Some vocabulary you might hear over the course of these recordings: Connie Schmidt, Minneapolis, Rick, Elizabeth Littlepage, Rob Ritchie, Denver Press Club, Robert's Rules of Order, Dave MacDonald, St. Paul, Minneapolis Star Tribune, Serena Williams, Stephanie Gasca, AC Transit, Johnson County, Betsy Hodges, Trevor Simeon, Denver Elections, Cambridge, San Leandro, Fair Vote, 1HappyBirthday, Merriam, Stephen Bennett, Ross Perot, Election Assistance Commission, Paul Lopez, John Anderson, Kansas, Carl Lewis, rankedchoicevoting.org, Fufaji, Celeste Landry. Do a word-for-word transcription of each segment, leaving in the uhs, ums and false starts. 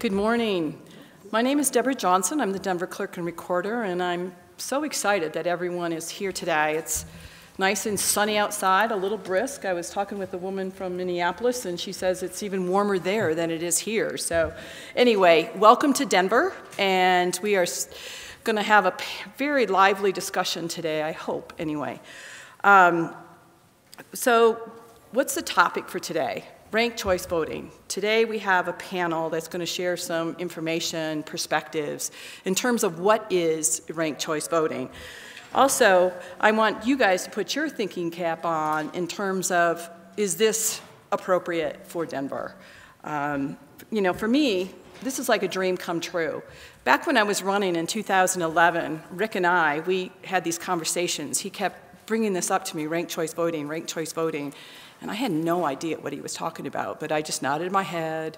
Good morning. My name is Deborah Johnson. I'm the Denver Clerk and Recorder, and I'm so excited that everyone is here today. It's nice and sunny outside, a little brisk. I was talking with a woman from Minneapolis, and she says it's even warmer there than it is here. So anyway, welcome to Denver, and we are going to have a very lively discussion today, I hope, anyway. Um, so what's the topic for today? Ranked choice voting. Today we have a panel that's going to share some information, perspectives, in terms of what is ranked choice voting. Also, I want you guys to put your thinking cap on in terms of, is this appropriate for Denver? Um, you know, for me, this is like a dream come true. Back when I was running in two thousand eleven, Rick and I, we had these conversations. He kept bringing this up to me, ranked choice voting, ranked choice voting. And I had no idea what he was talking about, but I just nodded my head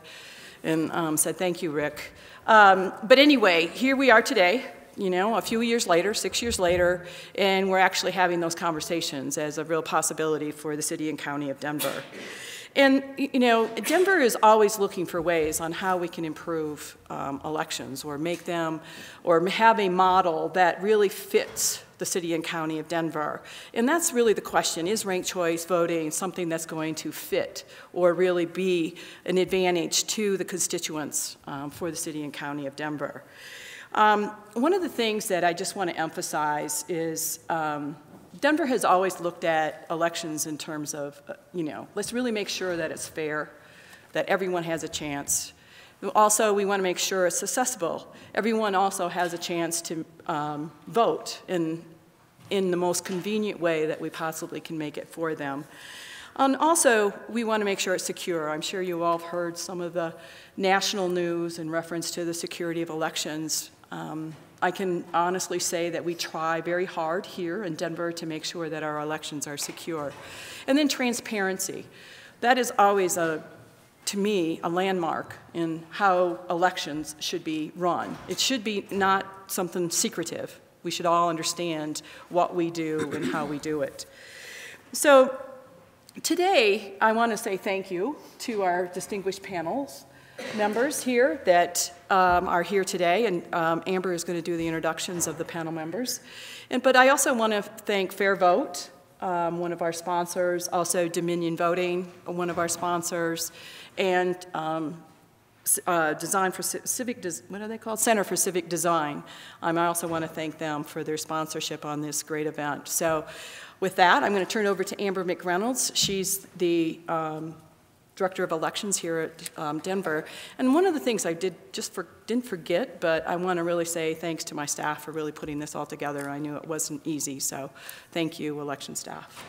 and um, said, thank you, Rick. Um, but anyway, here we are today. You know, a few years later, six years later, and we're actually having those conversations as a real possibility for the city and county of Denver. And, you know, Denver is always looking for ways on how we can improve um, elections or make them, or have a model that really fits the city and county of Denver. And that's really the question, is ranked choice voting something that's going to fit or really be an advantage to the constituents um, for the city and county of Denver? Um, one of the things that I just want to emphasize is um, Denver has always looked at elections in terms of, uh, you know, let's really make sure that it's fair, that everyone has a chance. Also, we want to make sure it's accessible. Everyone also has a chance to um, vote in, in the most convenient way that we possibly can make it for them. And also, we want to make sure it's secure. I'm sure you all have heard some of the national news in reference to the security of elections. Um, I can honestly say that we try very hard here in Denver to make sure that our elections are secure. And then transparency. That is always, a, to me, a landmark in how elections should be run. It should be not something secretive. We should all understand what we do and how we do it. So today, I want to say thank you to our distinguished panels members here that um, are here today, and um, Amber is going to do the introductions of the panel members. And, but I also want to thank Fair Vote, um, one of our sponsors, also Dominion Voting, one of our sponsors, and um, uh, Design for C Civic, Des what are they called? Center for Civic Design. Um, I also want to thank them for their sponsorship on this great event. So, with that, I'm going to turn over to Amber McReynolds. She's the um, Director of Elections here at um, Denver. And one of the things I did just for, didn't forget, but I want to really say thanks to my staff for really putting this all together. I knew it wasn't easy, so thank you, election staff.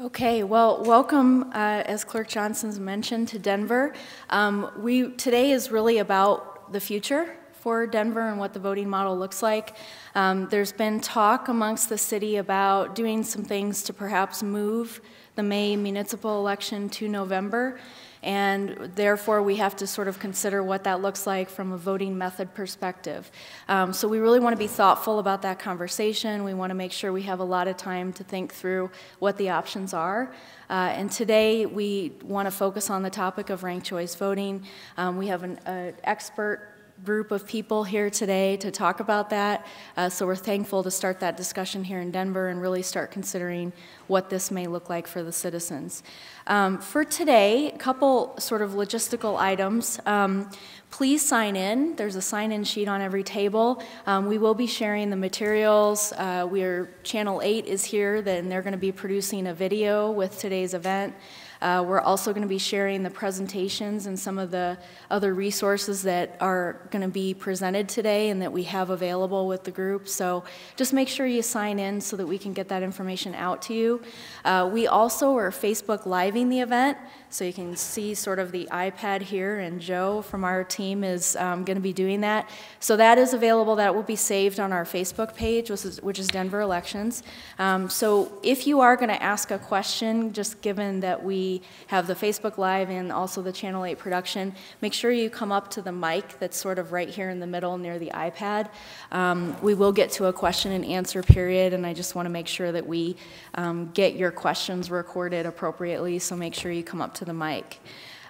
Okay, well, welcome, uh, as Clerk Johnson's mentioned, to Denver. Um, we, today is really about the future for Denver and what the voting model looks like. Um, there's been talk amongst the city about doing some things to perhaps move the May municipal election to November, and therefore we have to sort of consider what that looks like from a voting method perspective. Um, so we really want to be thoughtful about that conversation. We want to make sure we have a lot of time to think through what the options are. Uh, and today we want to focus on the topic of ranked choice voting. Um, we have an uh, expert group of people here today to talk about that. Uh, so we're thankful to start that discussion here in Denver and really start considering what this may look like for the citizens. Um, for today, a couple sort of logistical items. Um, please sign in. There's a sign-in sheet on every table. Um, we will be sharing the materials. Uh, we're, Channel eight is here, and they're going to be producing a video with today's event. Uh, we're also going to be sharing the presentations and some of the other resources that are going to be presented today and that we have available with the group. So just make sure you sign in so that we can get that information out to you. Uh, we also are Facebook Living the event, so you can see sort of the iPad here, and Joe from our team is um, going to be doing that. So that is available. That will be saved on our Facebook page, which is, which is Denver Elections. Um, so if you are going to ask a question, just given that we we have the Facebook Live and also the Channel eight production, make sure you come up to the mic that's sort of right here in the middle near the iPad. Um, we will get to a question and answer period, and I just want to make sure that we um, get your questions recorded appropriately, so make sure you come up to the mic.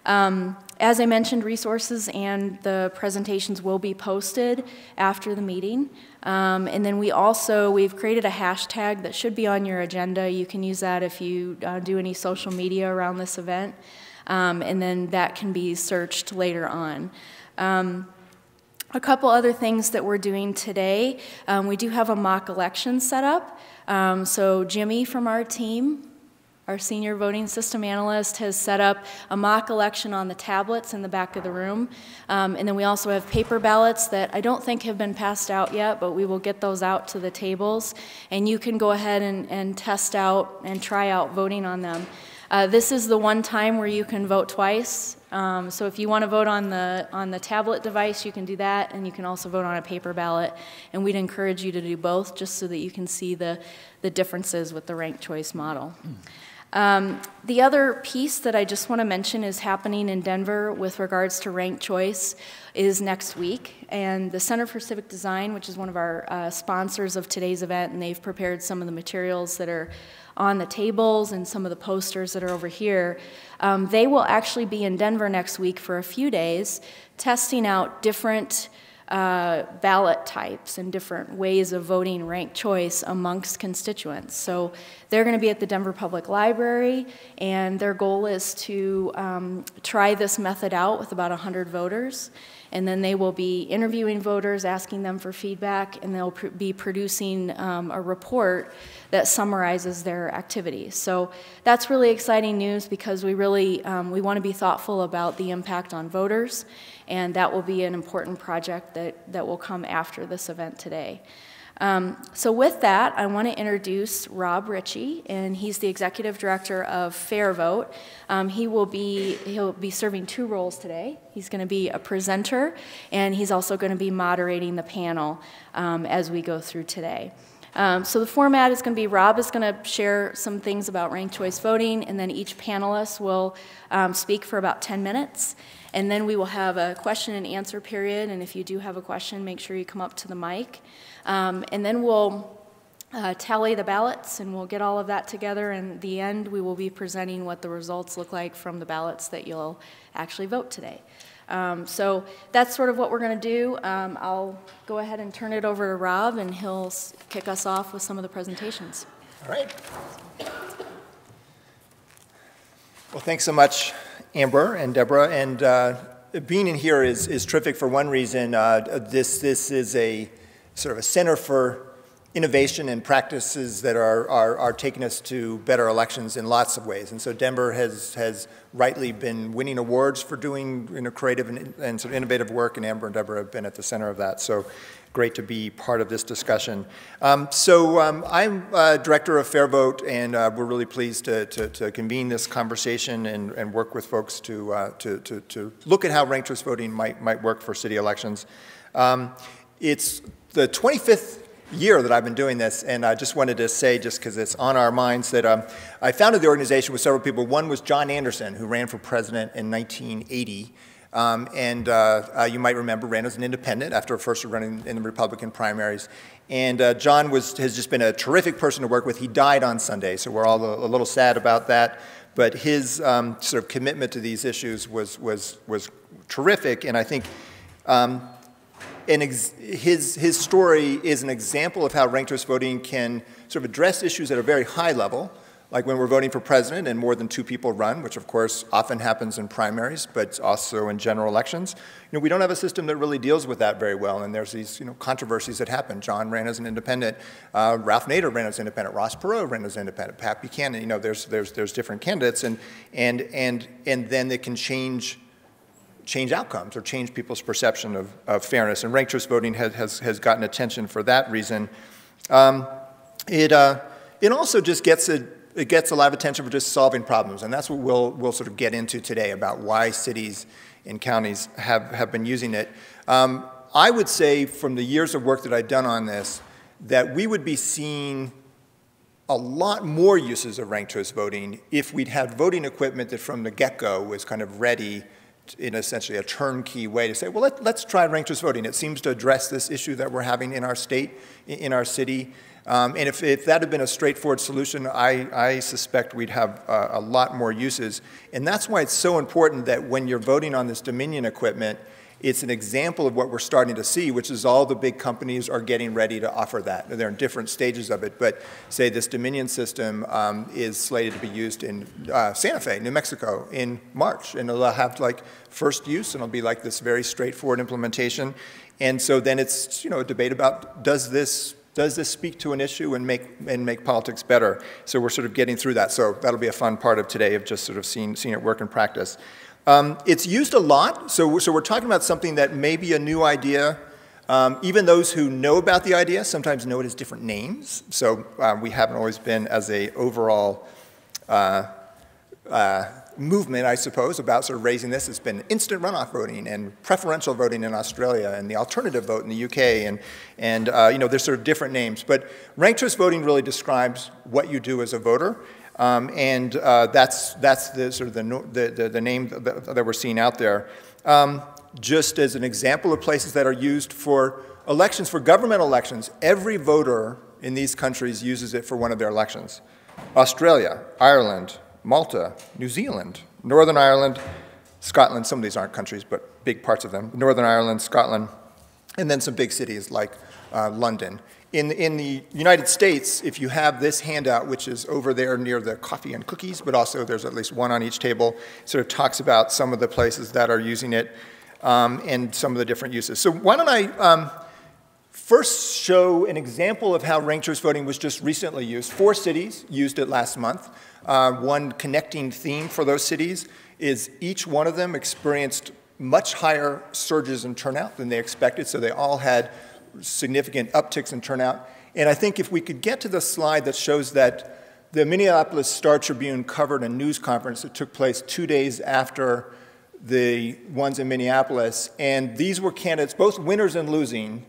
Um, as I mentioned, resources and the presentations will be posted after the meeting. Um, and then we also, we've created a hashtag that should be on your agenda. You can use that if you uh, do any social media around this event. Um, and then that can be searched later on. Um, A couple other things that we're doing today, um, we do have a mock election set up. Um, so Jimmy from our team, our senior voting system analyst, has set up a mock election on the tablets in the back of the room. Um, and then we also have paper ballots that I don't think have been passed out yet, but we will get those out to the tables. And you can go ahead and, and test out and try out voting on them. Uh, this is the one time where you can vote twice. Um, so if you want to vote on the, on the tablet device, you can do that, and you can also vote on a paper ballot. And we'd encourage you to do both, just so that you can see the, the differences with the ranked choice model. Mm. Um, the other piece that I just want to mention is happening in Denver with regards to ranked choice is next week, and the Center for Civic Design, which is one of our uh, sponsors of today's event, and they've prepared some of the materials that are on the tables and some of the posters that are over here. Um, they will actually be in Denver next week for a few days testing out different Uh, ballot types and different ways of voting ranked choice amongst constituents. So they're going to be at the Denver Public Library, and their goal is to um, try this method out with about one hundred voters, and then they will be interviewing voters, asking them for feedback, and they'll pr be producing um, a report that summarizes their activities. So that's really exciting news, because we really um, we want to be thoughtful about the impact on voters, and that will be an important project that, that will come after this event today. Um, so with that, I want to introduce Rob Ritchie, and he's the Executive Director of Fair Vote. Um, he will be, he'll be serving two roles today. He's going to be a presenter, and he's also going to be moderating the panel um, as we go through today. Um, so the format is going to be, Rob is going to share some things about ranked choice voting, and then each panelist will um, speak for about ten minutes. And then we will have a question and answer period, and if you do have a question, make sure you come up to the mic. Um, and then we'll uh, tally the ballots, and we'll get all of that together, and at the end we will be presenting what the results look like from the ballots that you'll actually vote today. Um, so that's sort of what we're going to do. Um, I'll go ahead and turn it over to Rob, and he'll kick us off with some of the presentations. All right. Well, thanks so much, Amber and Deborah, and uh, being in here is, is terrific for one reason. Uh, this, this is a sort of a center for innovation and practices that are, are, are taking us to better elections in lots of ways. And so Denver has, has rightly been winning awards for doing, you know, creative and, and sort of innovative work, and Amber and Deborah have been at the center of that. So great to be part of this discussion. Um, so um, I'm uh, director of Fair Vote, and uh, we're really pleased to, to, to convene this conversation and, and work with folks to, uh, to, to, to look at how ranked choice voting might, might work for city elections. Um, it's the twenty-fifth year that I've been doing this, and I just wanted to say, just because it's on our minds, that um, I founded the organization with several people. One was John Anderson, who ran for president in nineteen eighty. Um, and uh, uh, you might remember, ran as an independent after first running in the Republican primaries. And uh, John was, has just been a terrific person to work with. He died on Sunday, so we're all a, a little sad about that. But his um, sort of commitment to these issues was, was, was terrific, and I think um, an ex his, his story is an example of how ranked choice voting can sort of address issues at a very high level, like when we're voting for president and more than two people run, which of course often happens in primaries, but also in general elections. You know, we don't have a system that really deals with that very well, and there's these, you know, controversies that happen. John ran as an independent, uh, Ralph Nader ran as independent, Ross Perot ran as independent, Pat Buchanan. You know, there's there's there's different candidates, and and and and then they can change change outcomes or change people's perception of, of fairness. And ranked choice voting has, has has gotten attention for that reason. Um, it uh, it also just gets a It gets a lot of attention for just solving problems, and that's what we'll, we'll sort of get into today about why cities and counties have, have been using it. Um, I would say from the years of work that I've done on this that we would be seeing a lot more uses of ranked choice voting if we'd had voting equipment that from the get-go was kind of ready in essentially a turnkey way to say, well, let, let's try ranked choice voting. It seems to address this issue that we're having in our state, in our city. Um, and if, if that had been a straightforward solution, I, I suspect we'd have uh, a lot more uses. And that's why it's so important that when you're voting on this Dominion equipment, it's an example of what we're starting to see, which is all the big companies are getting ready to offer that. They're in different stages of it, but say this Dominion system um, is slated to be used in uh, Santa Fe, New Mexico in March, and it'll have like first use, and it'll be like this very straightforward implementation. And so then it's, you know, a debate about does this Does this speak to an issue and make, and make politics better? So we're sort of getting through that. So that'll be a fun part of today of just sort of seeing, seeing it work in practice. Um, it's used a lot. So we're, so we're talking about something that may be a new idea. Um, even those who know about the idea sometimes know it as different names. So uh, we haven't always been as a overall uh, uh, movement, I suppose, about sort of raising this. It's been instant runoff voting and preferential voting in Australia and the alternative vote in the U K, and, and uh, you know, there's sort of different names. But ranked choice voting really describes what you do as a voter, um, and uh, that's, that's the sort of the, the, the, the name that, that we're seeing out there. Um, just as an example of places that are used for elections, for government elections, every voter in these countries uses it for one of their elections. Australia, Ireland, Malta, New Zealand, Northern Ireland, Scotland. Some of these aren't countries, but big parts of them. Northern Ireland, Scotland, and then some big cities like uh, London. In, in the United States, if you have this handout, which is over there near the coffee and cookies, but also there's at least one on each table, sort of talks about some of the places that are using it um, and some of the different uses. So why don't I um, first show an example of how ranked choice voting was just recently used. Four cities used it last month. Uh, one connecting theme for those cities is each one of them experienced much higher surges in turnout than they expected, so they all had significant upticks in turnout. And I think if we could get to the slide that shows that the Minneapolis Star Tribune covered a news conference that took place two days after the ones in Minneapolis, and these were candidates, both winners and losing,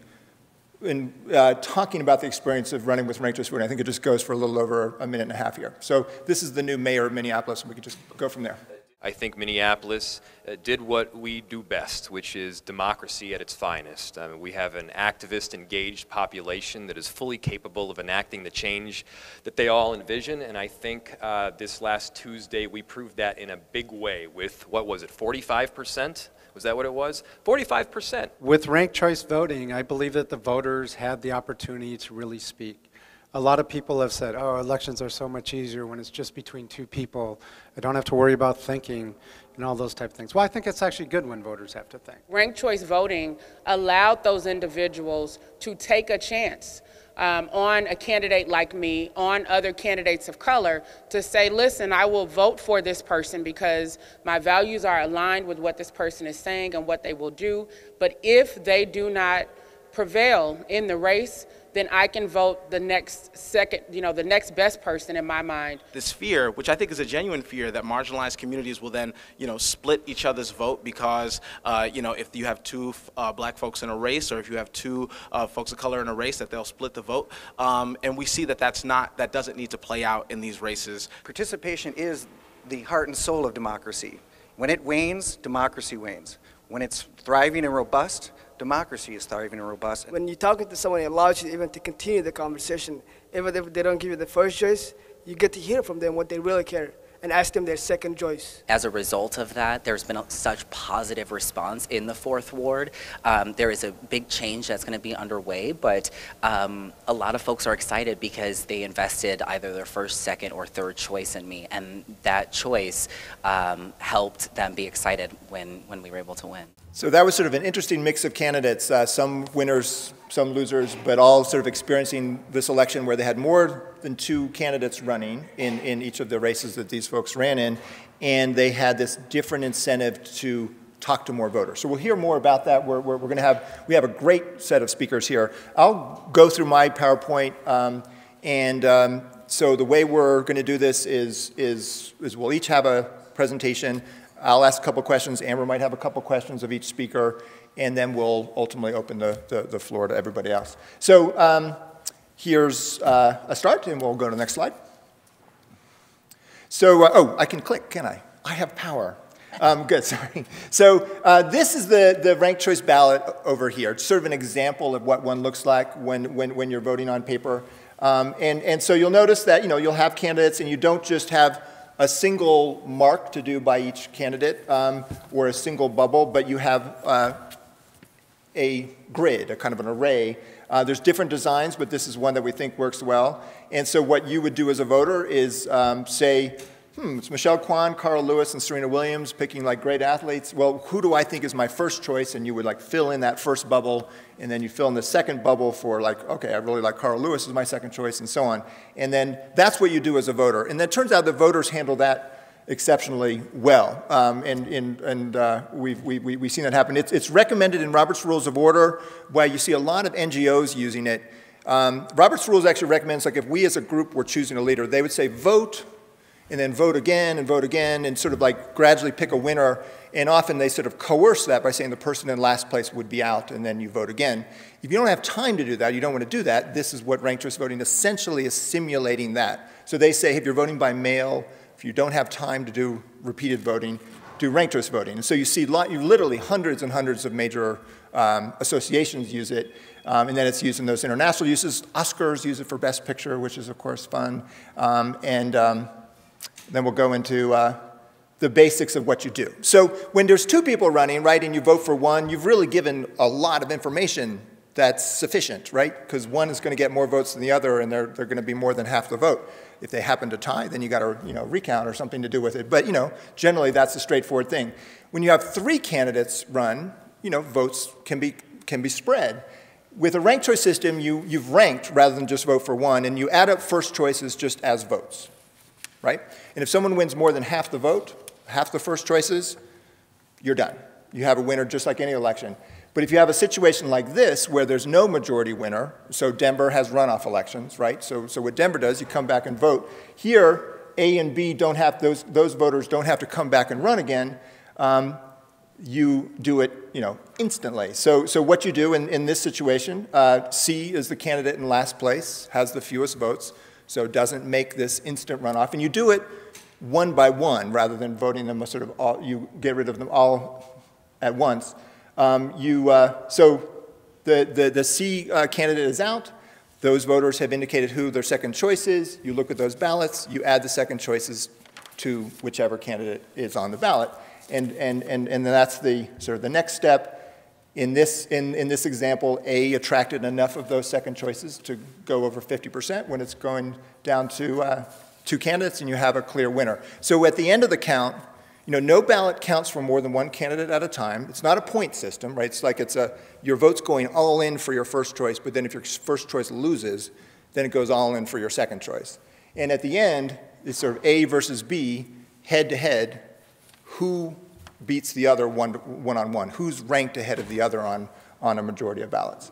in uh, talking about the experience of running with ranked choice voting. I think it just goes for a little over a minute and a half here. So this is the new mayor of Minneapolis, and we could just go from there. I think Minneapolis uh, did what we do best, which is democracy at its finest. I mean, we have an activist, engaged population that is fully capable of enacting the change that they all envision, and I think uh, this last Tuesday we proved that in a big way with, what was it, forty-five percent? Was that what it was? forty-five percent. With ranked choice voting, I believe that the voters had the opportunity to really speak. A lot of people have said, oh, elections are so much easier when it's just between two people. I don't have to worry about thinking and all those type of things. Well, I think it's actually good when voters have to think. Ranked choice voting allowed those individuals to take a chance um, on a candidate like me, on other candidates of color, to say, listen, I will vote for this person because my values are aligned with what this person is saying and what they will do. But if they do not prevail in the race, then I can vote the next second, you know, the next best person in my mind. This fear, which I think is a genuine fear, that marginalized communities will then, you know, split each other's vote because, uh, you know, if you have two uh, black folks in a race, or if you have two uh, folks of color in a race, that they'll split the vote. Um, and we see that that's not, that doesn't need to play out in these races. Participation is the heart and soul of democracy. When it wanes, democracy wanes. When it's thriving and robust, democracy is thriving and robust. When you're talking to someone, it allows you even to continue the conversation. Even if they don't give you the first choice, you get to hear from them what they really care and ask them their second choice. As a result of that, there's been a, such positive response in the fourth ward. Um, there is a big change that's going to be underway, but um, a lot of folks are excited because they invested either their first, second, or third choice in me, and that choice um, helped them be excited when, when we were able to win. So that was sort of an interesting mix of candidates, uh, some winners, some losers, but all sort of experiencing this election where they had more than two candidates running in, in each of the races that these folks ran in, and they had this different incentive to talk to more voters. So we'll hear more about that. We're, we're, we're going to have, we have a great set of speakers here. I'll go through my PowerPoint, um, and um, so the way we're going to do this is, is, is we'll each have a presentation. I'll ask a couple questions. Amber might have a couple questions of each speaker, and then we'll ultimately open the, the, the floor to everybody else. So um, here's uh, a start, and we'll go to the next slide. So, uh, oh, I can click, can I? I have power. Um, good, sorry. So uh, this is the, the ranked choice ballot over here. It's sort of an example of what one looks like when, when, when you're voting on paper. Um, and, and so you'll notice that, you know, you'll have candidates, and you don't just have a single mark to do by each candidate um, or a single bubble, but you have uh, a grid, a kind of an array. Uh, there's different designs, but this is one that we think works well. And so what you would do as a voter is um, say, hmm, it's Michelle Kwan, Carl Lewis, and Serena Williams picking like great athletes. Well, who do I think is my first choice? And you would like fill in that first bubble, and then you fill in the second bubble for like, okay, I really like Carl Lewis as my second choice, and so on. And then that's what you do as a voter. And then it turns out the voters handle that exceptionally well, um, and, and, and uh, we've, we, we, we've seen that happen. It's, it's recommended in Robert's Rules of Order, where you see a lot of N G Os using it. Um, Robert's Rules actually recommends, like, if we as a group were choosing a leader, they would say vote, and then vote again, and vote again, and sort of like gradually pick a winner, and often they sort of coerce that by saying the person in last place would be out, and then you vote again. If you don't have time to do that, you don't want to do that, this is what ranked choice voting essentially is simulating that. So they say if you're voting by mail, if you don't have time to do repeated voting, do ranked choice voting. And so you see lot, you literally hundreds and hundreds of major um, associations use it, um, and then it's used in those international uses. Oscars use it for Best Picture, which is, of course, fun. Um, and um, then we'll go into uh, the basics of what you do. So when there's two people running, right, and you vote for one, you've really given a lot of information that's sufficient, right? Because one is going to get more votes than the other, and they're, they're going to be more than half the vote. If they happen to tie, then you got to, you know, recount or something to do with it. But, you know, generally that's a straightforward thing. When you have three candidates run, you know, votes can be, can be spread. With a ranked choice system, you, you've ranked rather than just vote for one, and you add up first choices just as votes, right? And if someone wins more than half the vote, half the first choices, you're done. You have a winner just like any election. But if you have a situation like this where there's no majority winner, so Denver has runoff elections, right? So, so what Denver does, you come back and vote. Here, A and B don't have, those, those voters don't have to come back and run again. Um, you do it, you know, instantly. So, so what you do in, in this situation, uh, C is the candidate in last place, has the fewest votes, so doesn't make this instant runoff. And you do it one by one rather than voting them sort of all, you get rid of them all at once. Um, you, uh, so the, the, the C uh, candidate is out. Those voters have indicated who their second choice is. You look at those ballots. You add the second choices to whichever candidate is on the ballot. And, and, and, and that's the, sort of the next step. In this, in, in this example, A attracted enough of those second choices to go over fifty percent when it's going down to uh, two candidates, and you have a clear winner. So at the end of the count, you know, no ballot counts for more than one candidate at a time. It's not a point system, right? It's like it's a, your vote's going all in for your first choice, but then if your first choice loses, then it goes all in for your second choice. And at the end, it's sort of A versus B, head-to-head, who beats the other one-on-one, who's ranked ahead of the other on, on a majority of ballots.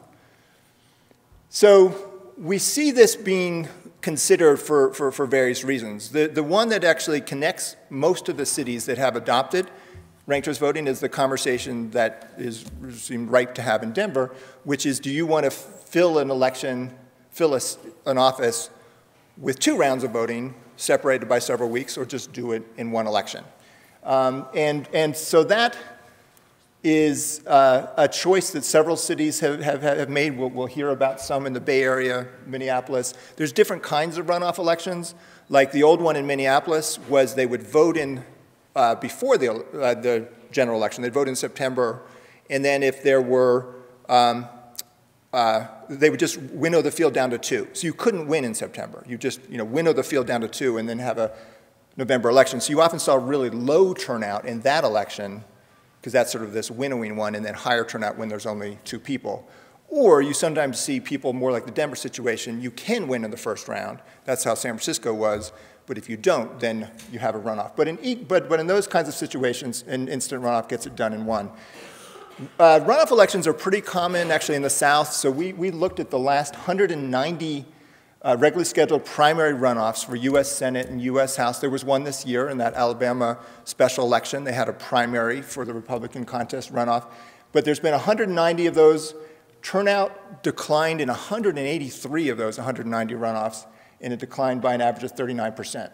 So we see this being considered for, for, for various reasons. The, the one that actually connects most of the cities that have adopted ranked choice voting is the conversation that is seemed ripe to have in Denver, which is, do you want to fill an election, fill a, an office with two rounds of voting separated by several weeks, or just do it in one election? Um, and, and so that is uh, a choice that several cities have, have, have made. We'll, we'll hear about some in the Bay Area, Minneapolis. There's different kinds of runoff elections. Like the old one in Minneapolis was they would vote in uh, before the, uh, the general election. They'd vote in September. And then if there were, um, uh, they would just winnow the field down to two. So you couldn't win in September. You just, you know, winnow the field down to two and then have a November election. So you often saw really low turnout in that election, because that's sort of this winnowing one, and then higher turnout when there's only two people. Or you sometimes see people more like the Denver situation. You can win in the first round. That's how San Francisco was. But if you don't, then you have a runoff. But in, but, but in those kinds of situations, an instant runoff gets it done in one. Uh, runoff elections are pretty common, actually, in the South. So we, we looked at the last one hundred ninety uh, regularly scheduled primary runoffs for U S Senate and U S House. There was one this year in that Alabama special election. They had a primary for the Republican contest runoff. But there's been one hundred ninety of those. turnout declined in one hundred eighty-three of those one hundred ninety runoffs, and it declined by an average of thirty-nine percent.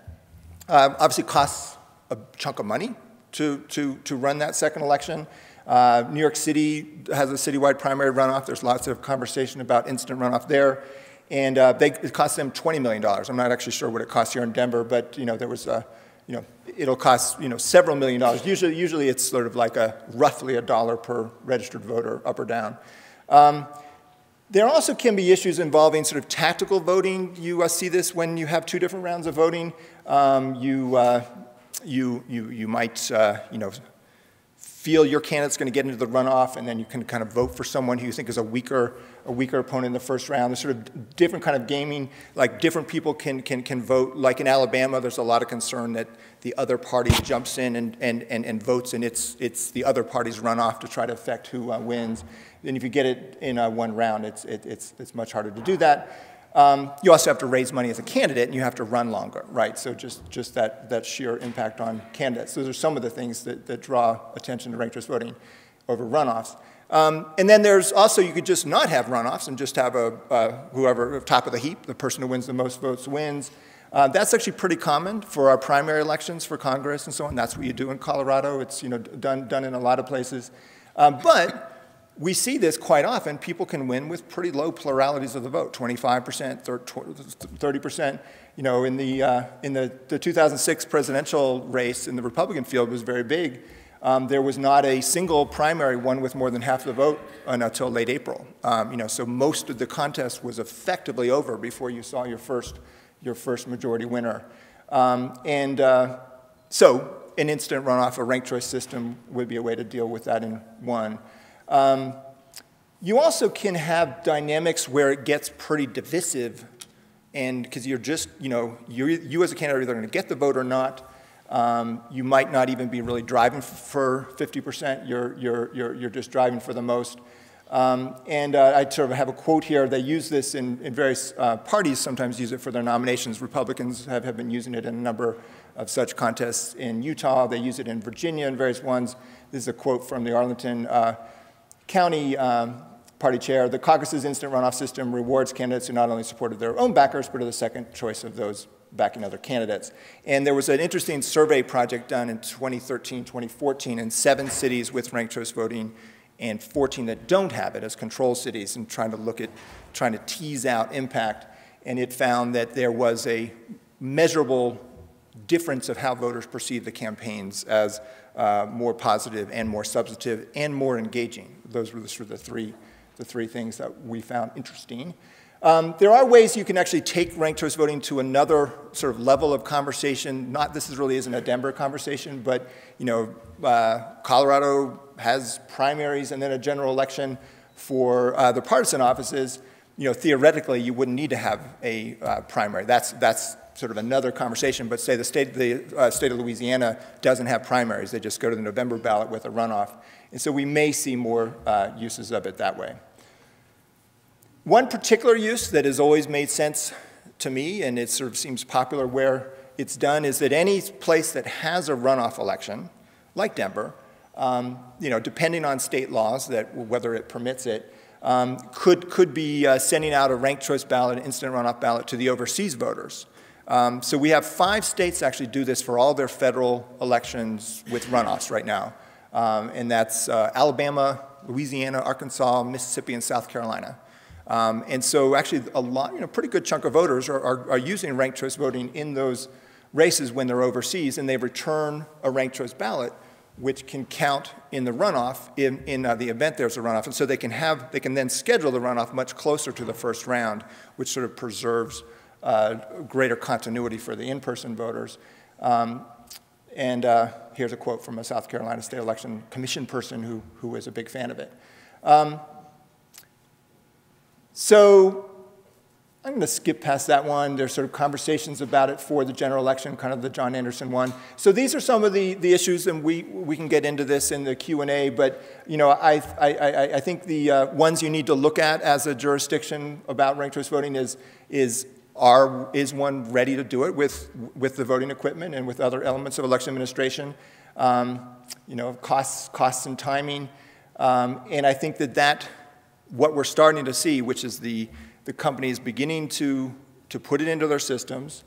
Uh, obviously, it costs a chunk of money to, to, to run that second election. Uh, New York City has a citywide primary runoff. There's lots of conversation about instant runoff there. And uh, they, it cost them twenty million dollars. I'm not actually sure what it costs here in Denver, but you know, there was a, you know, it'll cost you know, several million dollars. Usually, usually it's sort of like a roughly a dollar per registered voter, up or down. Um, there also can be issues involving sort of tactical voting. You uh, see this when you have two different rounds of voting. Um, you, uh, you, you, you might uh, you know, feel your candidate's going to get into the runoff, and then you can kind of vote for someone who you think is a weaker, a weaker opponent in the first round. There's sort of different kind of gaming, like different people can, can, can vote. Like in Alabama, there's a lot of concern that the other party jumps in and, and, and, and votes, and it's, it's the other party's runoff to try to affect who uh, wins. And if you get it in uh, one round, it's, it, it's, it's much harder to do that. Um, you also have to raise money as a candidate, and you have to run longer, right? So just, just that, that sheer impact on candidates. Those are some of the things that, that draw attention to ranked choice voting over runoffs. Um, and then there's also, you could just not have runoffs and just have a, uh, whoever, top of the heap, the person who wins the most votes wins. Uh, that's actually pretty common for our primary elections for Congress and so on. That's what you do in Colorado. It's you know, done, done in a lot of places. Um, but we see this quite often. People can win with pretty low pluralities of the vote, twenty-five percent, thirty percent. You know, in the, uh, in the, the two thousand six presidential race in the Republican field was very big. Um, there was not a single primary one with more than half the vote until late April. Um, you know, so most of the contest was effectively over before you saw your first, your first majority winner. Um, and uh, so an instant runoff, a ranked choice system would be a way to deal with that in one. Um, you also can have dynamics where it gets pretty divisive, and because you're just, you know, you, you as a candidate are either going to get the vote or not. Um, you might not even be really driving for fifty percent. You're, you're, you're, you're just driving for the most. Um, and uh, I sort of have a quote here. They use this in, in various uh, parties, sometimes use it for their nominations. Republicans have, have been using it in a number of such contests in Utah. They use it in Virginia in various ones. This is a quote from the Arlington uh, County um, party chair. The caucus's instant runoff system rewards candidates who not only supported their own backers, but are the second choice of those backing other candidates. And there was an interesting survey project done in twenty thirteen, twenty fourteen in seven cities with ranked choice voting and fourteen that don't have it as control cities, and trying to look at, trying to tease out impact. And it found that there was a measurable difference of how voters perceive the campaigns as uh, more positive and more substantive and more engaging. Those were the, sort of the, three, the three things that we found interesting. Um, there are ways you can actually take ranked choice voting to another sort of level of conversation. Not this is really isn't a Denver conversation, but you know, uh, Colorado has primaries and then a general election for uh, the partisan offices. You know, theoretically, you wouldn't need to have a uh, primary. That's that's sort of another conversation. But say the state, the uh, state of Louisiana doesn't have primaries; they just go to the November ballot with a runoff, and so we may see more uh, uses of it that way. One particular use that has always made sense to me, and it sort of seems popular where it's done, is that any place that has a runoff election, like Denver, um, you know, depending on state laws, that whether it permits it, um, could, could be uh, sending out a ranked choice ballot, an instant runoff ballot to the overseas voters. Um, so we have five states actually do this for all their federal elections with runoffs right now. Um, and that's uh, Alabama, Louisiana, Arkansas, Mississippi, and South Carolina. Um, and so actually a lot, you know, pretty good chunk of voters are, are, are using ranked choice voting in those races when they're overseas, and they return a ranked choice ballot, which can count in the runoff in, in uh, the event there's a runoff. And so they can have, they can then schedule the runoff much closer to the first round, which sort of preserves uh, greater continuity for the in-person voters. Um, and uh, here's a quote from a South Carolina State Election Commission person who, who is a big fan of it. Um, So I'm going to skip past that one. There's sort of conversations about it for the general election, kind of the John Anderson one. So these are some of the, the issues, and we, we can get into this in the Q and A, but you know, I, I, I, I think the uh, ones you need to look at as a jurisdiction about ranked choice voting is, is, are, is one ready to do it with, with the voting equipment and with other elements of election administration, um, you know, costs, costs and timing, um, and I think that that what we're starting to see, which is the, the companies beginning to, to put it into their systems,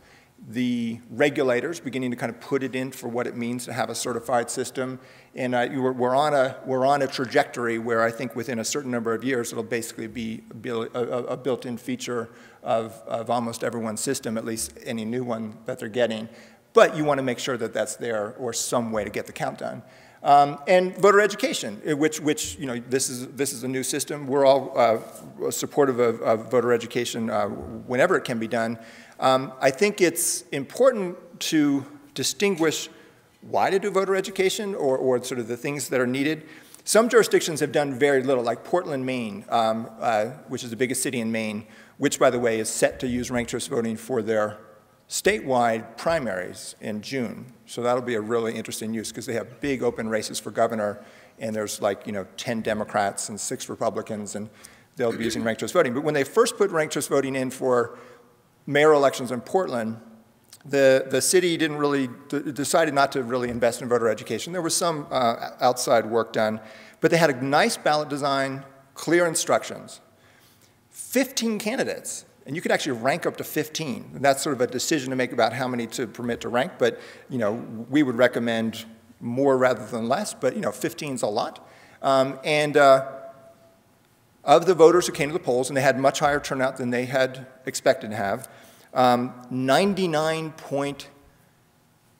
the regulators beginning to kind of put it in for what it means to have a certified system. And uh, you were, we're, on a, we're on a trajectory where I think within a certain number of years, it'll basically be a, a built-in feature of, of almost everyone's system, at least any new one that they're getting. But you want to make sure that that's there or some way to get the count done. Um, and voter education, which, which you know, this is, this is a new system. We're all uh, supportive of, of voter education uh, whenever it can be done. Um, I think it's important to distinguish why to do voter education or, or sort of the things that are needed. Some jurisdictions have done very little, like Portland, Maine, um, uh, which is the biggest city in Maine, which, by the way, is set to use ranked choice voting for their statewide primaries in June. So that'll be a really interesting use because they have big open races for governor, and there's like, you know, ten Democrats and six Republicans, and they'll be using ranked choice voting. But when they first put ranked choice voting in for mayor elections in Portland, the, the city didn't really, decided not to really invest in voter education. There was some uh, outside work done, but they had a nice ballot design, clear instructions, fifteen candidates. And you could actually rank up to fifteen. And that's sort of a decision to make about how many to permit to rank. But you know, we would recommend more rather than less. But you know, fifteen is a lot. Um, and uh, of the voters who came to the polls, and they had much higher turnout than they had expected to have, ninety-nine point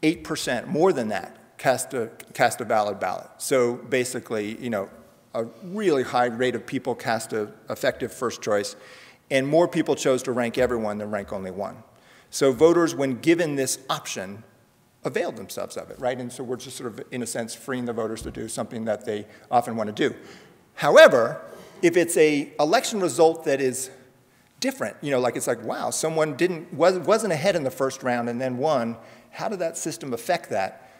eight percent, um, more than that, cast a cast a valid ballot. So basically, you know, a really high rate of people cast an effective first choice. And more people chose to rank everyone than rank only one. So voters, when given this option, availed themselves of it, right? And so we're just sort of, in a sense, freeing the voters to do something that they often want to do. However, if it's an election result that is different, you know, like it's like, wow, someone didn't, was, wasn't ahead in the first round and then won, how did that system affect that?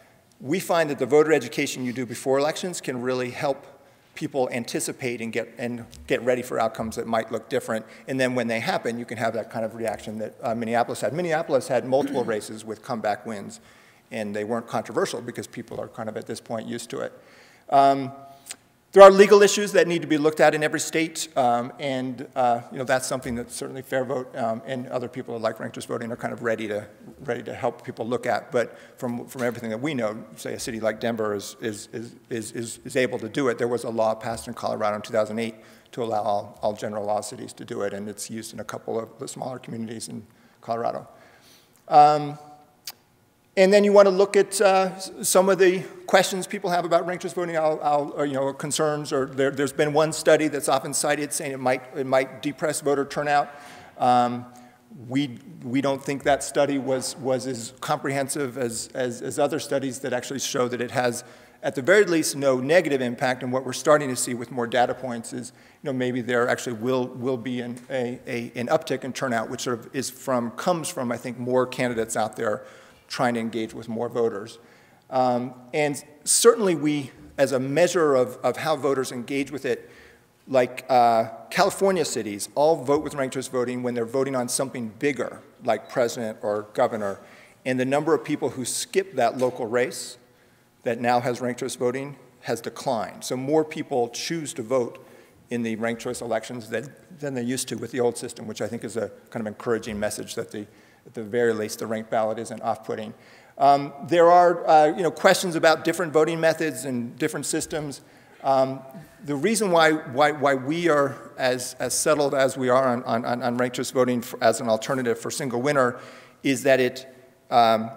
We find that the voter education you do before elections can really help people anticipate and get, and get ready for outcomes that might look different. And then when they happen, you can have that kind of reaction that uh, Minneapolis had. Minneapolis had multiple races with comeback wins, and they weren't controversial because people are kind of at this point used to it. Um, there are legal issues that need to be looked at in every state, um, and uh, you know, that's something that certainly Fair Vote um, and other people like ranked choice voting are kind of ready to, ready to help people look at. But from, from everything that we know, say a city like Denver is, is, is, is, is, is able to do it. There was a law passed in Colorado in two thousand eight to allow all, all general law cities to do it, and it's used in a couple of the smaller communities in Colorado. Um, And then you want to look at uh, some of the questions people have about ranked choice voting, I'll, I'll, or, you know, concerns. Or there, there's been one study that's often cited saying it might it might depress voter turnout. Um, we we don't think that study was was as comprehensive as, as as other studies that actually show that it has, at the very least, no negative impact. And what we're starting to see with more data points is, you know, maybe there actually will will be an a, a an uptick in turnout, which sort of is from comes from I think more candidates out there trying to engage with more voters. Um, and certainly we, as a measure of, of how voters engage with it, like uh, California cities all vote with ranked choice voting when they're voting on something bigger, like president or governor. And the number of people who skip that local race that now has ranked choice voting has declined. So more people choose to vote in the ranked choice elections than, than they used to with the old system, which I think is a kind of encouraging message that the At the very least, the ranked ballot isn't off-putting. Um, there are uh, you know, questions about different voting methods and different systems. Um, the reason why, why, why we are as, as settled as we are on, on, on ranked choice voting for, as an alternative for single winner is that it um,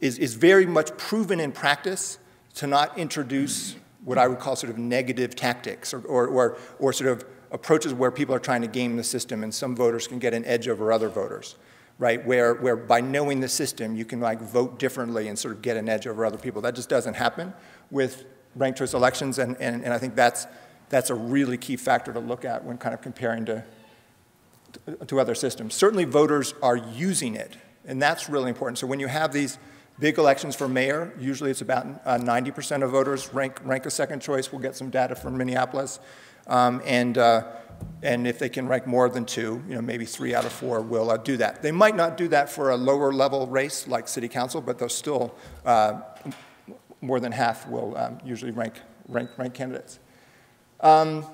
is, is very much proven in practice to not introduce what I would call sort of negative tactics or, or, or, or sort of approaches where people are trying to game the system and some voters can get an edge over other voters. Right, where, where by knowing the system, you can like vote differently and sort of get an edge over other people. That just doesn't happen with ranked choice elections, and, and, and I think that's, that's a really key factor to look at when kind of comparing to, to, to other systems. Certainly voters are using it, and that's really important. So when you have these big elections for mayor, usually it's about ninety percent of voters rank, rank a second choice. We'll get some data from Minneapolis, um, and uh, And if they can rank more than two, you know, maybe three out of four will uh, do that. They might not do that for a lower level race like city council, but they'll still uh, more than half will um, usually rank, rank, rank candidates. Um,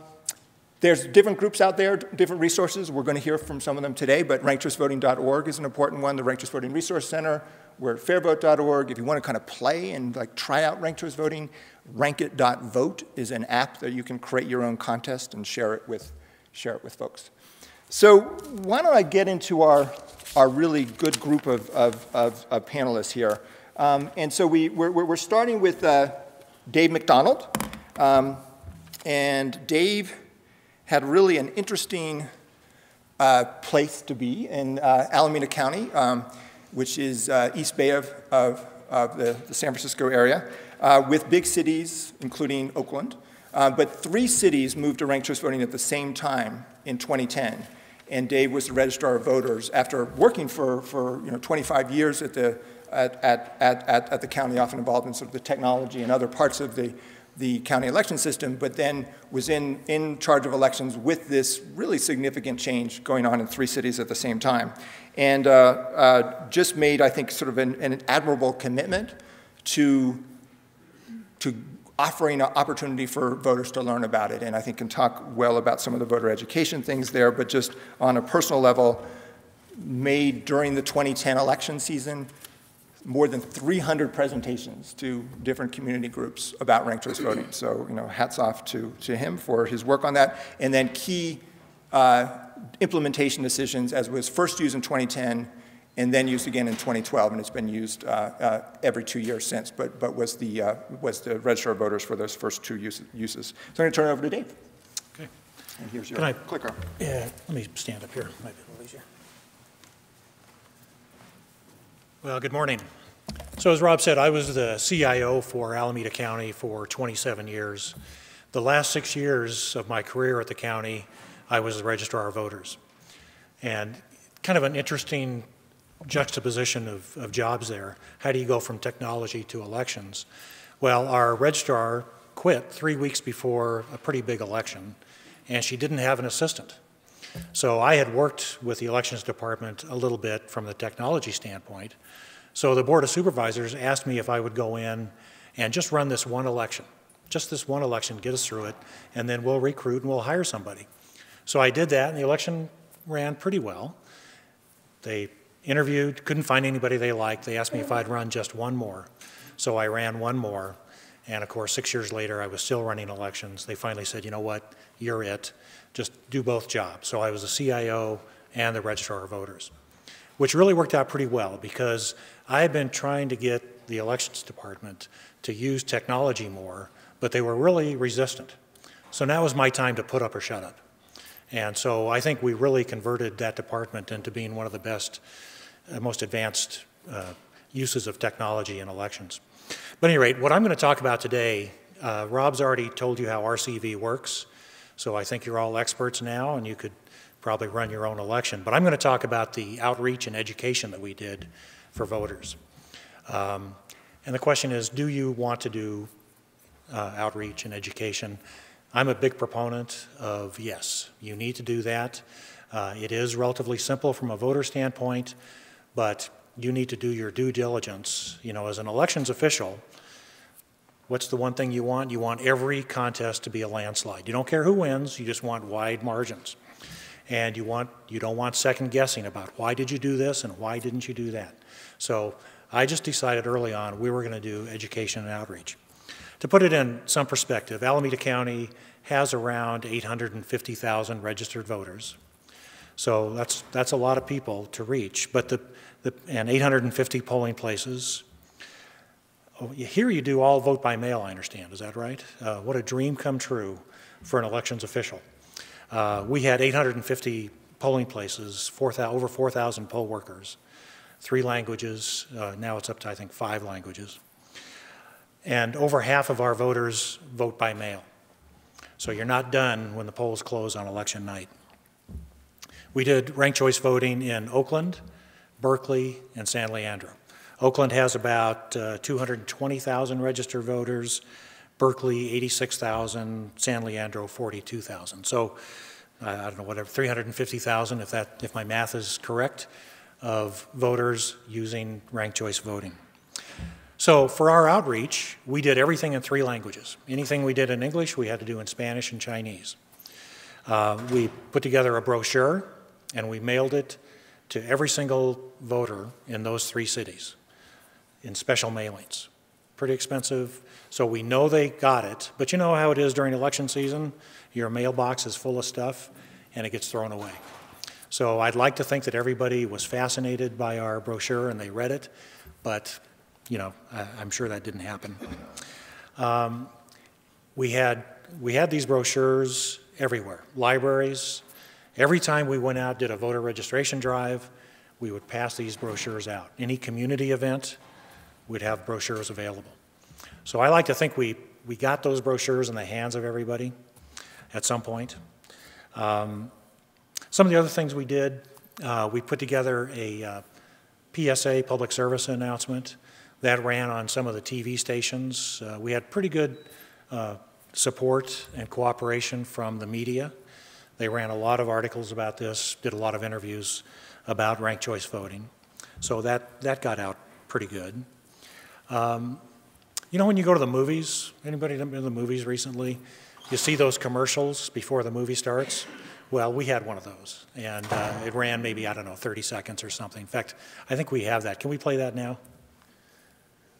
There's different groups out there, different resources. We're going to hear from some of them today, but ranked choice voting dot org is an important one, the Ranked Choice Voting Resource Center. We're at fair vote dot org. If you want to kind of play and like try out ranked choice voting, rank it dot vote is an app that you can create your own contest and share it with, share it with folks. So why don't I get into our, our really good group of, of, of, of panelists here. Um, and so we, we're, we're starting with uh, Dave MacDonald. Um, and Dave had really an interesting uh, place to be in uh, Alameda County, um, which is uh, East Bay of, of, of the, the San Francisco area, uh, with big cities, including Oakland. Uh, but three cities moved to ranked choice voting at the same time in twenty ten. And Dave was the registrar of voters after working for, for you know, twenty-five years at the, at, at, at, at the county, often involved in sort of the technology and other parts of the the county election system, but then was in, in charge of elections with this really significant change going on in three cities at the same time. And uh, uh, just made, I think, sort of an, an admirable commitment to, to offering an opportunity for voters to learn about it. And I think can talk well about some of the voter education things there, but just on a personal level, made during the twenty ten election season more than three hundred presentations to different community groups about ranked choice voting. So, you know, hats off to, to him for his work on that. And then key uh, implementation decisions, as was first used in twenty ten and then used again in twenty twelve, and it's been used uh, uh, every two years since, but, but was, the, uh, was the registrar of voters for those first two uses. So I'm gonna turn it over to Dave. Okay. And here's your Can I, clicker. Yeah, let me stand up here. Might be a little easier. Well, good morning. So as Rob said, I was the C I O for Alameda County for twenty-seven years. The last six years of my career at the county, I was the registrar of voters. And kind of an interesting juxtaposition of, of jobs there. How do you go from technology to elections? Well, our registrar quit three weeks before a pretty big election, and she didn't have an assistant. So I had worked with the elections department a little bit from the technology standpoint. So the Board of Supervisors asked me if I would go in and just run this one election, just this one election, get us through it, and then we'll recruit and we'll hire somebody. So I did that, and the election ran pretty well. They interviewed, couldn't find anybody they liked. They asked me if I'd run just one more. So I ran one more, and of course, six years later, I was still running elections. They finally said, you know what, you're it. Just do both jobs. So I was the C I O and the registrar of voters, which really worked out pretty well because I had been trying to get the elections department to use technology more, but they were really resistant. So now was my time to put up or shut up. And so I think we really converted that department into being one of the best, uh, most advanced uh, uses of technology in elections. But at any rate, what I'm gonna talk about today, uh, Rob's already told you how R C V works. So I think you're all experts now, and you could probably run your own election. But I'm going to talk about the outreach and education that we did for voters. Um, and the question is, do you want to do uh, outreach and education? I'm a big proponent of yes, you need to do that. Uh, it is relatively simple from a voter standpoint, but you need to do your due diligence. You know, as an elections official, what's the one thing you want? You want every contest to be a landslide. You don't care who wins, you just want wide margins. And you want, you don't want second guessing about why did you do this and why didn't you do that. So I just decided early on we were gonna do education and outreach. To put it in some perspective, Alameda County has around eight hundred fifty thousand registered voters. So that's, that's a lot of people to reach, but the, the and eight hundred fifty polling places. Here you do all vote by mail, I understand. Is that right? Uh, what a dream come true for an elections official. Uh, we had eight hundred fifty polling places, four, over four thousand poll workers, three languages. Uh, now it's up to, I think, five languages. And over half of our voters vote by mail. So you're not done when the polls close on election night. We did ranked choice voting in Oakland, Berkeley, and San Leandro. Oakland has about uh, two hundred twenty thousand registered voters, Berkeley eighty-six thousand, San Leandro forty-two thousand. So uh, I don't know, whatever, three hundred fifty thousand, if that, if my math is correct, of voters using ranked choice voting. So for our outreach, we did everything in three languages. Anything we did in English, we had to do in Spanish and Chinese. Uh, we put together a brochure and we mailed it to every single voter in those three cities in special mailings. Pretty expensive, so we know they got it, but you know how it is during election season. Your mailbox is full of stuff and it gets thrown away. So I'd like to think that everybody was fascinated by our brochure and they read it, but you know, I, I'm sure that didn't happen. Um, we had, we had these brochures everywhere, libraries. Every time we went out, did a voter registration drive, we would pass these brochures out. Any community event, we'd have brochures available. So I like to think we, we got those brochures in the hands of everybody at some point. Um, some of the other things we did, uh, we put together a uh, P S A, public service announcement, that ran on some of the T V stations. Uh, we had pretty good uh, support and cooperation from the media. They ran a lot of articles about this, did a lot of interviews about ranked choice voting. So that, that got out pretty good. Um, you know, when you go to the movies, anybody been to the movies recently? You see those commercials before the movie starts? Well, we had one of those, and uh, it ran maybe, I don't know, thirty seconds or something. In fact, I think we have that. Can we play that now?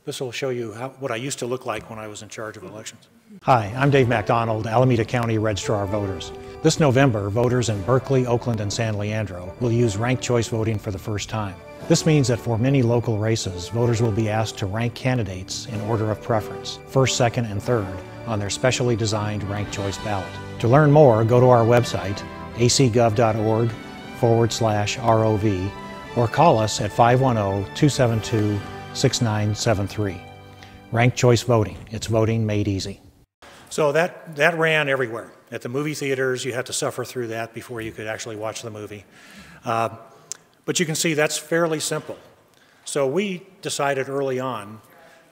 This will show you how, what I used to look like when I was in charge of elections. Hi, I'm Dave MacDonald, Alameda County Registrar of Voters. This November, voters in Berkeley, Oakland, and San Leandro will use ranked choice voting for the first time. This means that for many local races, voters will be asked to rank candidates in order of preference, first, second, and third, on their specially designed ranked choice ballot. To learn more, go to our website, acgov.org forward slash ROV, or call us at five one zero, two seven two, six nine seven three. Ranked choice voting. It's voting made easy. So that, that ran everywhere. At the movie theaters, you had to suffer through that before you could actually watch the movie. Uh, but you can see that's fairly simple. So we decided early on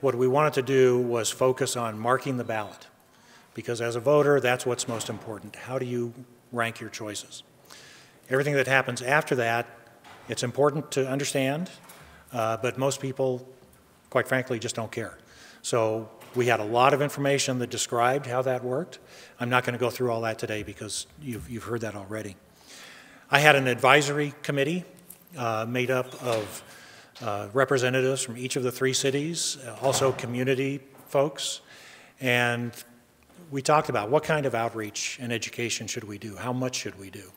what we wanted to do was focus on marking the ballot, because as a voter, that's what's most important. How do you rank your choices? Everything that happens after that, it's important to understand, uh, but most people, quite frankly, just don't care. So we had a lot of information that described how that worked. I'm not going to go through all that today because you've, you've heard that already. I had an advisory committee uh, made up of uh, representatives from each of the three cities, also community folks, and we talked about what kind of outreach and education should we do, how much should we do?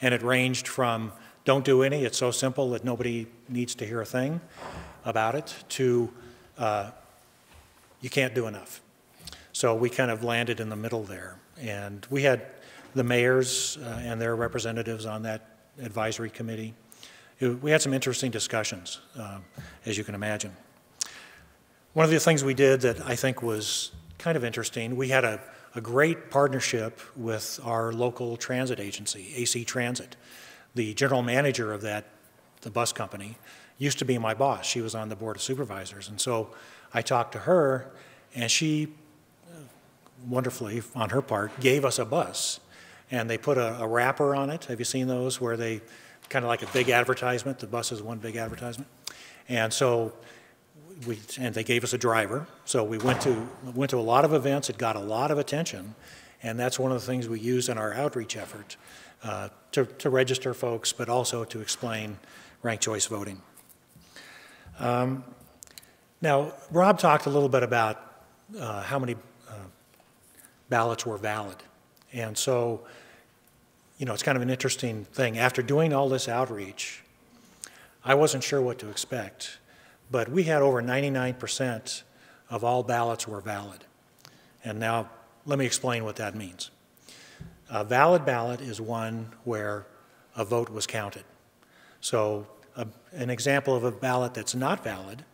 And it ranged from don't do any, it's so simple that nobody needs to hear a thing about it, to uh, you can't do enough. So we kind of landed in the middle there. And we had the mayors uh, and their representatives on that advisory committee. It, we had some interesting discussions, um, as you can imagine. One of the things we did that I think was kind of interesting, we had a, a great partnership with our local transit agency, A C Transit. The general manager of that, the bus company, used to be my boss. She was on the board of supervisors. And so I talked to her, and she, wonderfully on her part, gave us a bus. And they put a, a wrapper on it. Have you seen those where they, kind of like a big advertisement, the bus is one big advertisement. And so, we, and they gave us a driver. So we went to, went to a lot of events. It got a lot of attention. And that's one of the things we used in our outreach effort uh, to, to register folks, but also to explain ranked choice voting. Um, Now, Rob talked a little bit about uh, how many uh, ballots were valid. And so, you know, it's kind of an interesting thing. After doing all this outreach, I wasn't sure what to expect, but we had over ninety-nine percent of all ballots were valid. And now, let me explain what that means. A valid ballot is one where a vote was counted. So, a, an example of a ballot that's not valid.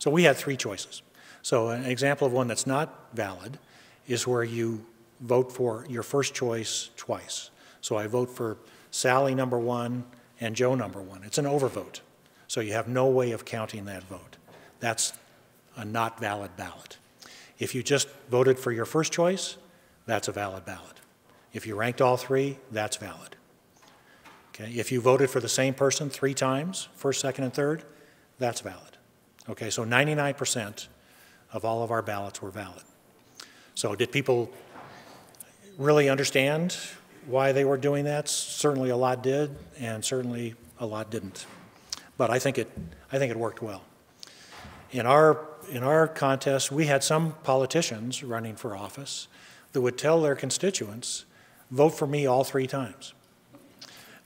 So we had three choices. So an example of one that's not valid is where you vote for your first choice twice. So I vote for Sally number one and Joe number one. It's an overvote. So you have no way of counting that vote. That's a not valid ballot. If you just voted for your first choice, that's a valid ballot. If you ranked all three, that's valid. Okay. If you voted for the same person three times, first, second, and third, that's valid. Okay, so ninety-nine percent of all of our ballots were valid. So did people really understand why they were doing that. Certainly a lot did, and certainly a lot didn't. But I think it, I think it worked well. In our, in our contest, we had some politicians running for office that would tell their constituents, vote for me all three times.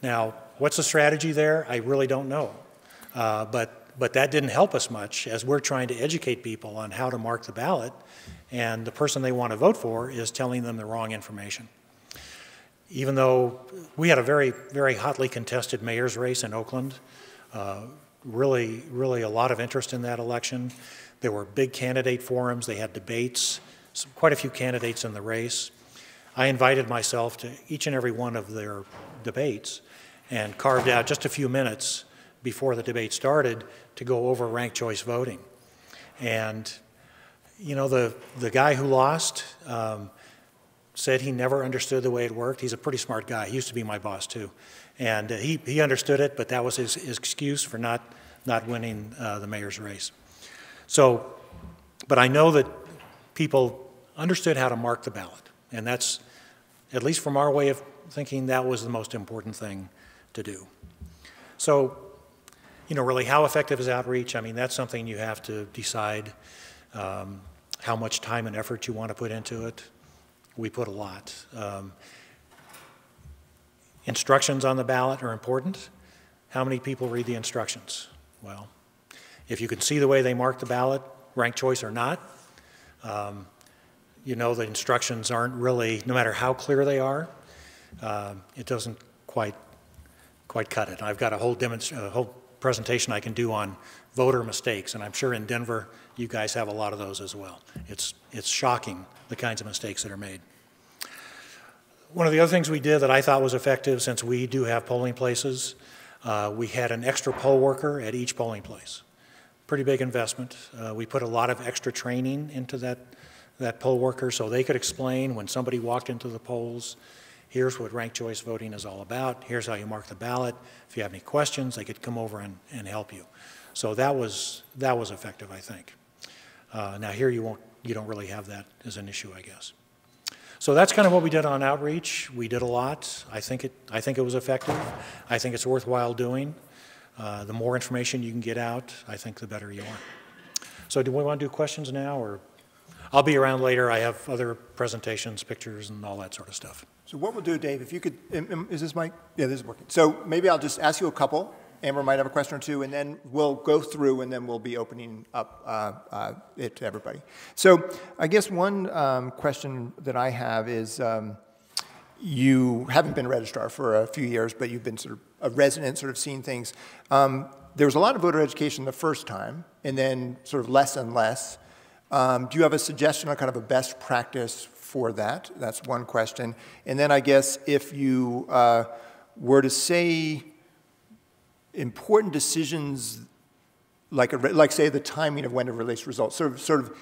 Now, what's the strategy there? I really don't know. Uh, but, but that didn't help us much as we're trying to educate people on how to mark the ballot, and the person they want to vote for is telling them the wrong information. Even though we had a very, very hotly contested mayor's race in Oakland, uh, really, really a lot of interest in that election. There were big candidate forums, they had debates, some, quite a few candidates in the race. I invited myself to each and every one of their debates and carved out just a few minutes before the debate started to go over ranked choice voting. And you know, the, the guy who lost um, said he never understood the way it worked. He's a pretty smart guy. He used to be my boss too. And uh, he, he understood it, but that was his, his excuse for not, not winning uh, the mayor's race. So, but I know that people understood how to mark the ballot. And that's, at least from our way of thinking, that was the most important thing to do. So, you know, really how effective is outreach? I mean, that's something you have to decide um, how much time and effort you want to put into it. We put a lot. Um, instructions on the ballot are important. How many people read the instructions? Well, if you can see the way they mark the ballot, ranked choice or not, um, you know, the instructions aren't really, no matter how clear they are, uh, it doesn't quite quite cut it. I've got a whole, a whole presentation I can do on voter mistakes, and I'm sure in Denver you guys have a lot of those as well. It's, it's shocking the kinds of mistakes that are made. One of the other things we did that I thought was effective, since we do have polling places, uh, we had an extra poll worker at each polling place. Pretty big investment. Uh, we put a lot of extra training into that that poll worker so they could explain when somebody walked into the polls, here's what ranked choice voting is all about, here's how you mark the ballot. If you have any questions, they could come over and, and help you. So that was, that was effective, I think. Uh, now here you won't, you don't really have that as an issue, I guess. So that's kind of what we did on outreach. We did a lot. I think it, I think it was effective. I think it's worthwhile doing. Uh, the more information you can get out, I think the better you are. So do we want to do questions now, or? I'll be around later. I have other presentations, pictures, and all that sort of stuff. So what we'll do, Dave, if you could, is this mic? Yeah, this is working. So maybe I'll just ask you a couple. Amber might have a question or two, and then we'll go through, and then we'll be opening up uh, uh, it to everybody. So I guess one um, question that I have is um, you haven't been a registrar for a few years, but you've been sort of a resident, sort of seeing things. Um, there was a lot of voter education the first time, and then sort of less and less. Um, do you have a suggestion on kind of a best practice for that? That's one question. And then I guess if you uh, were to say important decisions, like, a, like say the timing of when to release results, sort of, sort of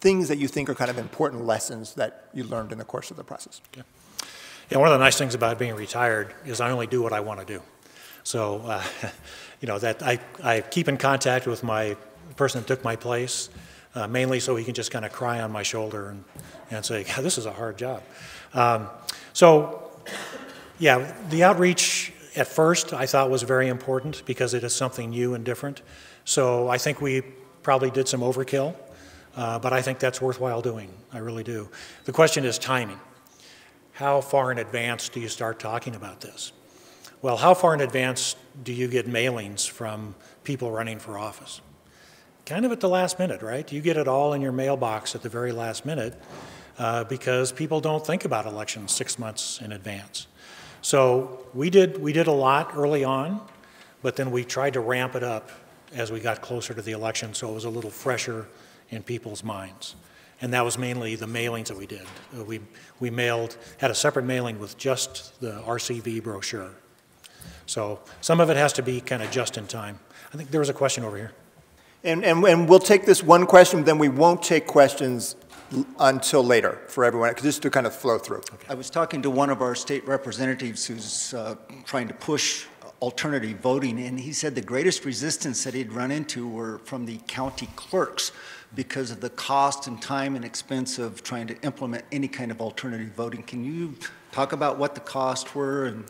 things that you think are kind of important lessons that you learned in the course of the process. Okay. Yeah, one of the nice things about being retired is I only do what I want to do. So, uh, you know, that I, I keep in contact with my person that took my place. Uh, mainly so he can just kind of cry on my shoulder and, and say, God, this is a hard job. Um, so, yeah, the outreach at first I thought was very important because it is something new and different. So I think we probably did some overkill, uh, but I think that's worthwhile doing. I really do. The question is timing. How far in advance do you start talking about this? Well, how far in advance do you get mailings from people running for office? Kind of at the last minute, right? You get it all in your mailbox at the very last minute uh, because people don't think about elections six months in advance. So we did, we did a lot early on, but then we tried to ramp it up as we got closer to the election so it was a little fresher in people's minds. And that was mainly the mailings that we did. Uh, we, we mailed, had a separate mailing with just the R C V brochure. So some of it has to be kind of just in time. I think there was a question over here. And, and, and we'll take this one question, then we won't take questions until later for everyone, because just to kind of flow through. Okay. I was talking to one of our state representatives who's uh, trying to push alternative voting, and he said the greatest resistance that he'd run into were from the county clerks because of the cost and time and expense of trying to implement any kind of alternative voting. Can you talk about what the costs were and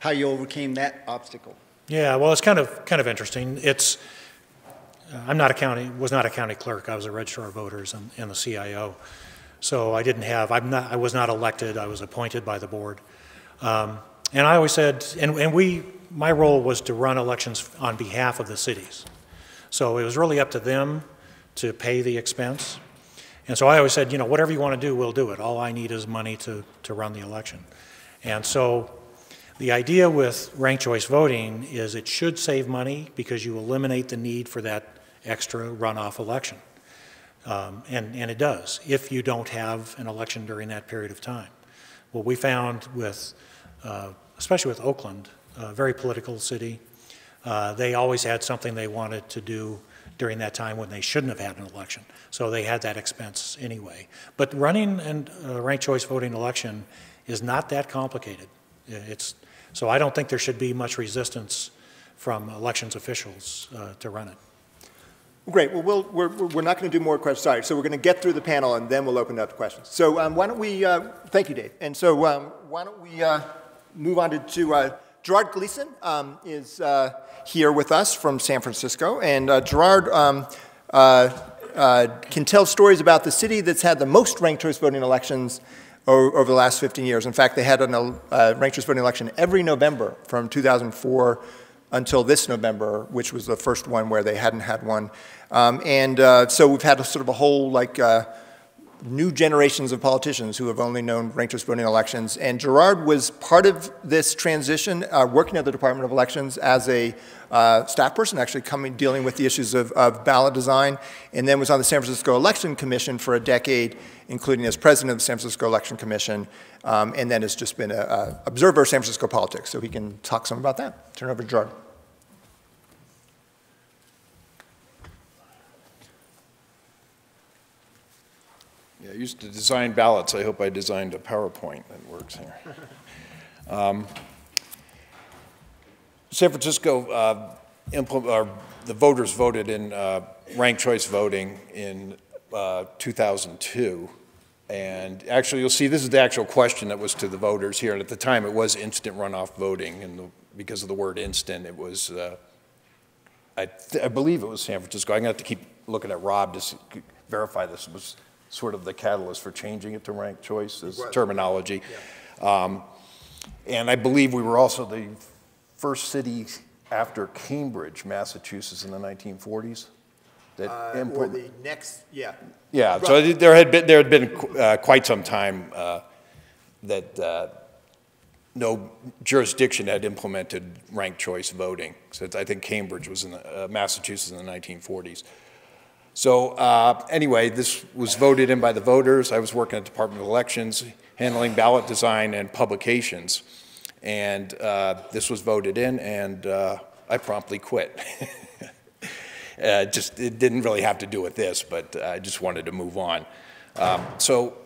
how you overcame that obstacle. Yeah, well, it's kind of kind of interesting. It's uh, I'm not a county was not a county clerk. I was a registrar of voters and, and the C I O, so I didn't have I'm not I was not elected. I was appointed by the board, um, and I always said and and we my role was to run elections on behalf of the cities, so it was really up to them to pay the expense. And so I always said, you know, whatever you want to do, we'll do it. All I need is money to, to run the election. And so the idea with ranked choice voting is it should save money because you eliminate the need for that extra runoff election. Um, and, and it does, if you don't have an election during that period of time. What we found with, uh, especially with Oakland, a very political city, uh, they always had something they wanted to do during that time when they shouldn't have had an election. So they had that expense anyway. But running a uh, ranked choice voting election is not that complicated. It's, so I don't think there should be much resistance from elections officials uh, to run it. Great. Well, we'll we're, we're not going to do more questions. Sorry. So we're going to get through the panel, and then we'll open it up to questions. So um, why don't we, uh, thank you, Dave. And so um, why don't we uh, move on to, to uh, Gerard Gleason um, is uh, here with us from San Francisco, and uh, Gerard um, uh, uh, can tell stories about the city that's had the most ranked choice voting elections over, over the last fifteen years. In fact, they had a uh, ranked choice voting election every November from two thousand four until this November, which was the first one where they hadn't had one. Um, and uh, so we've had a sort of a whole like uh, new generations of politicians who have only known ranked choice voting elections. And Gerard was part of this transition, uh, working at the Department of Elections as a uh, staff person, actually coming, dealing with the issues of, of ballot design, and then was on the San Francisco Election Commission for a decade, including as president of the San Francisco Election Commission, um, and then has just been an observer of San Francisco politics. So he can talk some about that. Turn over to Gerard. Yeah, I used to design ballots. I hope I designed a PowerPoint that works here. Um, San Francisco, uh, uh, the voters voted in uh, ranked choice voting in uh, two thousand two. And actually, you'll see this is the actual question that was to the voters here. And at the time, it was instant runoff voting. And the, because of the word instant, it was, uh, I, th I believe it was San Francisco. I'm going to have to keep looking at Rob to see, verify this was sort of the catalyst for changing it to ranked choice as terminology. Yeah. Um, and I believe we were also the first city after Cambridge, Massachusetts in the nineteen forties. That uh, or the next, yeah. Yeah, right. So there had been, there had been uh, quite some time uh, that uh, no jurisdiction had implemented ranked choice voting. So I think Cambridge was in the, uh, Massachusetts in the nineteen forties. So uh, anyway, this was voted in by the voters. I was working at the Department of Elections, handling ballot design and publications. And uh, this was voted in, and uh, I promptly quit. uh, just, it didn't really have to do with this, but I just wanted to move on. Um, so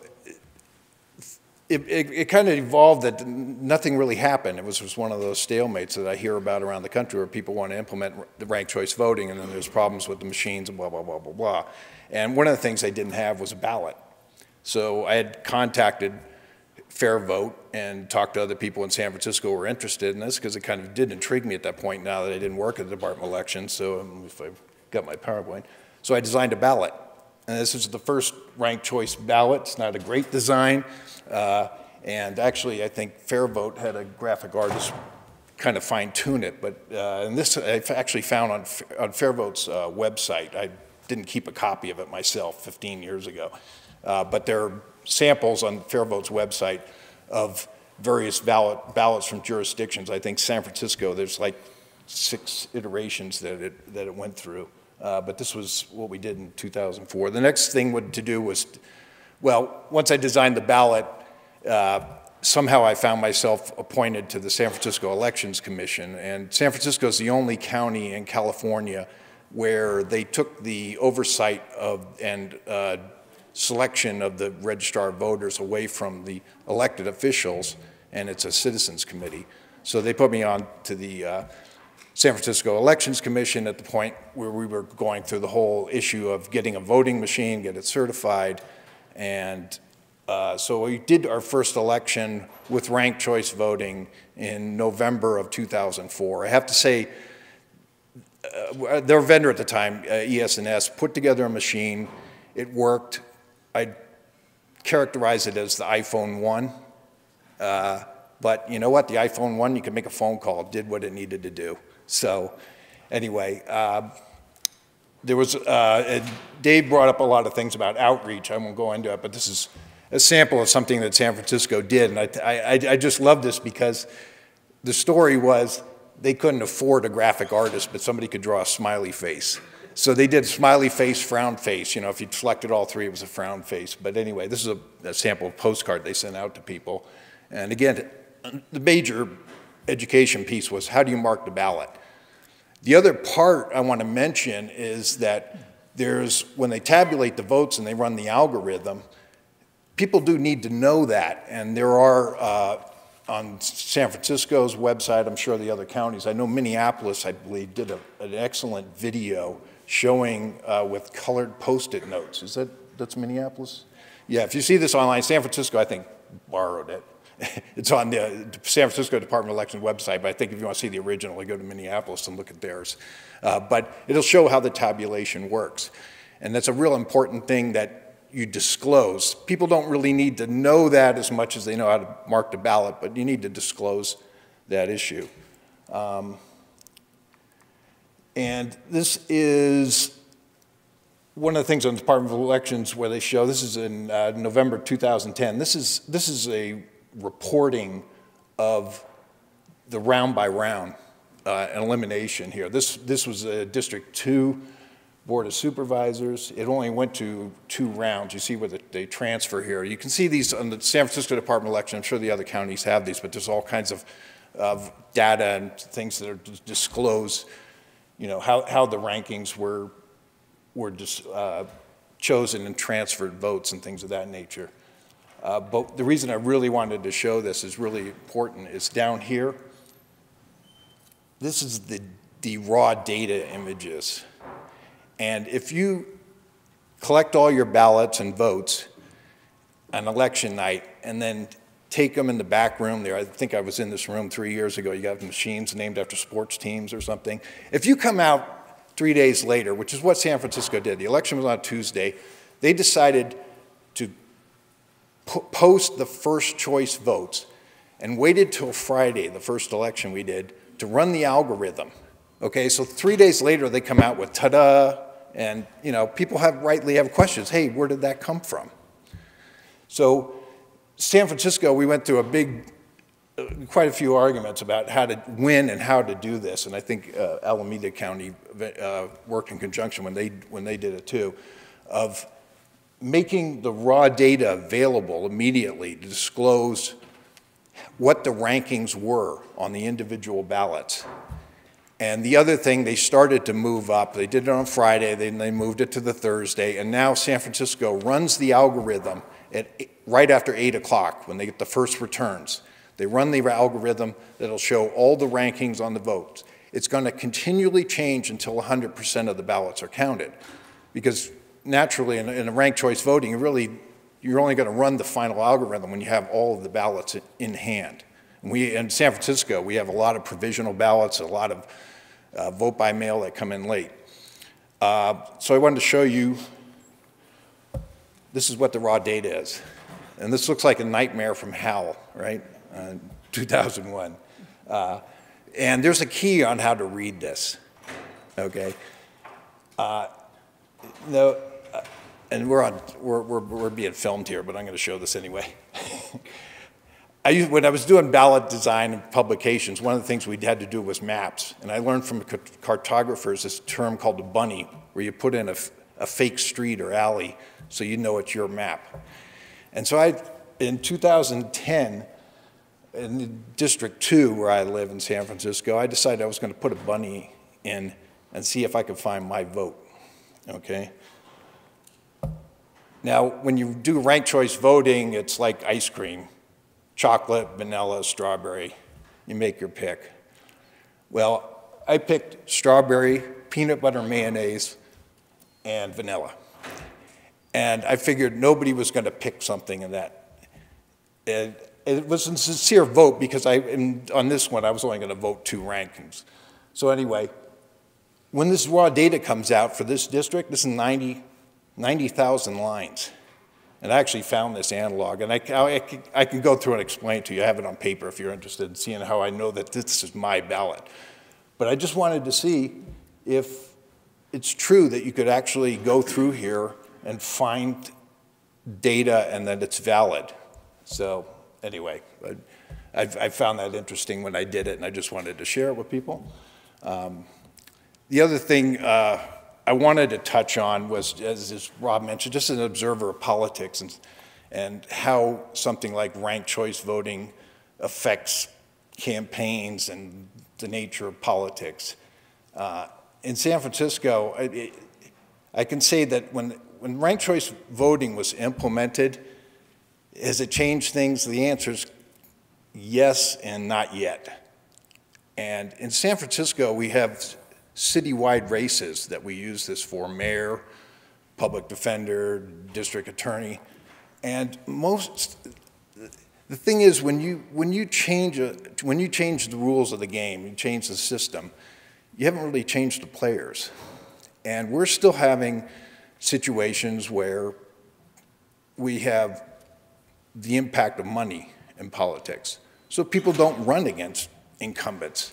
it, it, it kind of evolved that nothing really happened. It was just one of those stalemates that I hear about around the country where people want to implement the ranked choice voting, and then there's problems with the machines and blah, blah, blah, blah, blah. And one of the things they didn't have was a ballot. So I had contacted Fair Vote and talked to other people in San Francisco who were interested in this, because it kind of did intrigue me at that point now that I didn't work at the Department of Elections, so if I got my PowerPoint. So I designed a ballot. And this is the first ranked choice ballot. It's not a great design. Uh, and actually, I think Fair Vote had a graphic artist kind of fine-tune it. But uh, and this I actually found on, on Fair Vote's uh, website. I didn't keep a copy of it myself fifteen years ago. Uh, but there are samples on Fair Vote's website of various ballot, ballots from jurisdictions. I think San Francisco, there's like six iterations that it, that it went through. Uh, but this was what we did in two thousand four. The next thing would, to do was, well, once I designed the ballot, uh, somehow I found myself appointed to the San Francisco Elections Commission. And San Francisco is the only county in California where they took the oversight of and uh, selection of the registrar of voters away from the elected officials, and it's a citizens committee. So they put me on to the uh, San Francisco Elections Commission at the point where we were going through the whole issue of getting a voting machine, get it certified. And Uh, so we did our first election with ranked choice voting in November of two thousand four. I have to say, uh, their vendor at the time, uh, E S N S, put together a machine. It worked. I'd characterize it as the iPhone one. Uh, but you know what? The iPhone one, you could make a phone call. It did what it needed to do. So anyway, uh, there was, uh, Dave brought up a lot of things about outreach. I won't go into it, but this is a sample of something that San Francisco did. And I, I, I just love this because the story was they couldn't afford a graphic artist, but somebody could draw a smiley face. So they did smiley face, frown face. You know, if you selected all three, it was a frown face. But anyway, this is a, a sample postcard they sent out to people. And again, the major education piece was how do you mark the ballot? The other part I want to mention is that there's, when they tabulate the votes and they run the algorithm, people do need to know that. And there are, uh, on San Francisco's website, I'm sure the other counties, I know Minneapolis, I believe, did a, an excellent video showing uh, with colored Post-it notes. Is that, that's Minneapolis? Yeah, if you see this online, San Francisco, I think, borrowed it. It's on the San Francisco Department of Elections website, but I think if you want to see the original, you go to Minneapolis and look at theirs. Uh, but it'll show how the tabulation works. And that's a real important thing that you disclose. People don't really need to know that as much as they know how to mark the ballot, but you need to disclose that issue. Um, and this is one of the things on the Department of Elections where they show, this is in uh, November two thousand ten, this is, this is a reporting of the round by round uh, elimination here. This, this was a District two Board of Supervisors. It only went to two rounds. You see where the, they transfer here. You can see these on the San Francisco Department of Election. I'm sure the other counties have these, but there's all kinds of, of data and things that are disclosed, you know, how, how the rankings were, were just, uh, chosen and transferred votes and things of that nature. Uh, but the reason I really wanted to show this is really important. It's down here. This is the, the raw data images. And if you collect all your ballots and votes on election night and then take them in the back room there, I think I was in this room three years ago. You got machines named after sports teams or something. If you come out three days later, which is what San Francisco did, the election was on Tuesday, they decided to post the first choice votes and waited till Friday, the first election we did, to run the algorithm. Okay, so three days later they come out with ta-da, and you know, people have rightly have questions. Hey, where did that come from? So San Francisco, we went through a big, uh, quite a few arguments about how to win and how to do this, and I think uh, Alameda County uh, worked in conjunction when they, when they did it too, of making the raw data available immediately to disclose what the rankings were on the individual ballots. And the other thing, they started to move up. They did it on Friday, then they moved it to the Thursday, and now San Francisco runs the algorithm at eight, right after eight o'clock when they get the first returns. They run the algorithm that'll show all the rankings on the votes. It's gonna continually change until one hundred percent of the ballots are counted, because naturally, in, in a ranked choice voting, you really, you're only going to run the final algorithm when you have all of the ballots in, in hand. And we, in San Francisco, we have a lot of provisional ballots, a lot of uh, vote by mail that come in late. Uh, so I wanted to show you, this is what the raw data is. And this looks like a nightmare from Hal, right, uh, two thousand one. Uh, and there's a key on how to read this, okay? Uh, no. And we're, on, we're, we're, we're being filmed here, but I'm going to show this anyway. I used, when I was doing ballot design and publications, one of the things we had to do was maps. And I learned from cartographers this term called the bunny, where you put in a, a fake street or alley so you know it's your map. And so I, in two thousand ten, in District two, where I live in San Francisco, I decided I was going to put a bunny in and see if I could find my vote, okay? Now, when you do ranked choice voting, it's like ice cream, chocolate, vanilla, strawberry. You make your pick. Well, I picked strawberry, peanut butter mayonnaise, and vanilla. And I figured nobody was going to pick something in that And it was a sincere vote because I, on this one, I was only going to vote two rankings. So anyway, when this raw data comes out for this district, this is ninety thousand lines. And I actually found this analog, and I, I, I can go through and explain it to you. I have it on paper if you're interested in seeing how I know that this is my ballot. But I just wanted to see if it's true that you could actually go through here and find data and that it's valid. So anyway, I, I found that interesting when I did it, and I just wanted to share it with people. Um, the other thing uh, I wanted to touch on was, as, as Rob mentioned, just an observer of politics and, and how something like ranked choice voting affects campaigns and the nature of politics. Uh, in San Francisco, I, it, I can say that when, when ranked choice voting was implemented, has it changed things? The answer is yes and not yet. And in San Francisco, we have citywide races that we use this for: mayor, public defender, district attorney. And most, the thing is, when you when you change a, when you change the rules of the game, you change the system, you haven't really changed the players. And we're still having situations where we have the impact of money in politics. So people don't run against incumbents.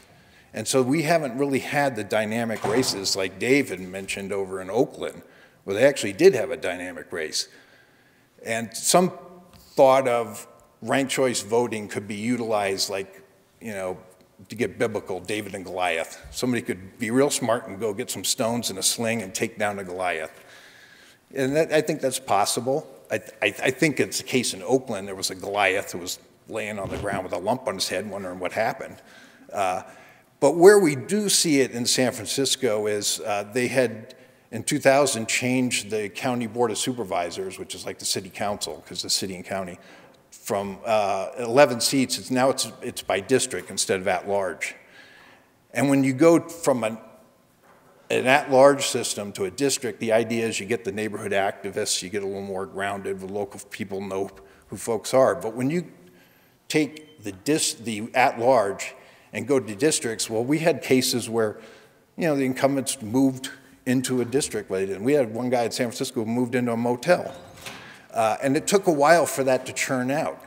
And so we haven't really had the dynamic races like David mentioned over in Oakland, where they actually did have a dynamic race. And some thought of ranked choice voting could be utilized like, you know, to get biblical, David and Goliath. Somebody could be real smart and go get some stones and a sling and take down a Goliath. And that, I think that's possible. I, I, I think it's the case in Oakland. There was a Goliath who was laying on the ground with a lump on his head wondering what happened. Uh, But where we do see it in San Francisco is uh, they had, in two thousand, changed the County Board of Supervisors, which is like the city council, because the city and county, from uh, eleven seats, it's, now it's, it's by district instead of at large. And when you go from an, an at-large system to a district, the idea is you get the neighborhood activists, you get a little more grounded, the local people know who folks are. But when you take the, dis, the at-large and go to districts, well, we had cases where, you know, the incumbents moved into a district later. And we had one guy in San Francisco who moved into a motel. Uh, and it took a while for that to churn out.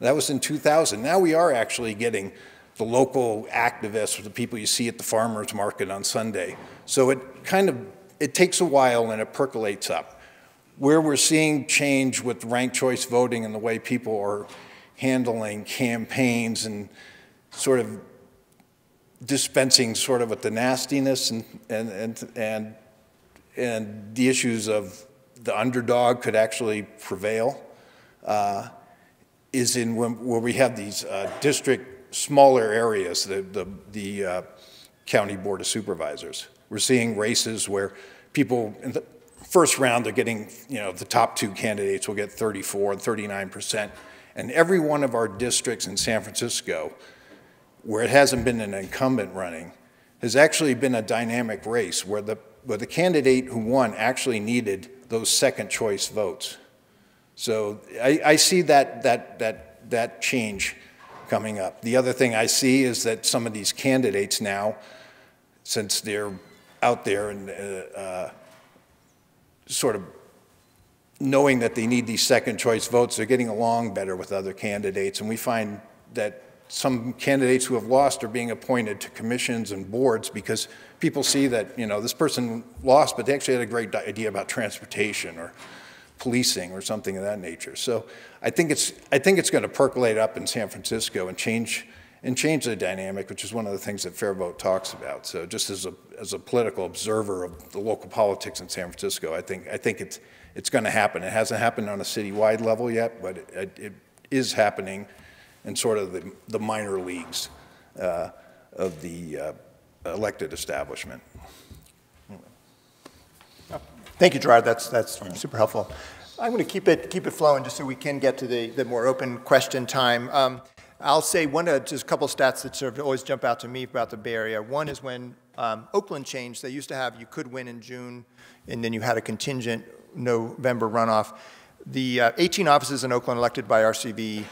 That was in two thousand. Now we are actually getting the local activists, the people you see at the farmer's market on Sunday. So it kind of, it takes a while and it percolates up. Where we're seeing change with ranked choice voting and the way people are handling campaigns and sort of dispensing sort of with the nastiness and, and, and, and, and the issues of the underdog could actually prevail uh, is in when, where we have these uh, district smaller areas, the, the, the uh, County Board of Supervisors. We're seeing races where people in the first round, they're getting, you know, the top two candidates will get thirty-four and thirty-nine percent. And every one of our districts in San Francisco where it hasn't been an incumbent running, has actually been a dynamic race where the, where the candidate who won actually needed those second choice votes. So I, I see that, that, that, that change coming up. The other thing I see is that some of these candidates now, since they're out there and uh, uh, sort of knowing that they need these second choice votes, they're getting along better with other candidates. And we find that some candidates who have lost are being appointed to commissions and boards because people see that, you know, this person lost, but they actually had a great idea about transportation or policing or something of that nature. So I think it's, I think it's going to percolate up in San Francisco and change, and change the dynamic, which is one of the things that Fair Vote talks about. So just as a, as a political observer of the local politics in San Francisco, I think, I think it's, it's going to happen. It hasn't happened on a citywide level yet, but it, it is happening and sort of the, the minor leagues uh, of the uh, elected establishment. Anyway. Oh, thank you, Gerard. That's, that's super helpful. I'm going to keep it, keep it flowing just so we can get to the, the more open question time. Um, I'll say one, uh, just a couple stats that sort of always jump out to me about the Bay Area. One is when um, Oakland changed, they used to have you could win in June, and then you had a contingent November runoff. The uh, eighteen offices in Oakland elected by R C V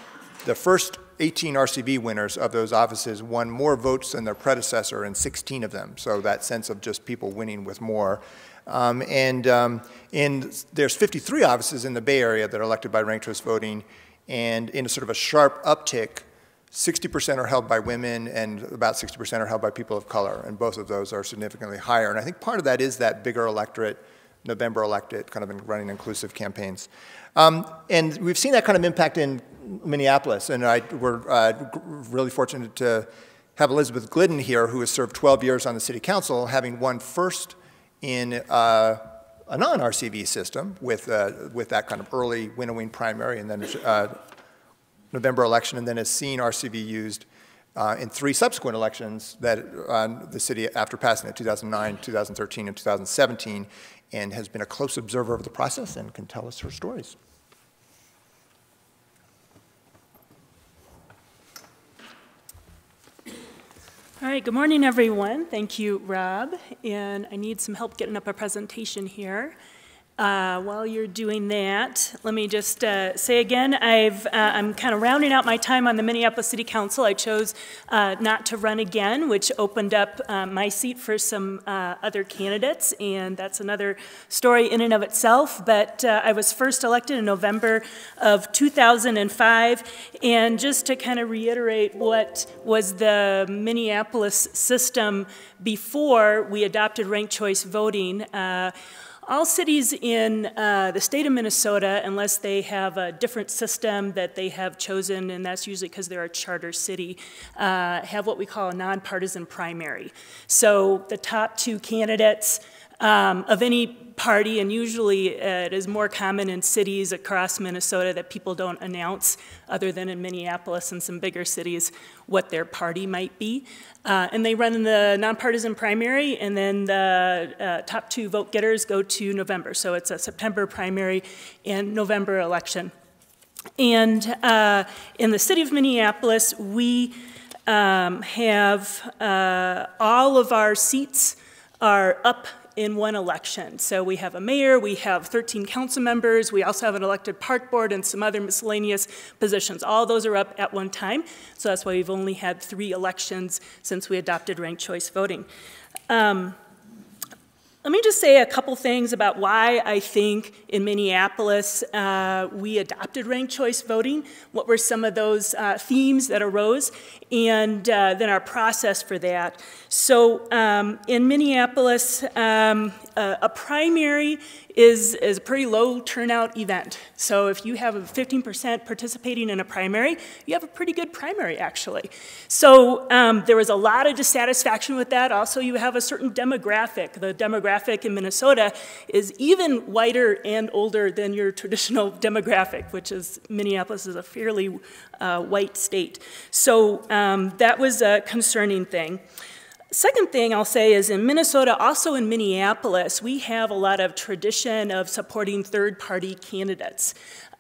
The first eighteen R C V winners of those offices won more votes than their predecessor in sixteen of them. So that sense of just people winning with more. Um, and, um, and there's fifty-three offices in the Bay Area that are elected by ranked choice voting, and in a sort of a sharp uptick, sixty percent are held by women and about sixty percent are held by people of color, and both of those are significantly higher. And I think part of that is that bigger electorate, November electorate, kind of in running inclusive campaigns. Um, and we've seen that kind of impact in Minneapolis, and I, we're uh, really fortunate to have Elizabeth Glidden here, who has served twelve years on the city council, having won first in uh, a non-R C V system with, uh, with that kind of early winnowing primary and then uh, November election, and then has seen R C V used uh, in three subsequent elections that uh, the city, after passing it, two thousand nine, two thousand thirteen, and two thousand seventeen, and has been a close observer of the process and can tell us her stories. All right, good morning, everyone. Thank you, Rob. And I need some help getting up a presentation here. Uh, while you're doing that, let me just uh, say again, I've, uh, I'm kind of rounding out my time on the Minneapolis City Council. I chose uh, not to run again, which opened up uh, my seat for some uh, other candidates, and that's another story in and of itself. But uh, I was first elected in November of two thousand five, and just to kind of reiterate what was the Minneapolis system before we adopted ranked choice voting, uh, all cities in uh, the state of Minnesota, unless they have a different system that they have chosen, and that's usually because they're a charter city, uh, have what we call a nonpartisan primary. So the top two candidates um, of any party, and usually uh, it is more common in cities across Minnesota that people don't announce, other than in Minneapolis and some bigger cities, what their party might be. Uh, and they run in the nonpartisan primary, and then the uh, top two vote-getters go to November. So it's a September primary and November election. And uh, in the city of Minneapolis, we um, have uh, all of our seats are up in one election. So we have a mayor, we have thirteen council members, we also have an elected park board and some other miscellaneous positions. All those are up at one time, so that's why we've only had three elections since we adopted ranked choice voting. Um, let me just say a couple things about why I think in Minneapolis uh, we adopted ranked choice voting, what were some of those uh, themes that arose, and uh, then our process for that. So um, in Minneapolis, um, a, a primary is, is a pretty low turnout event. So if you have fifteen percent participating in a primary, you have a pretty good primary, actually. So um, there was a lot of dissatisfaction with that. Also, you have a certain demographic. The demographic in Minnesota is even whiter and older than your traditional demographic, which is Minneapolis is a fairly uh, white state. So um, that was a concerning thing. Second thing I'll say is in Minnesota, also in Minneapolis, we have a lot of tradition of supporting third-party candidates.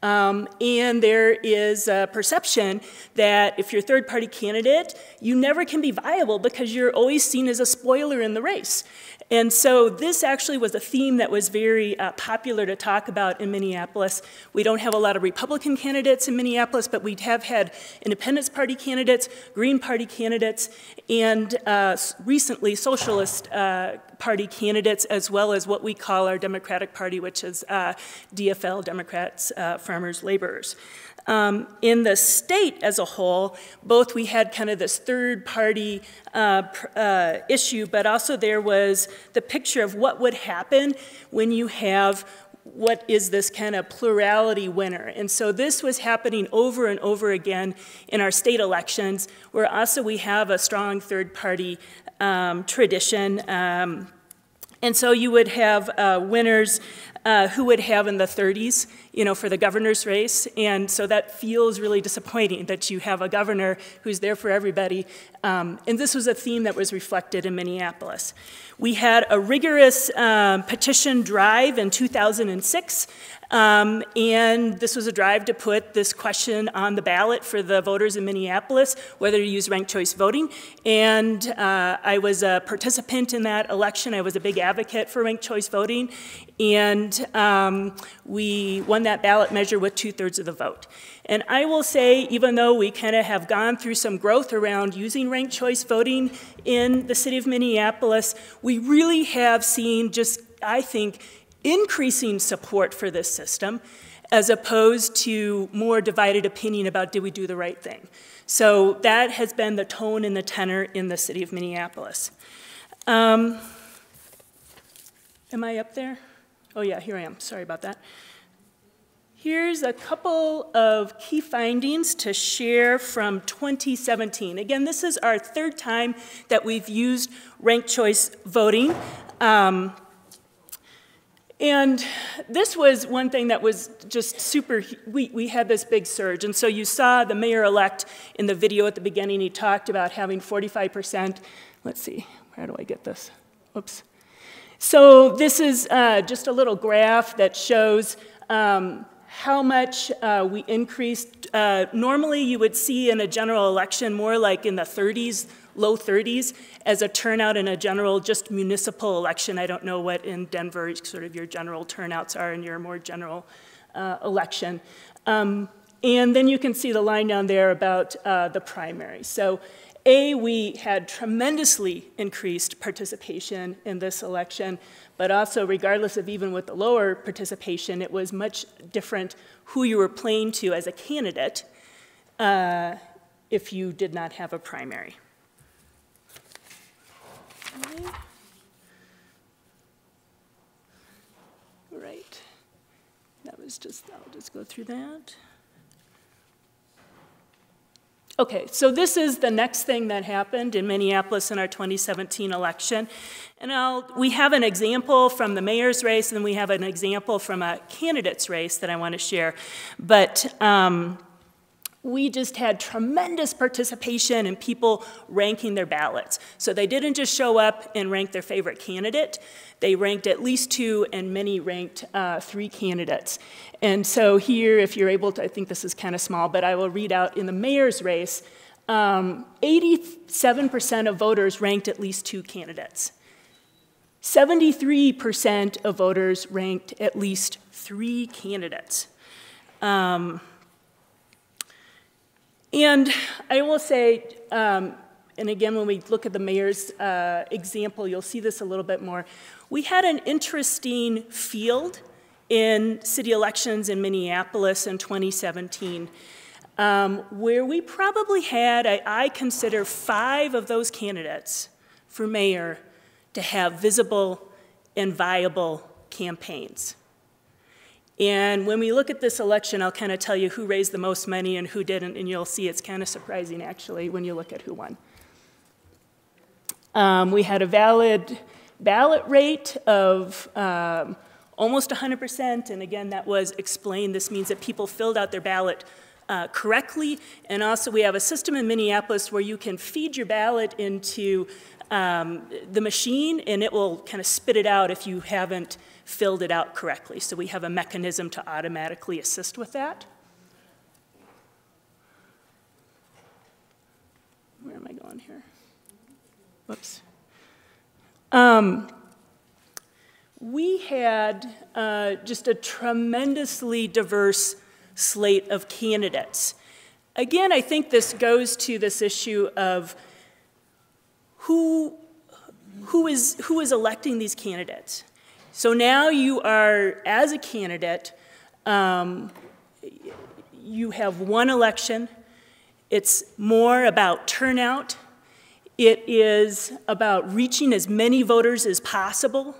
Um, and there is a perception that if you're a third-party candidate, you never can be viable because you're always seen as a spoiler in the race. And so this actually was a theme that was very uh, popular to talk about in Minneapolis. We don't have a lot of Republican candidates in Minneapolis, but we have had Independence Party candidates, Green Party candidates, and uh, recently Socialist uh, Party candidates, as well as what we call our Democratic Party, which is uh, D F L, Democrats, uh, Farmers, Laborers. Um, in the state as a whole, both we had kind of this third-party uh, uh, issue, but also there was the picture of what would happen when you have what is this kind of plurality winner. And so this was happening over and over again in our state elections, where also we have a strong third-party um, tradition. Um, and so you would have uh, winners Uh, who would have in the thirties, you know, for the governor's race. And so that feels really disappointing that you have a governor who's there for everybody. Um, and this was a theme that was reflected in Minneapolis. We had a rigorous um, petition drive in two thousand six. Um, and this was a drive to put this question on the ballot for the voters in Minneapolis, whether to use ranked choice voting. And uh, I was a participant in that election. I was a big advocate for ranked choice voting. And and um, we won that ballot measure with two-thirds of the vote. And I will say, even though we kind of have gone through some growth around using ranked choice voting in the city of Minneapolis, we really have seen just, I think, increasing support for this system, as opposed to more divided opinion about did we do the right thing. So that has been the tone and the tenor in the city of Minneapolis. Um, am I up there? Oh yeah, here I am, sorry about that. Here's a couple of key findings to share from twenty seventeen. Again, this is our third time that we've used ranked choice voting. Um, And this was one thing that was just super, we, we had this big surge. And so you saw the mayor-elect in the video at the beginning, he talked about having forty-five percent. Let's see, where do I get this? Whoops. So this is uh, just a little graph that shows um, how much uh, we increased. Uh, normally you would see in a general election more like in the thirties, low thirties as a turnout in a general just municipal election. I don't know what in Denver sort of your general turnouts are in your more general uh, election. Um, and then you can see the line down there about uh, the primary. So A, we had tremendously increased participation in this election, but also regardless of even with the lower participation, it was much different who you were playing to as a candidate uh, if you did not have a primary. Right, that was just, I'll just go through that. Okay, so this is the next thing that happened in Minneapolis in our twenty seventeen election. And I'll, we have an example from the mayor's race, and we have an example from a candidate's race that I want to share. But um, we just had tremendous participation in people ranking their ballots. So they didn't just show up and rank their favorite candidate. They ranked at least two, and many ranked uh, three candidates. And so here, if you're able to, I think this is kind of small, but I will read out in the mayor's race, um, eighty-seven percent of voters ranked at least two candidates. seventy-three percent of voters ranked at least three candidates. Um, And I will say, um, and again, when we look at the mayor's uh, example, you'll see this a little bit more. We had an interesting field in city elections in Minneapolis in twenty seventeen, um, where we probably had, I, I consider, five of those candidates for mayor to have visible and viable campaigns. And when we look at this election, I'll kind of tell you who raised the most money and who didn't, and you'll see it's kind of surprising, actually, when you look at who won. Um, we had a valid ballot rate of um, almost one hundred percent, and again, that was explained. This means that people filled out their ballot uh, correctly, and also we have a system in Minneapolis where you can feed your ballot into um, the machine, and it will kind of spit it out if you haven't filled it out correctly. So we have a mechanism to automatically assist with that. Where am I going here? Whoops. Um, we had uh, just a tremendously diverse slate of candidates. Again, I think this goes to this issue of who, who, is, who is electing these candidates. So now you are, as a candidate, um, you have one election. It's more about turnout. It is about reaching as many voters as possible.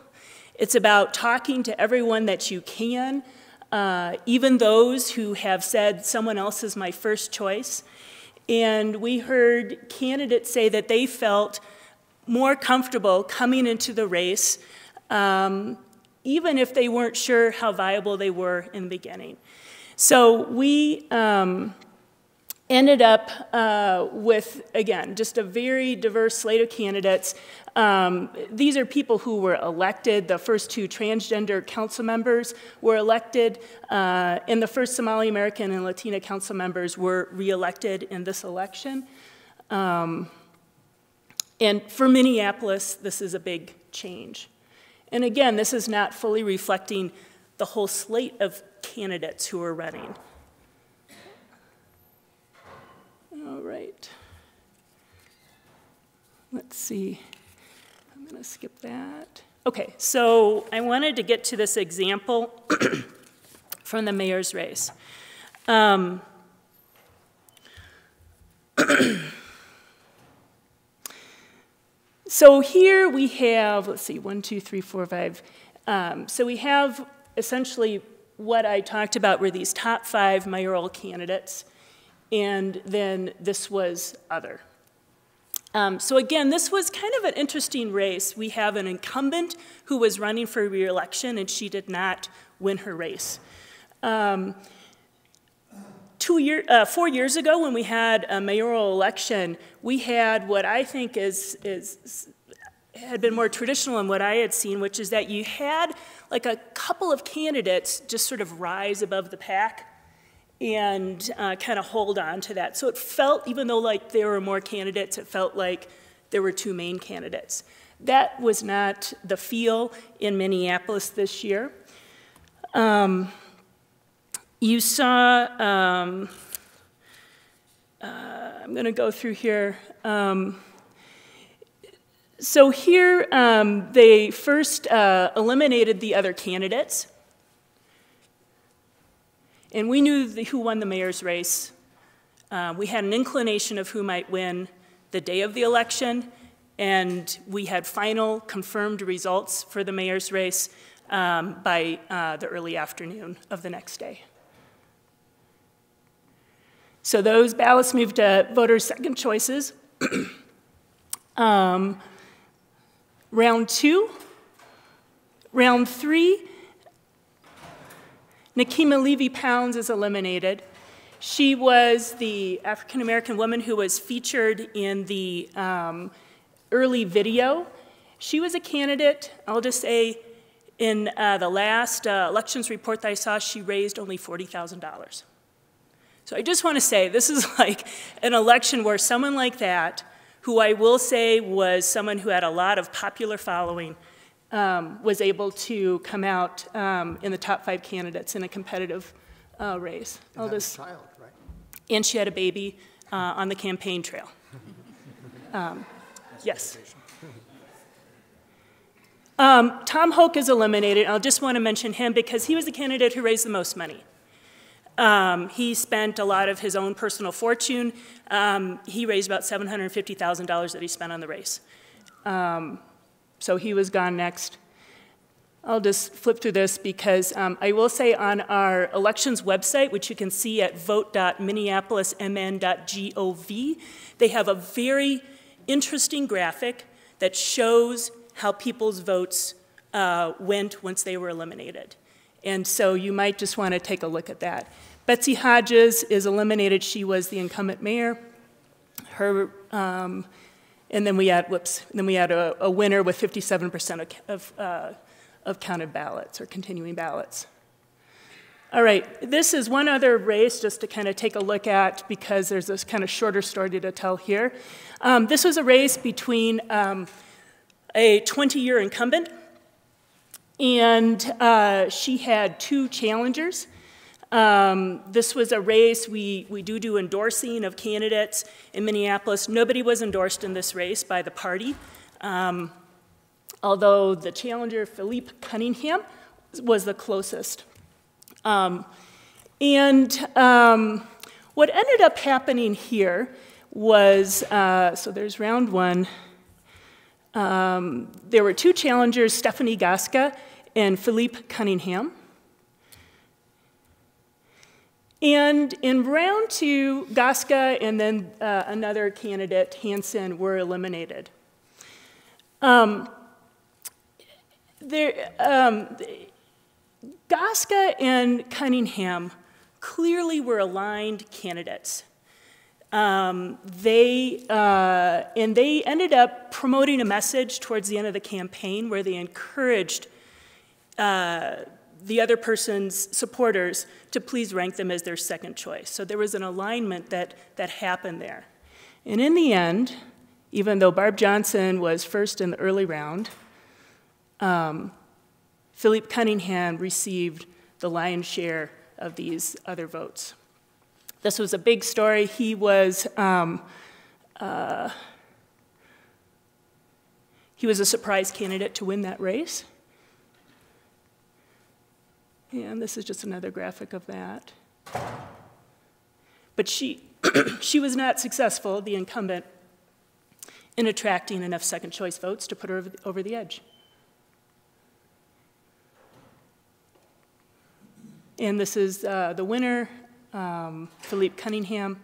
It's about talking to everyone that you can, uh, even those who have said, someone else is my first choice. And we heard candidates say that they felt more comfortable coming into the race Um, even if they weren't sure how viable they were in the beginning. So we um, ended up uh, with, again, just a very diverse slate of candidates. Um, these are people who were elected. The first two transgender council members were elected, uh, and the first Somali American and Latina council members were reelected in this election. Um, and for Minneapolis, this is a big change. And again, this is not fully reflecting the whole slate of candidates who are running. All right. Let's see. I'm going to skip that. OK, so I wanted to get to this example from the mayor's race. Um, so here we have, let's see, one, two, three, four, five. Um, so we have essentially what I talked about were these top five mayoral candidates, and then this was other. Um, so again, this was kind of an interesting race. We have an incumbent who was running for re-election, and she did not win her race. Um, two year, uh, four years ago, when we had a mayoral election, we had what I think is, is had been more traditional in what I had seen, which is that you had like a couple of candidates just sort of rise above the pack and uh, kind of hold on to that. So it felt, even though like there were more candidates, it felt like there were two main candidates. That was not the feel in Minneapolis this year. Um, you saw, um, uh, I'm gonna go through here. Um, so here um, they first uh, eliminated the other candidates. And we knew the, who won the mayor's race. Uh, we had an inclination of who might win the day of the election, and we had final confirmed results for the mayor's race um, by uh, the early afternoon of the next day. So those ballots moved to voters' second choices. um, round two, round three, Nakima Levy-Pounds is eliminated. She was the African-American woman who was featured in the um, early video. She was a candidate. I'll just say in uh, the last uh, elections report that I saw, she raised only forty thousand dollars. So I just want to say this is like an election where someone like that, who I will say was someone who had a lot of popular following, Um, was able to come out um, in the top five candidates in a competitive uh, race. And just, child, right? And she had a baby uh, on the campaign trail. Um, yes. Um, Tom Hoke is eliminated. I'll just want to mention him because he was the candidate who raised the most money. Um, he spent a lot of his own personal fortune. Um, he raised about seven hundred fifty thousand dollars that he spent on the race. Um, So he was gone next. I'll just flip through this because um, I will say on our elections website, which you can see at vote dot minneapolis M N dot gov, they have a very interesting graphic that shows how people's votes uh, went once they were eliminated. And so you might just want to take a look at that. Betsy Hodges is eliminated. She was the incumbent mayor. Her... Um, And then we had, whoops, then we had a, a winner with fifty-seven percent of, uh, of counted ballots or continuing ballots. All right, this is one other race just to kind of take a look at because there's this kind of shorter story to tell here. Um, this was a race between um, a twenty-year incumbent, and uh, she had two challengers. Um, this was a race. We, we do do endorsing of candidates in Minneapolis. Nobody was endorsed in this race by the party, um, although the challenger, Philippe Cunningham, was the closest. Um, and um, what ended up happening here was, uh, so there's round one. Um, there were two challengers, Stephanie Gasca and Philippe Cunningham. And in round two, Gasca and then uh, another candidate, Hansen, were eliminated. Um, there, um, Gasca and Cunningham clearly were aligned candidates. Um, they, uh, and they ended up promoting a message towards the end of the campaign where they encouraged uh, the other person's supporters to please rank them as their second choice. So there was an alignment that, that happened there. And in the end, even though Barb Johnson was first in the early round, um, Philippe Cunningham received the lion's share of these other votes. This was a big story. He was um, uh, he was a surprise candidate to win that race. And this is just another graphic of that. But she she was not successful, the incumbent, in attracting enough second choice votes to put her over the edge. And this is uh, the winner, um, Philippe Cunningham.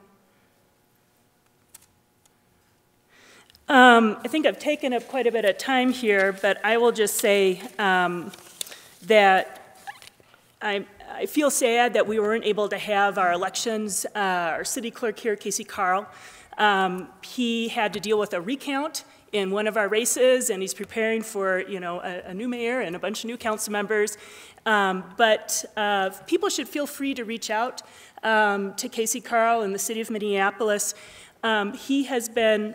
Um, I think I've taken up quite a bit of time here, but I will just say um, that I, I feel sad that we weren't able to have our elections. Uh, our city clerk here, Casey Carl, um, he had to deal with a recount in one of our races, and he's preparing for, you know, a, a new mayor and a bunch of new council members. Um, but uh, people should feel free to reach out um, to Casey Carl in the city of Minneapolis. Um, he has been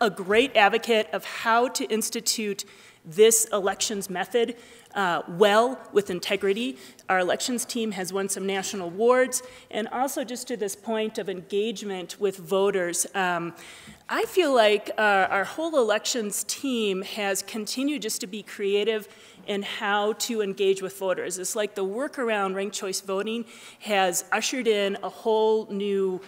a great advocate of how to institute this elections method uh, well with integrity. Our elections team has won some national awards. And also just to this point of engagement with voters, um, I feel like uh, our whole elections team has continued just to be creative in how to engage with voters. It's like the work around ranked choice voting has ushered in a whole new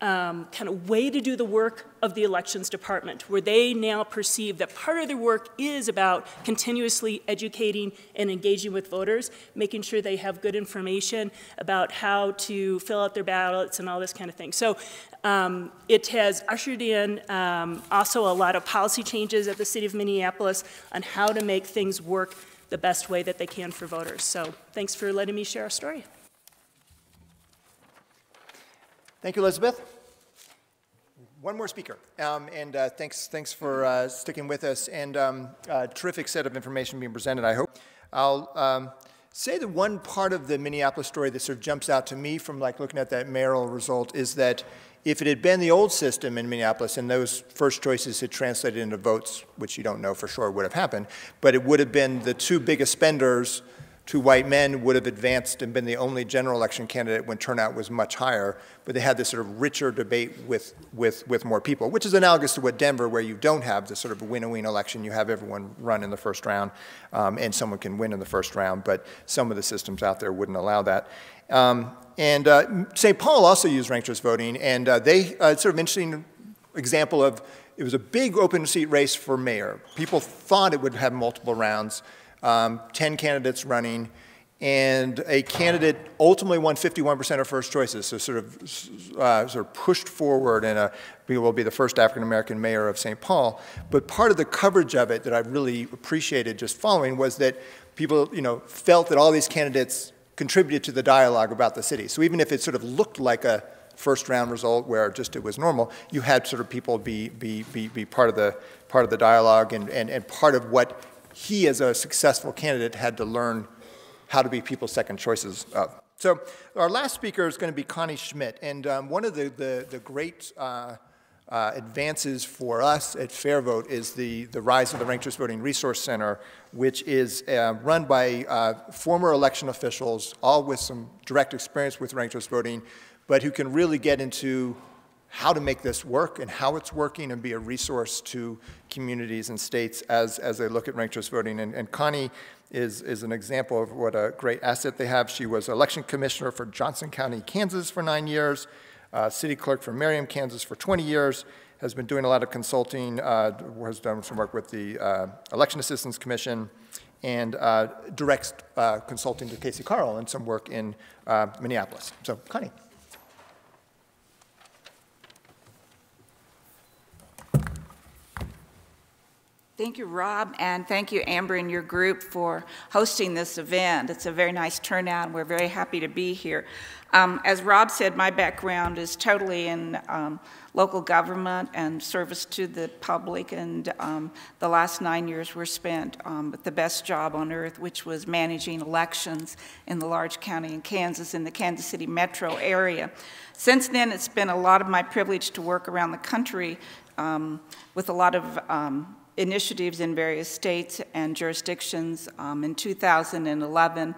Um, kind of way to do the work of the elections department, where they now perceive that part of their work is about continuously educating and engaging with voters, making sure they have good information about how to fill out their ballots and all this kind of thing. So um, it has ushered in um, also a lot of policy changes at the city of Minneapolis on how to make things work the best way that they can for voters. So thanks for letting me share our story. Thank you, Elizabeth. One more speaker, um, and uh, thanks, thanks for uh, sticking with us, and um, a terrific set of information being presented, I hope. I'll um, say the one part of the Minneapolis story that sort of jumps out to me from like looking at that mayoral result is that if it had been the old system in Minneapolis and those first choices had translated into votes, which you don't know for sure would have happened, but it would have been the two biggest spenders, two white men, would have advanced and been the only general election candidate when turnout was much higher, but they had this sort of richer debate with, with, with more people, which is analogous to what Denver, where you don't have this sort of win-a-win election. You have everyone run in the first round, um, and someone can win in the first round, but some of the systems out there wouldn't allow that. Um, and uh, Saint Paul also used ranked choice voting, and uh, they, uh, sort of interesting example of, it was a big open seat race for mayor. People thought it would have multiple rounds. Um, ten candidates running, and a candidate ultimately won fifty-one percent of first choices, so sort of, uh, sort of pushed forward, and will be the first African-American mayor of Saint Paul. But part of the coverage of it that I really appreciated just following was that people, you know, felt that all these candidates contributed to the dialogue about the city. So even if it sort of looked like a first round result where just it was normal, you had sort of people be, be, be, be part, of the, part of the dialogue and, and, and part of what he, as a successful candidate, had to learn how to be people's second choices of. So our last speaker is going to be Connie Schmidt. And um, one of the, the, the great uh, uh, advances for us at Fair Vote is the, the rise of the Ranked Choice Voting Resource Center, which is uh, run by uh, former election officials, all with some direct experience with ranked choice voting, but who can really get into how to make this work and how it's working and be a resource to communities and states as, as they look at ranked choice voting. And, and Connie is, is an example of what a great asset they have. She was election commissioner for Johnson County, Kansas for nine years, uh, city clerk for Merriam, Kansas for twenty years, has been doing a lot of consulting, uh, has done some work with the uh, Election Assistance Commission, and uh, directs uh, consulting to Casey Carl and some work in uh, Minneapolis. So, Connie. Thank you, Rob, and thank you, Amber, and your group for hosting this event. It's a very nice turnout, and we're very happy to be here. Um, as Rob said, my background is totally in um, local government and service to the public, and um, the last nine years were spent um, with the best job on earth, which was managing elections in the large county in Kansas, in the Kansas City metro area. Since then, it's been a lot of my privilege to work around the country um, with a lot of um, initiatives in various states and jurisdictions. Um, in two thousand eleven,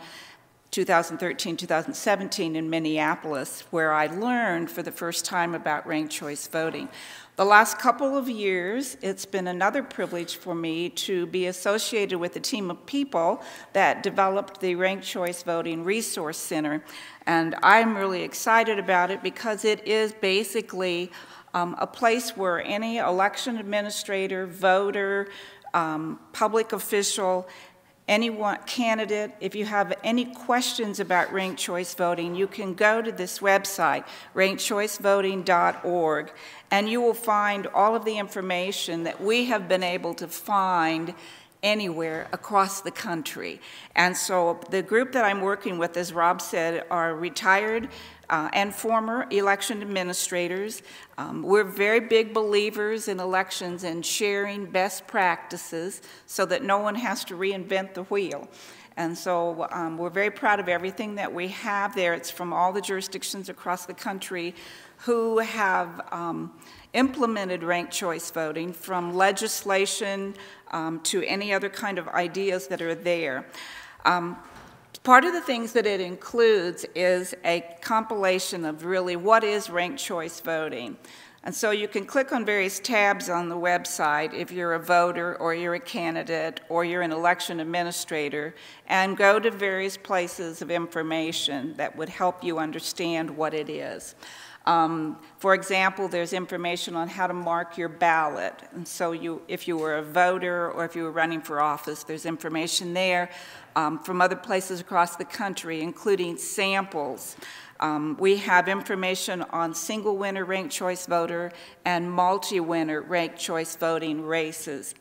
two thousand thirteen, two thousand seventeen in Minneapolis, where I learned for the first time about ranked choice voting. The last couple of years, it's been another privilege for me to be associated with a team of people that developed the Ranked Choice Voting Resource Center. And I'm really excited about it because it is basically um, a place where any election administrator, voter, um, public official, any candidate, if you have any questions about ranked choice voting, you can go to this website, ranked choice voting dot org, and you will find all of the information that we have been able to find anywhere across the country. And so the group that I'm working with, as Rob said, are retired uh, and former election administrators. Um, we're very big believers in elections and sharing best practices so that no one has to reinvent the wheel. And so um, we're very proud of everything that we have there. It's from all the jurisdictions across the country who have um, implemented ranked choice voting, from legislation um, to any other kind of ideas that are there. Um, part of the things that it includes is a compilation of really what is ranked choice voting. And so you can click on various tabs on the website if you're a voter or you're a candidate or you're an election administrator, and go to various places of information that would help you understand what it is. Um, for example, there's information on how to mark your ballot. And so you, if you were a voter or if you were running for office, there's information there um, from other places across the country, including samples. Um, we have information on single-winner ranked choice voter and multi-winner ranked choice voting races.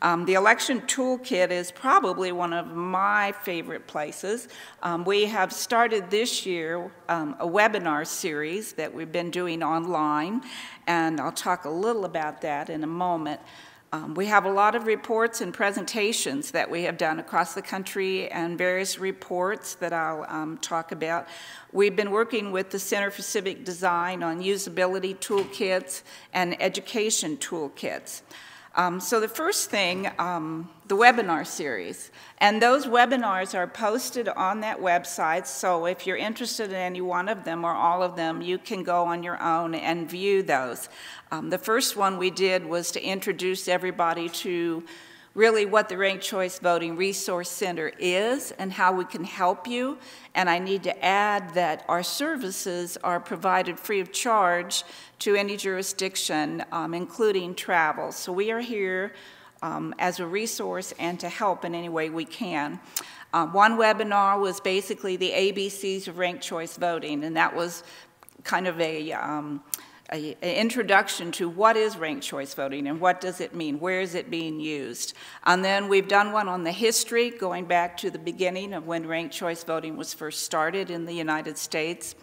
Um, the election toolkit is probably one of my favorite places. Um, we have started this year um, a webinar series that we've been doing online, and I'll talk a little about that in a moment. Um, we have a lot of reports and presentations that we have done across the country and various reports that I'll um, talk about. We've been working with the Center for Civic Design on usability toolkits and education toolkits. Um, so the first thing, um, the webinar series, and those webinars are posted on that website, so if you're interested in any one of them or all of them, you can go on your own and view those. Um, the first one we did was to introduce everybody to really what the Ranked Choice Voting Resource Center is and how we can help you. And I need to add that our services are provided free of charge to any jurisdiction, um, including travel. So we are here um, as a resource and to help in any way we can. Uh, one webinar was basically the A B Cs of Ranked Choice Voting, and that was kind of a um, an introduction to what is ranked choice voting and what does it mean, where is it being used. And then we've done one on the history, going back to the beginning of when ranked choice voting was first started in the United States.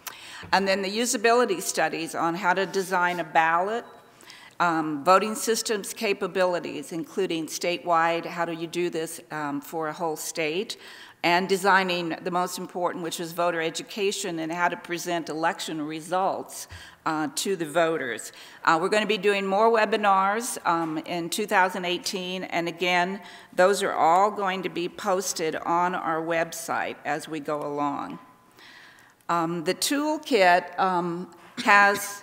And then the usability studies on how to design a ballot, um, voting systems capabilities, including statewide, how do you do this um, for a whole state, and designing the most important, which is voter education and how to present election results uh, to the voters. Uh, we're going to be doing more webinars um, in two thousand eighteen, and again, those are all going to be posted on our website as we go along. Um, the toolkit um, has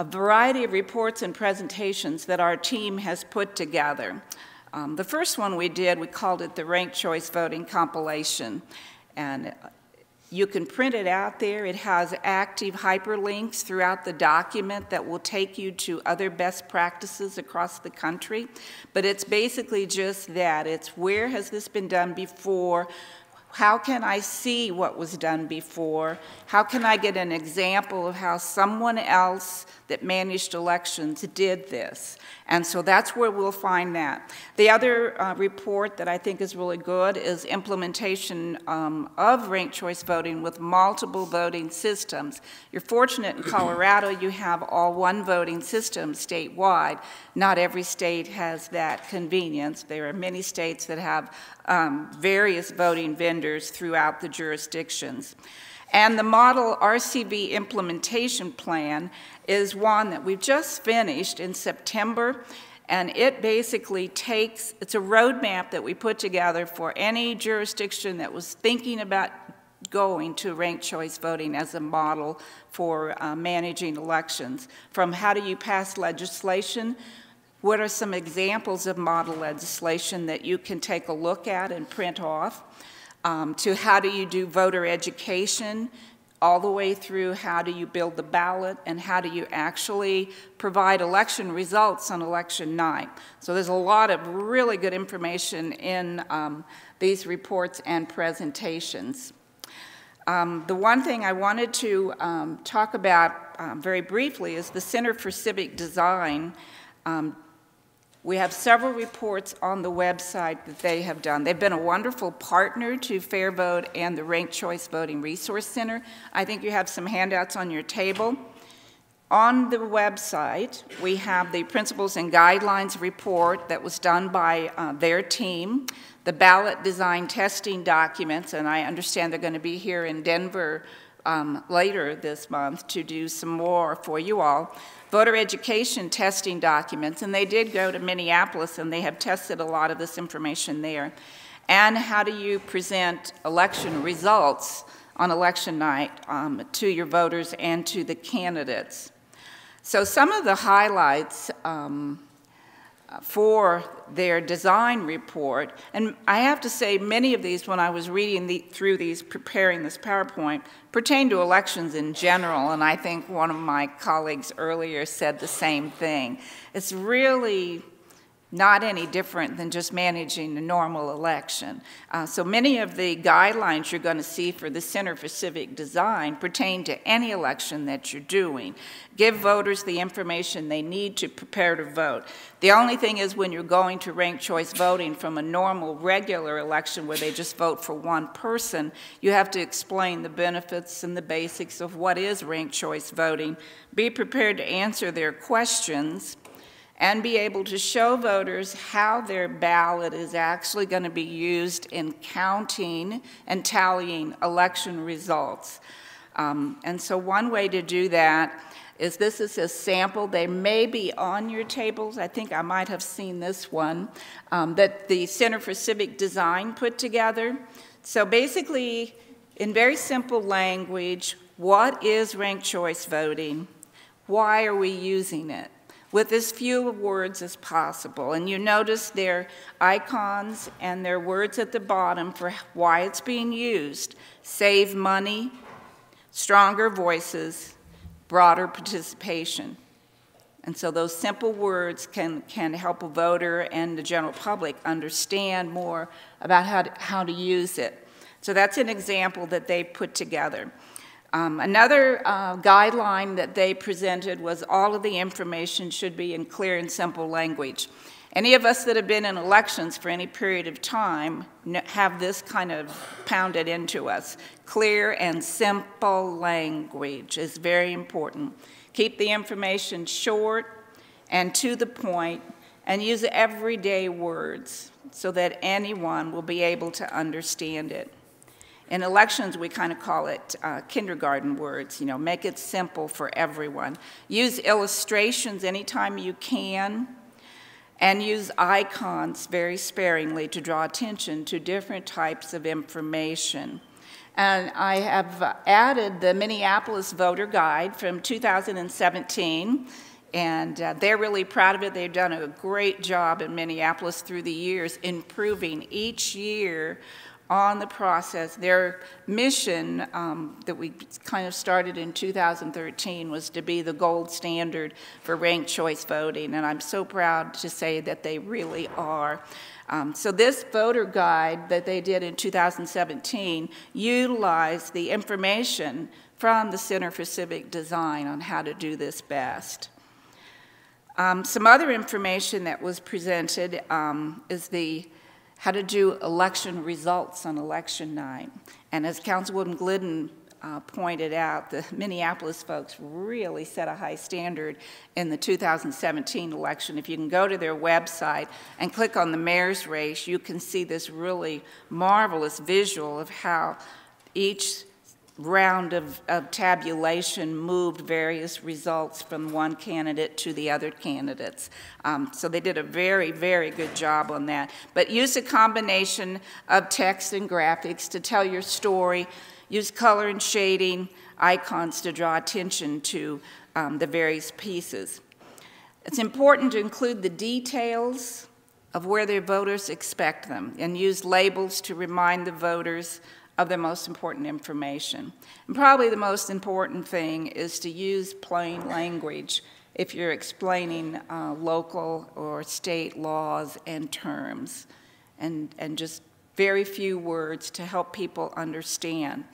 a variety of reports and presentations that our team has put together. Um, the first one we did, we called it the Ranked Choice Voting Compilation, and you can print it out there. It has active hyperlinks throughout the document that will take you to other best practices across the country, but it's basically just that. It's where has this been done before? How can I see what was done before? How can I get an example of how someone else that managed elections did this? And so that's where we'll find that. The other uh, report that I think is really good is implementation um, of ranked choice voting with multiple voting systems. You're fortunate in Colorado you have all one voting system statewide. Not every state has that convenience. There are many states that have um, various voting vendors throughout the jurisdictions. And the model R C V implementation plan is one that we've just finished in September, and it basically takes, it's a roadmap that we put together for any jurisdiction that was thinking about going to ranked choice voting as a model for uh, managing elections, from how do you pass legislation, what are some examples of model legislation that you can take a look at and print off, um, to how do you do voter education, all the way through how do you build the ballot and how do you actually provide election results on election night. So there's a lot of really good information in um, these reports and presentations. Um, the one thing I wanted to um, talk about um, very briefly is the Center for Civic Design. Um, We have several reports on the website that they have done. They've been a wonderful partner to Fair Vote and the Ranked Choice Voting Resource Center. I think you have some handouts on your table. On the website, we have the Principles and Guidelines report that was done by uh, their team, the ballot design testing documents, and I understand they're going to be here in Denver Um, later this month to do some more for you all. Voter education testing documents, and they did go to Minneapolis and they have tested a lot of this information there. And how do you present election results on election night um, to your voters and to the candidates. So some of the highlights um, for their design report, and I have to say many of these, when I was reading the, through these, preparing this PowerPoint, pertain to elections in general, and I think one of my colleagues earlier said the same thing. It's really not any different than just managing a normal election. Uh, so many of the guidelines you're going to see for the Center for Civic Design pertain to any election that you're doing. Give voters the information they need to prepare to vote. The only thing is when you're going to ranked choice voting from a normal, regular election where they just vote for one person, you have to explain the benefits and the basics of what is ranked choice voting. Be prepared to answer their questions, and be able to show voters how their ballot is actually going to be used in counting and tallying election results. Um, and so one way to do that is, this is a sample. They may be on your tables. I think I might have seen this one um, that the Center for Civic Design put together. So basically, in very simple language, what is ranked choice voting? Why are we using it? With as few words as possible. And you notice their icons and their words at the bottom for why it's being used. Save money, stronger voices, broader participation. And so those simple words can, can help a voter and the general public understand more about how to, how to use it. So that's an example that they put together. Um, another uh, guideline that they presented was all of the information should be in clear and simple language. Any of us that have been in elections for any period of time have this kind of pounded into us. Clear and simple language is very important. Keep the information short and to the point, and use everyday words so that anyone will be able to understand it. In elections, we kind of call it uh, kindergarten words, you know, make it simple for everyone. Use illustrations anytime you can, and use icons very sparingly to draw attention to different types of information. And I have added the Minneapolis Voter Guide from two thousand seventeen. And uh, they're really proud of it. They've done a great job in Minneapolis through the years, improving each year on the process. Their mission um, that we kind of started in two thousand thirteen was to be the gold standard for ranked choice voting, and I'm so proud to say that they really are. Um, so this voter guide that they did in two thousand seventeen utilized the information from the Center for Civic Design on how to do this best. Um, some other information that was presented um, is the how to do election results on election night. And as Councilwoman Glidden uh, pointed out, the Minneapolis folks really set a high standard in the two thousand seventeen election. If you can go to their website and click on the mayor's race, you can see this really marvelous visual of how each round of, of tabulation moved various results from one candidate to the other candidates. Um, so they did a very, very good job on that. But use a combination of text and graphics to tell your story. Use color and shading, icons to draw attention to um, the various pieces. It's important to include the details of where their voters expect them and use labels to remind the voters of the most important information. And probably the most important thing is to use plain language if you're explaining uh, local or state laws and terms, and, and just very few words to help people understand.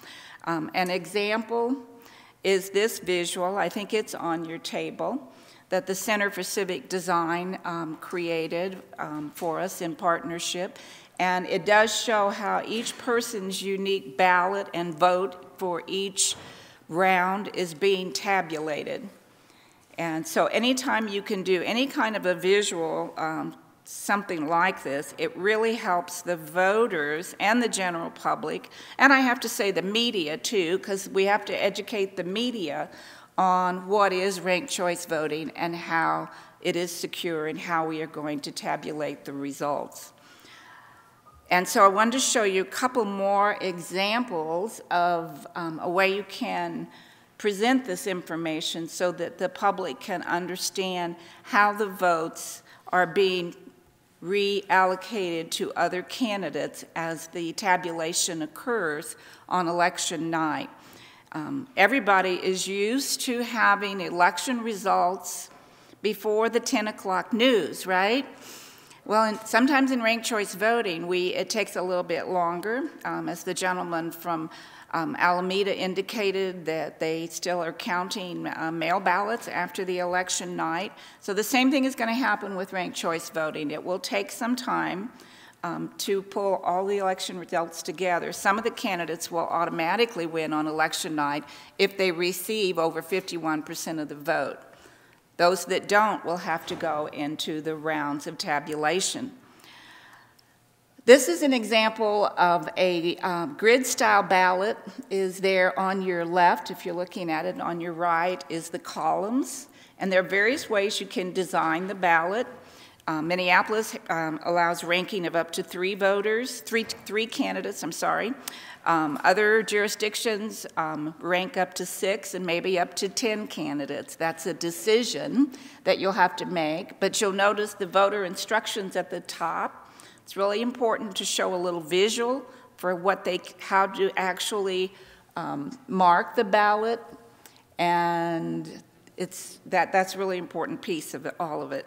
Um, an example is this visual, I think it's on your table, that the Center for Civic Design um, created um, for us in partnership. And it does show how each person's unique ballot and vote for each round is being tabulated. And so anytime you can do any kind of a visual, um, something like this, it really helps the voters and the general public, and I have to say the media too, because we have to educate the media on what is ranked choice voting and how it is secure and how we are going to tabulate the results. And so I wanted to show you a couple more examples of um, a way you can present this information so that the public can understand how the votes are being reallocated to other candidates as the tabulation occurs on election night. Um, everybody is used to having election results before the ten o'clock news, right? Well, in, sometimes in ranked choice voting, we, it takes a little bit longer. Um, as the gentleman from um, Alameda indicated, that they still are counting uh, mail ballots after the election night. So the same thing is going to happen with ranked choice voting. It will take some time um, to pull all the election results together. Some of the candidates will automatically win on election night if they receive over fifty-one percent of the vote. Those that don't will have to go into the rounds of tabulation. This is an example of a uh, grid-style ballot. Is there on your left, if you're looking at it, on your right is the columns. And there are various ways you can design the ballot. Uh, Minneapolis um, allows ranking of up to three voters, three, three candidates, I'm sorry. Um, other jurisdictions um, rank up to six and maybe up to ten candidates. That's a decision that you'll have to make, but you'll notice the voter instructions at the top. It's really important to show a little visual for what they, how to actually um, mark the ballot, and it's, that, that's a really important piece of it, all of it.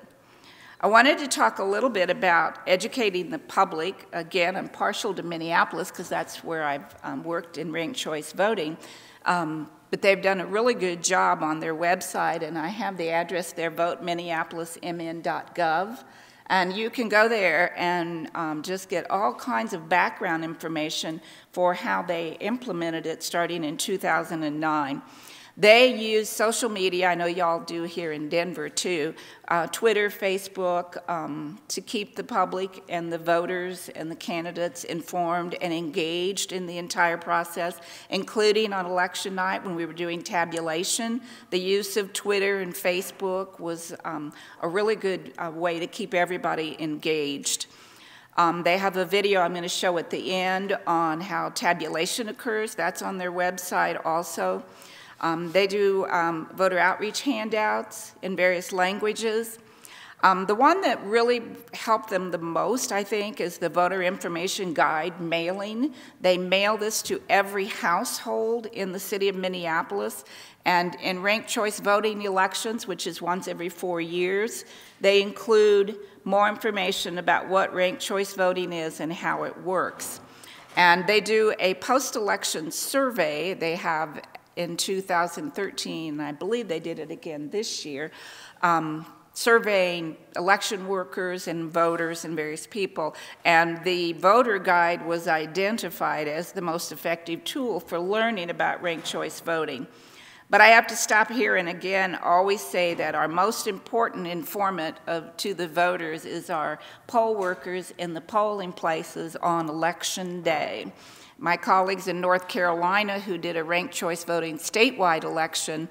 I wanted to talk a little bit about educating the public. Again, I'm partial to Minneapolis because that's where I've um, worked in ranked choice voting. Um, but they've done a really good job on their website, and I have the address there, vote Minneapolis M N dot gov. And you can go there and um, just get all kinds of background information for how they implemented it starting in two thousand nine. They use social media, I know y'all do here in Denver too, uh, Twitter, Facebook, um, to keep the public and the voters and the candidates informed and engaged in the entire process, including on election night when we were doing tabulation. The use of Twitter and Facebook was um, a really good uh, way to keep everybody engaged. Um, they have a video I'm going to show at the end on how tabulation occurs. That's on their website also. Um, they do um, voter outreach handouts in various languages. Um, the one that really helped them the most, I think, is the voter information guide mailing. They mail this to every household in the city of Minneapolis. And in ranked choice voting elections, which is once every four years, they include more information about what ranked choice voting is and how it works. And they do a post-election survey. They have in two thousand thirteen, I believe they did it again this year, um, surveying election workers and voters and various people. And the voter guide was identified as the most effective tool for learning about ranked choice voting. But I have to stop here and again always say that our most important informant of, to the voters is our poll workers in the polling places on election day. my colleagues in North Carolina who did a ranked choice voting statewide election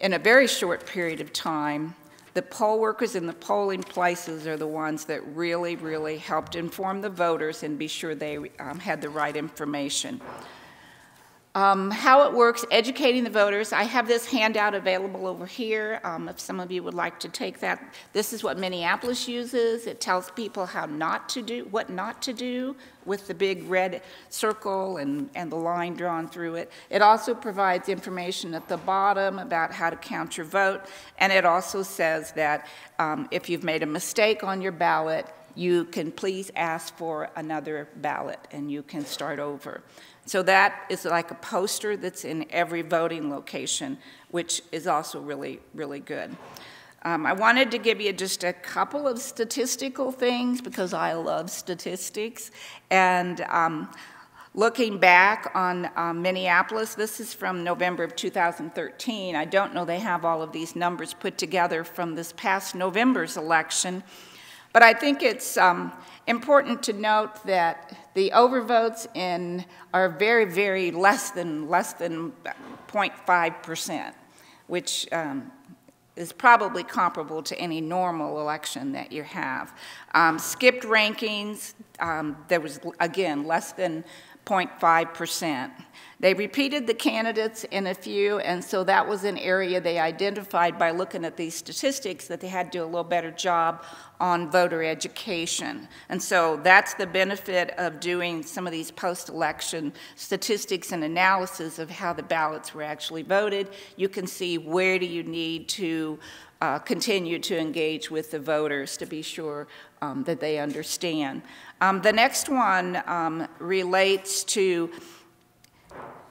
in a very short period of time, the poll workers in the polling places are the ones that really, really helped inform the voters and be sure they um, had the right information. Um, how it works, educating the voters. I have this handout available over here um, if some of you would like to take that. This is what Minneapolis uses. It tells people how not to do, what not to do with the big red circle and, and the line drawn through it. It also provides information at the bottom about how to count your vote, and it also says that um, if you've made a mistake on your ballot, you can please ask for another ballot and you can start over. So that is like a poster that's in every voting location, which is also really, really good. Um, I wanted to give you just a couple of statistical things because I love statistics. And um, looking back on um, Minneapolis, this is from November of two thousand thirteen. I don't know they have all of these numbers put together from this past November's election. But I think it's um, important to note that the overvotes in are very, very less than less than zero point five percent, which um, is probably comparable to any normal election that you have. Um, skipped rankings, um, there was again less than zero point five percent. They repeated the candidates in a few, and so that was an area they identified by looking at these statistics that they had to do a little better job on voter education. And so that's the benefit of doing some of these post-election statistics and analysis of how the ballots were actually voted. You can see where do you need to Uh, continue to engage with the voters to be sure um, that they understand. Um, the next one um, relates to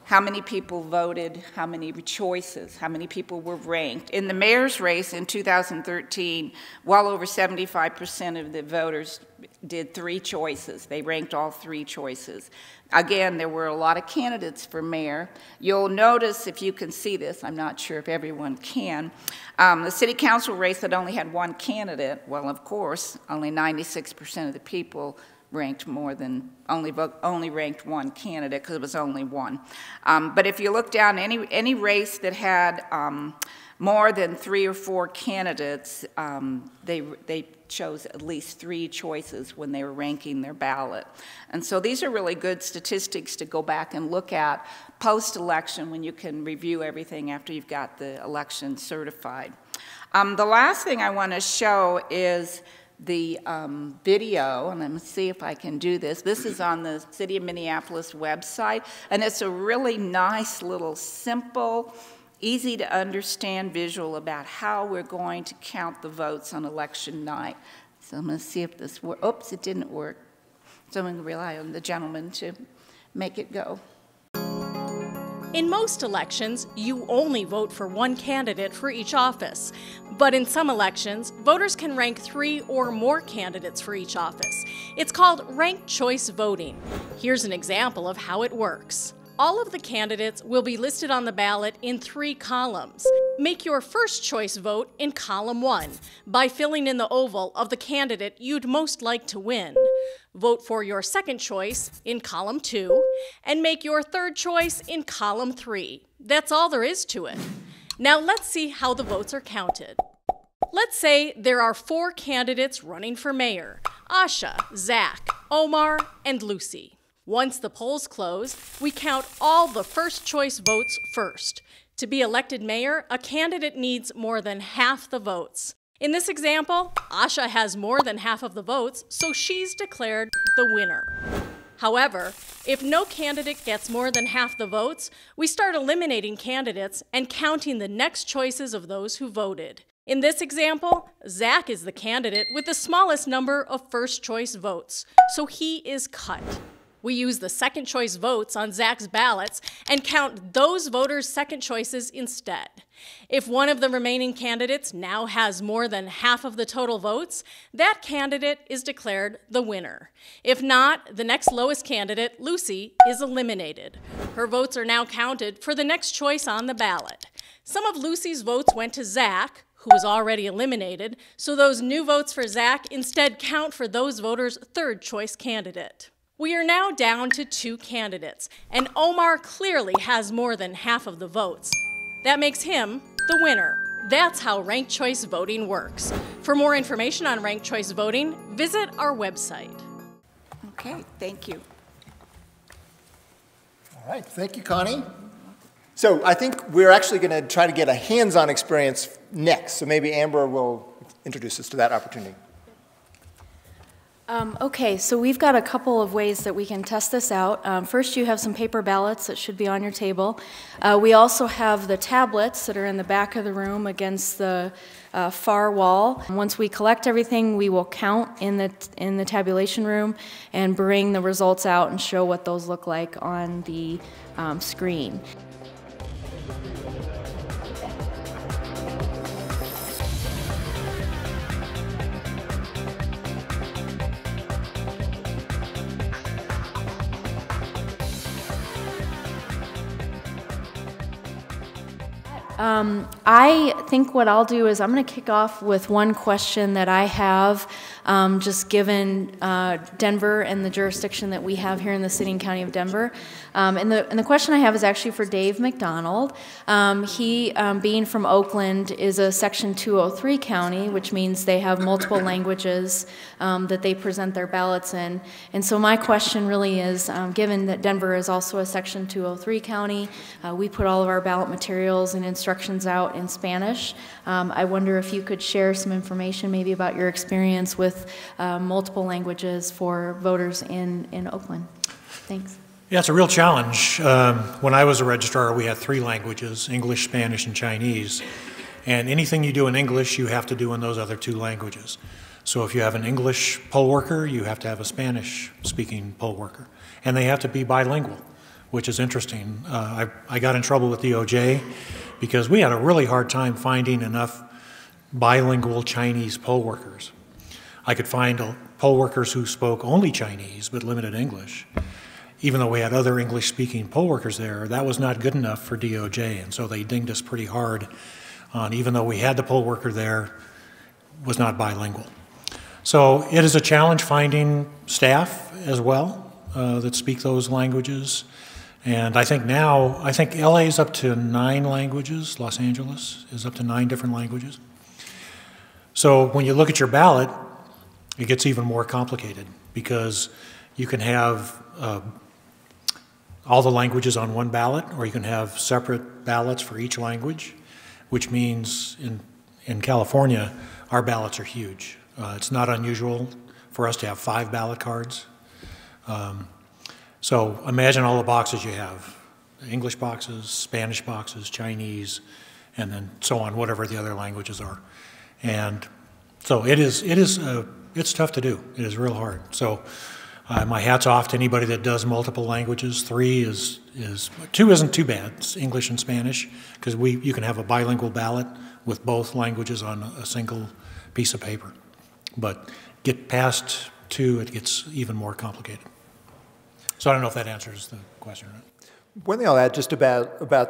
how many people voted, how many choices, how many people were ranked. In the mayor's race in two thousand thirteen, well over seventy-five percent of the voters did three choices. They ranked all three choices. Again, there were a lot of candidates for mayor. You'll notice, if you can see this, I'm not sure if everyone can, um, the city council race that only had one candidate, well, of course, only ninety-six percent of the people ranked more than, only only ranked one candidate because it was only one. Um, but if you look down, any, any race that had um, more than three or four candidates, um, they, they chose at least three choices when they were ranking their ballot. And so these are really good statistics to go back and look at post-election when you can review everything after you've got the election certified. Um, the last thing I want to show is the um, video, and I'm going to see if I can do this. This is on the City of Minneapolis website, and it's a really nice little simple, easy to understand visual about how we're going to count the votes on election night. So I'm going to see if this works. Oops, it didn't work. So I'm going to rely on the gentleman to make it go. In most elections, you only vote for one candidate for each office. But in some elections, voters can rank three or more candidates for each office. It's called ranked choice voting. Here's an example of how it works. All of the candidates will be listed on the ballot in three columns. Make your first choice vote in column one by filling in the oval of the candidate you'd most like to win. Vote for your second choice in column two, and make your third choice in column three. That's all there is to it. Now let's see how the votes are counted. Let's say there are four candidates running for mayor: Asha, Zach, Omar, and Lucy. Once the polls close, we count all the first choice votes first. To be elected mayor, a candidate needs more than half the votes. In this example, Asha has more than half of the votes, so she's declared the winner. However, if no candidate gets more than half the votes, we start eliminating candidates and counting the next choices of those who voted. In this example, Zach is the candidate with the smallest number of first choice votes, so he is cut. We use the second choice votes on Zach's ballots and count those voters' second choices instead. If one of the remaining candidates now has more than half of the total votes, that candidate is declared the winner. If not, the next lowest candidate, Lucy, is eliminated. Her votes are now counted for the next choice on the ballot. Some of Lucy's votes went to Zach, who was already eliminated, so those new votes for Zach instead count for those voters' third choice candidate. We are now down to two candidates, and Omar clearly has more than half of the votes. That makes him the winner. That's how ranked choice voting works. For more information on ranked choice voting, visit our website. Okay, thank you. All right, thank you, Connie. So I think we're actually going to try to get a hands-on experience next, so maybe Amber will introduce us to that opportunity. Um, okay, so we've got a couple of ways that we can test this out. Um, first, you have some paper ballots that should be on your table. Uh, we also have the tablets that are in the back of the room against the uh, far wall. Once we collect everything, we will count in the, in the tabulation room and bring the results out and show what those look like on the um, screen. Um, I think what I'll do is I'm going to kick off with one question that I have, um, just given uh, Denver and the jurisdiction that we have here in the city and county of Denver. Um, and, the, and the question I have is actually for Dave MacDonald. Um, he, um, being from Oakland, is a Section two oh three county, which means they have multiple languages um, that they present their ballots in. And so my question really is, um, given that Denver is also a Section two oh three county, uh, we put all of our ballot materials and instructions instructions out in Spanish. Um, I wonder if you could share some information maybe about your experience with uh, multiple languages for voters in, in Oakland. Thanks. Yeah, it's a real challenge. Um, when I was a registrar, we had three languages, English, Spanish, and Chinese. And anything you do in English, you have to do in those other two languages. So if you have an English poll worker, you have to have a Spanish-speaking poll worker. And they have to be bilingual, which is interesting. Uh, I, I got in trouble with the O J because we had a really hard time finding enough bilingual Chinese poll workers. I could find poll workers who spoke only Chinese but limited English. Even though we had other English-speaking poll workers there, that was not good enough for D O J, and so they dinged us pretty hard on, even though we had the poll worker there, was not bilingual. So it is a challenge finding staff as well uh, that speak those languages. And I think now, I think L A is up to nine languages. Los Angeles is up to nine different languages. So when you look at your ballot, it gets even more complicated because you can have uh, all the languages on one ballot, or you can have separate ballots for each language, which means in, in California, our ballots are huge. Uh, it's not unusual for us to have five ballot cards. Um, So imagine all the boxes you have, English boxes, Spanish boxes, Chinese, and then so on, whatever the other languages are. And so it is, it is uh, it's tough to do. It is real hard. So uh, my hat's off to anybody that does multiple languages. Three is, is two isn't too bad, it's English and Spanish, because we you can have a bilingual ballot with both languages on a single piece of paper. But get past two, it gets even more complicated. So I don't know if that answers the question. One thing I'll add just about, about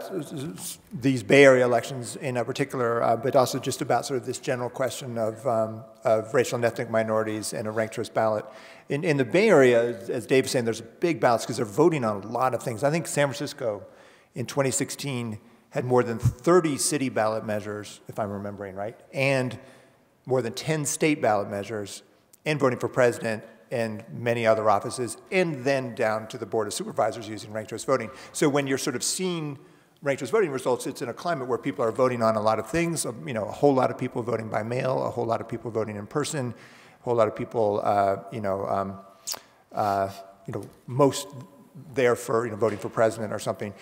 these Bay Area elections in particular, uh, but also just about sort of this general question of, um, of racial and ethnic minorities and a ranked choice ballot. In, in the Bay Area, as Dave was saying, there's big ballots because they're voting on a lot of things. I think San Francisco in twenty sixteen had more than thirty city ballot measures, if I'm remembering right, and more than ten state ballot measures, and voting for president, and many other offices, and then down to the Board of Supervisors using ranked choice voting. So when you're sort of seeing ranked choice voting results, it's in a climate where people are voting on a lot of things, you know, a whole lot of people voting by mail, a whole lot of people voting in person, a whole lot of people, uh, you know, um, uh, you know, most there for, you know, voting for president or something.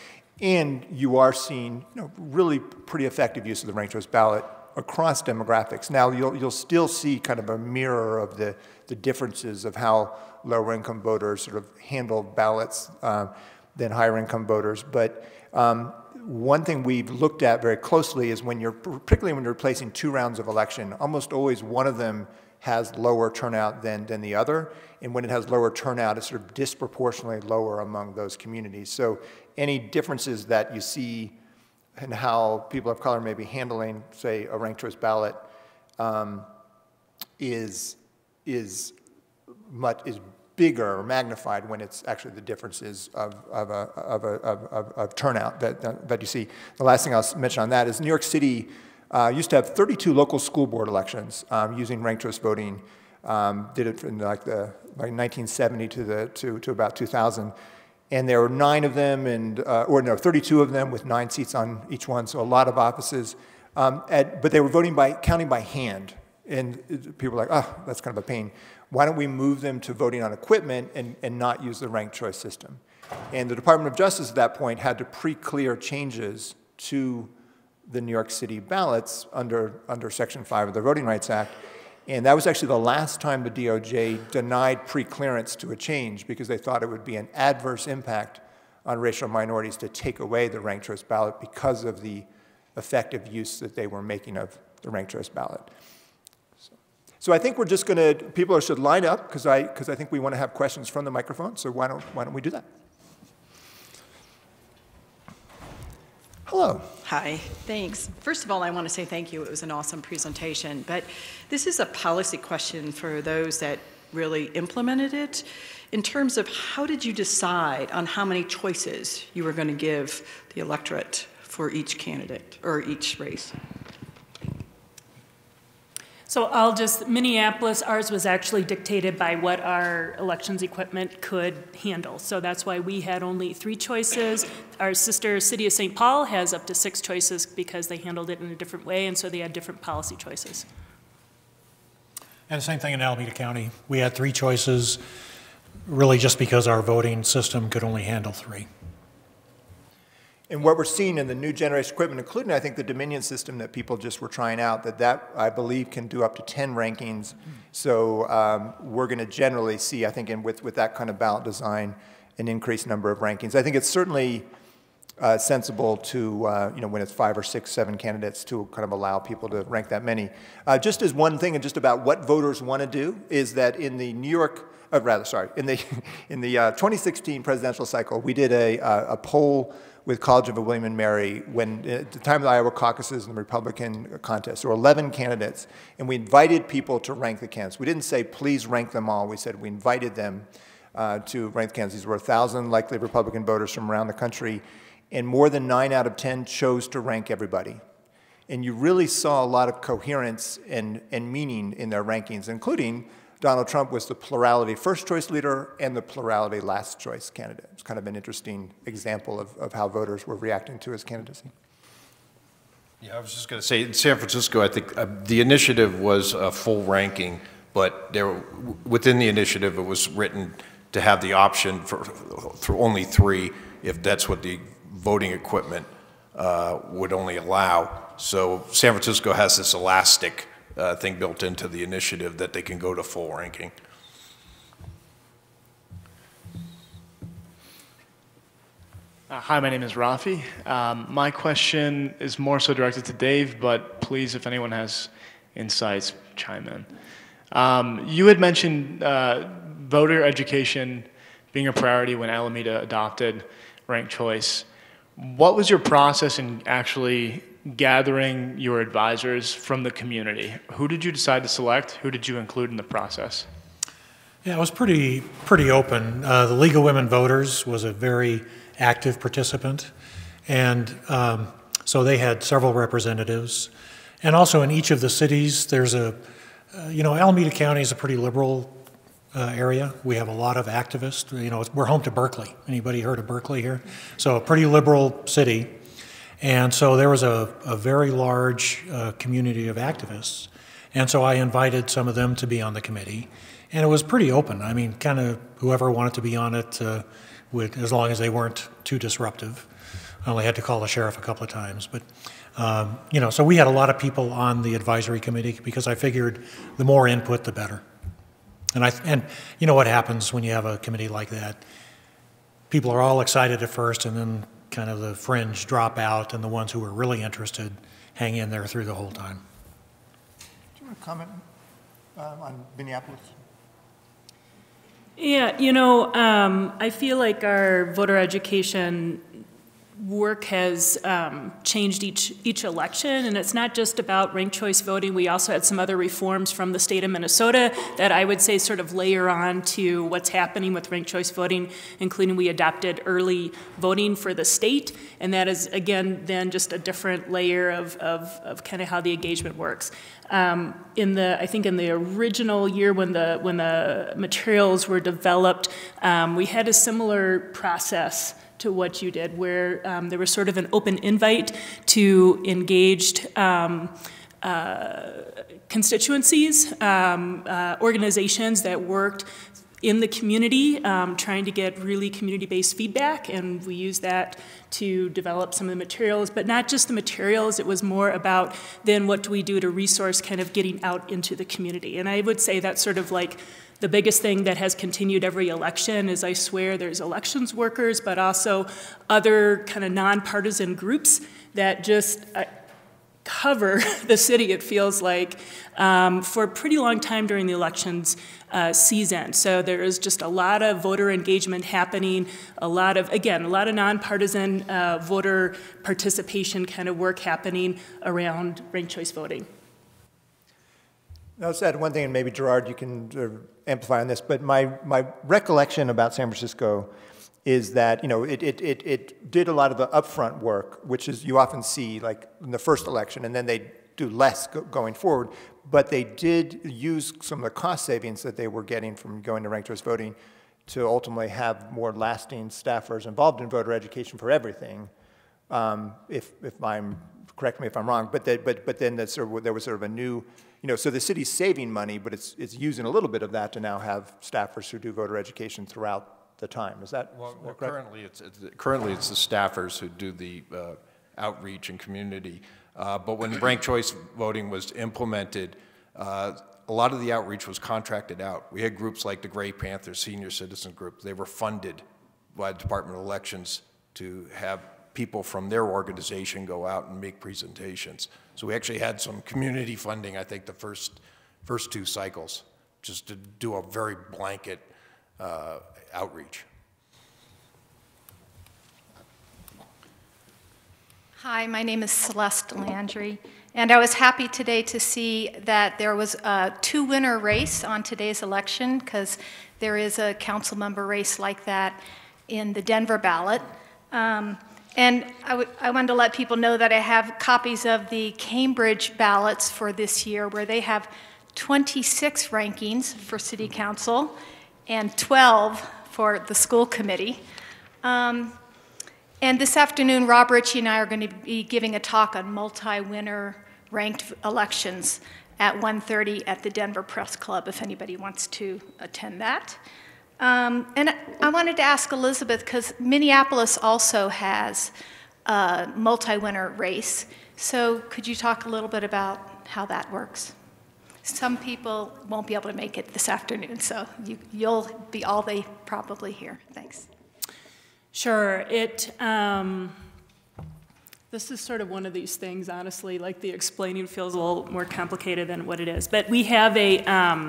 And you are seeing, you know, really pretty effective use of the ranked choice ballot across demographics. Now, you'll, you'll still see kind of a mirror of the, the differences of how lower-income voters sort of handle ballots uh, than higher-income voters. But um, one thing we've looked at very closely is when you're, particularly when you're placing two rounds of election, almost always one of them has lower turnout than, than the other. And when it has lower turnout, it's sort of disproportionately lower among those communities. So any differences that you see and how people of color may be handling, say, a ranked choice ballot um, is, is, much, is bigger or magnified when it's actually the differences of, of, a, of, a, of, of, of turnout that, that, that you see. The last thing I'll mention on that is New York City uh, used to have thirty-two local school board elections um, using ranked choice voting. Um, did it from like the like nineteen seventy to the to, to about two thousand, and there were nine of them, and uh, or no, thirty-two of them with nine seats on each one, so a lot of offices. Um, at, but they were voting by counting by hand, and people were like, oh, that's kind of a pain. Why don't we move them to voting on equipment and, and not use the ranked choice system? And the Department of Justice at that point had to pre-clear changes to the New York City ballots under under Section five of the Voting Rights Act. And that was actually the last time the D O J denied preclearance to a change because they thought it would be an adverse impact on racial minorities to take away the ranked choice ballot because of the effective use that they were making of the ranked choice ballot. So, so I think we're just going to, people should line up because I, because I think we want to have questions from the microphone, so why don't, why don't we do that? Hello. Hi, thanks. First of all, I want to say thank you. It was an awesome presentation, but this is a policy question for those that really implemented it. In terms of how did you decide on how many choices you were going to give the electorate for each candidate or each race? So I'll just, Minneapolis, ours was actually dictated by what our elections equipment could handle. So that's why we had only three choices. Our sister city of Saint Paul has up to six choices because they handled it in a different way, and so they had different policy choices. And the same thing in Alameda County. We had three choices really just because our voting system could only handle three. And what we're seeing in the new generation equipment, including I think the Dominion system that people just were trying out, that that I believe can do up to ten rankings. So um, we're going to generally see, I think, in, with, with that kind of ballot design, an increased number of rankings. I think it's certainly uh, sensible to, uh, you know, when it's five or six, seven candidates to kind of allow people to rank that many. Uh, just as one thing, and just about what voters want to do, is that in the New York, uh, rather, sorry, in the, in the uh, twenty sixteen presidential cycle, we did a, a, a poll with College of William and Mary when, at the time of the Iowa caucuses and the Republican contest, there were eleven candidates, and we invited people to rank the candidates. We didn't say, please rank them all. We said we invited them uh, to rank the candidates. These were one thousand likely Republican voters from around the country, and more than nine out of ten chose to rank everybody. And you really saw a lot of coherence and, and meaning in their rankings, including Donald Trump was the plurality first choice leader and the plurality last choice candidate. It's kind of an interesting example of, of how voters were reacting to his candidacy. Yeah, I was just going to say, in San Francisco, I think uh, the initiative was a full ranking, but there, within the initiative, it was written to have the option for, for only three, if that's what the voting equipment uh, would only allow. So San Francisco has this elastic Uh, thing built into the initiative that they can go to full ranking. Uh, hi, my name is Rafi. Um, my question is more so directed to Dave, but please, if anyone has insights, chime in. Um, you had mentioned uh, voter education being a priority when Alameda adopted ranked choice. What was your process in actually gathering your advisors from the community? Who did you decide to select? Who did you include in the process? Yeah, it was pretty pretty open. Uh, the League of Women Voters was a very active participant, and um, so they had several representatives. And also in each of the cities, there's a, uh, you know, Alameda County is a pretty liberal uh, area. We have a lot of activists. You know, we're home to Berkeley. Anybody heard of Berkeley here? So a pretty liberal city. And so there was a, a very large uh, community of activists. And so I invited some of them to be on the committee. And it was pretty open. I mean, kind of whoever wanted to be on it, uh, would, as long as they weren't too disruptive. I only had to call the sheriff a couple of times. But, um, you know, so we had a lot of people on the advisory committee because I figured the more input, the better. And, I, and you know what happens when you have a committee like that? People are all excited at first, and then kind of the fringe drop out, and the ones who were really interested hang in there through the whole time. Do you want to comment um, on Minneapolis? Yeah, you know, um, I feel like our voter education work has um, changed each, each election, and it's not just about ranked choice voting. We also had some other reforms from the state of Minnesota that I would say sort of layer on to what's happening with ranked choice voting, including we adopted early voting for the state, and that is, again, then just a different layer of, of, of kind of how the engagement works. Um, in the, I think in the original year when the, when the materials were developed, um, we had a similar process to what you did, where um, there was sort of an open invite to engaged um, uh, constituencies, um, uh, organizations that worked in the community, um, trying to get really community-based feedback, and we use that to develop some of the materials, but not just the materials. It was more about then what do we do to resource kind of getting out into the community. And I would say that's sort of like the biggest thing that has continued every election is, I swear, there's elections workers, but also other kind of nonpartisan groups that just uh, cover the city, it feels like, um, for a pretty long time during the elections Uh, season. So there is just a lot of voter engagement happening, a lot of, again, a lot of nonpartisan uh, voter participation kind of work happening around ranked choice voting. I'll just add one thing, and maybe Gerard, you can uh, amplify on this, but my, my recollection about San Francisco is that, you know, it, it, it, it did a lot of the upfront work, which is you often see like in the first election, and then they do less go going forward, but they did use some of the cost savings that they were getting from going to ranked choice voting to ultimately have more lasting staffers involved in voter education for everything. Um, if, if I'm, correct me if I'm wrong, but, they, but, but then that's sort of, there was sort of a new, you know, so the city's saving money, but it's, it's using a little bit of that to now have staffers who do voter education throughout the time. Is that well, well, correct? Currently it's, it's, currently it's the staffers who do the uh, outreach and community. Uh, but when ranked choice voting was implemented, uh, a lot of the outreach was contracted out. We had groups like the Gray Panthers, Senior Citizen Group. They were funded by the Department of Elections to have people from their organization go out and make presentations. So we actually had some community funding, I think, the first, first two cycles, just to do a very blanket uh, outreach. Hi, my name is Celeste Landry, and I was happy today to see that there was a two-winner race on today's election, because there is a council member race like that in the Denver ballot. Um, and I, I wanted to let people know that I have copies of the Cambridge ballots for this year, where they have twenty-six rankings for city council and twelve for the school committee. Um, And this afternoon, Rob Ritchie and I are going to be giving a talk on multi-winner ranked elections at one thirty at the Denver Press Club, if anybody wants to attend that. Um, and I wanted to ask Elizabeth, because Minneapolis also has a multi-winner race. So could you talk a little bit about how that works? Some people won't be able to make it this afternoon, so you, you'll be all they probably hear. Thanks. Sure. It, um, this is sort of one of these things, honestly, like the explaining feels a little more complicated than what it is. But we have a um,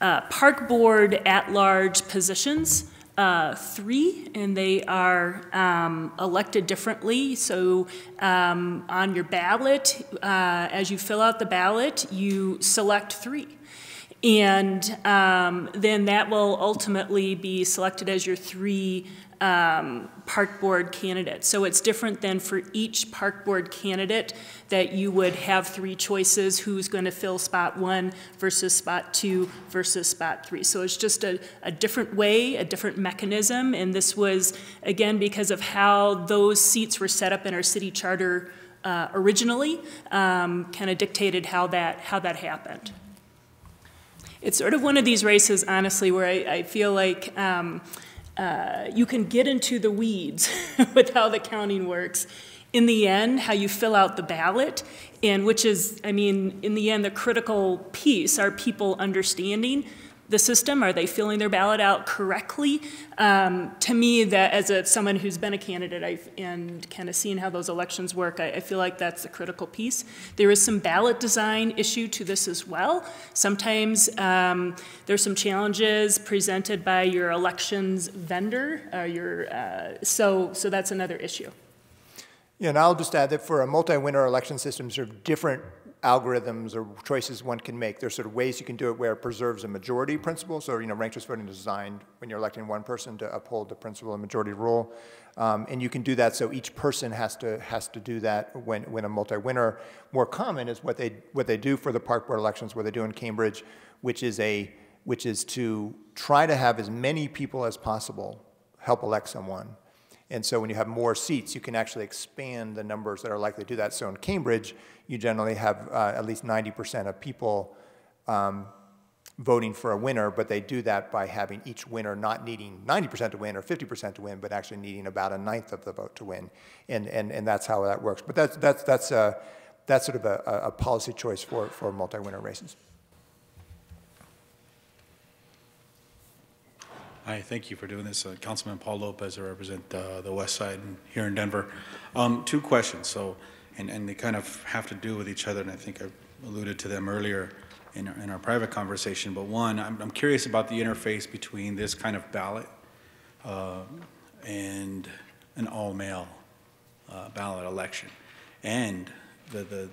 uh, park board at-large positions, uh, three, and they are um, elected differently. So um, on your ballot, uh, as you fill out the ballot, you select three. And um, then that will ultimately be selected as your three Um, park board candidates. So it's different than for each park board candidate that you would have three choices, who's going to fill spot one versus spot two versus spot three. So it's just a, a different way, a different mechanism, and this was, again, because of how those seats were set up in our city charter uh, originally, um, kind of dictated how that, how that happened. It's sort of one of these races, honestly, where I, I feel like um, Uh, you can get into the weeds with how the counting works. In the end, how you fill out the ballot, and which is, I mean, in the end, the critical piece are people understanding the system. Are they filling their ballot out correctly? Um, to me, that as a, someone who's been a candidate I've, and kind of seen how those elections work, I, I feel like that's the critical piece. There is some ballot design issue to this as well. Sometimes um, there's some challenges presented by your elections vendor, or your, uh, so, so that's another issue. Yeah, and I'll just add that for a multi-winner election system, sort of different algorithms or choices one can make. There's sort of ways you can do it where it preserves a majority principle. So, you know, ranked choice voting is designed when you're electing one person to uphold the principle of majority rule. Um, and you can do that so each person has to has to do that when, when a multi-winner. More common is what they what they do for the park board elections, what they do in Cambridge, which is a which is to try to have as many people as possible help elect someone. And so when you have more seats, you can actually expand the numbers that are likely to do that. So in Cambridge, you generally have uh, at least ninety percent of people um, voting for a winner, but they do that by having each winner not needing ninety percent to win or fifty percent to win, but actually needing about a ninth of the vote to win. And, and, and that's how that works. But that's, that's, that's, a, that's sort of a, a policy choice for, for multi-winner races. Hi, thank you for doing this. Uh, Councilman Paul Lopez, I represent uh, the West Side here in Denver. Um, two questions, so, and, and they kind of have to do with each other, and I think I alluded to them earlier in our, in our private conversation, but one, I'm, I'm curious about the interface between this kind of ballot uh, and an all-male uh, ballot election, and the, the,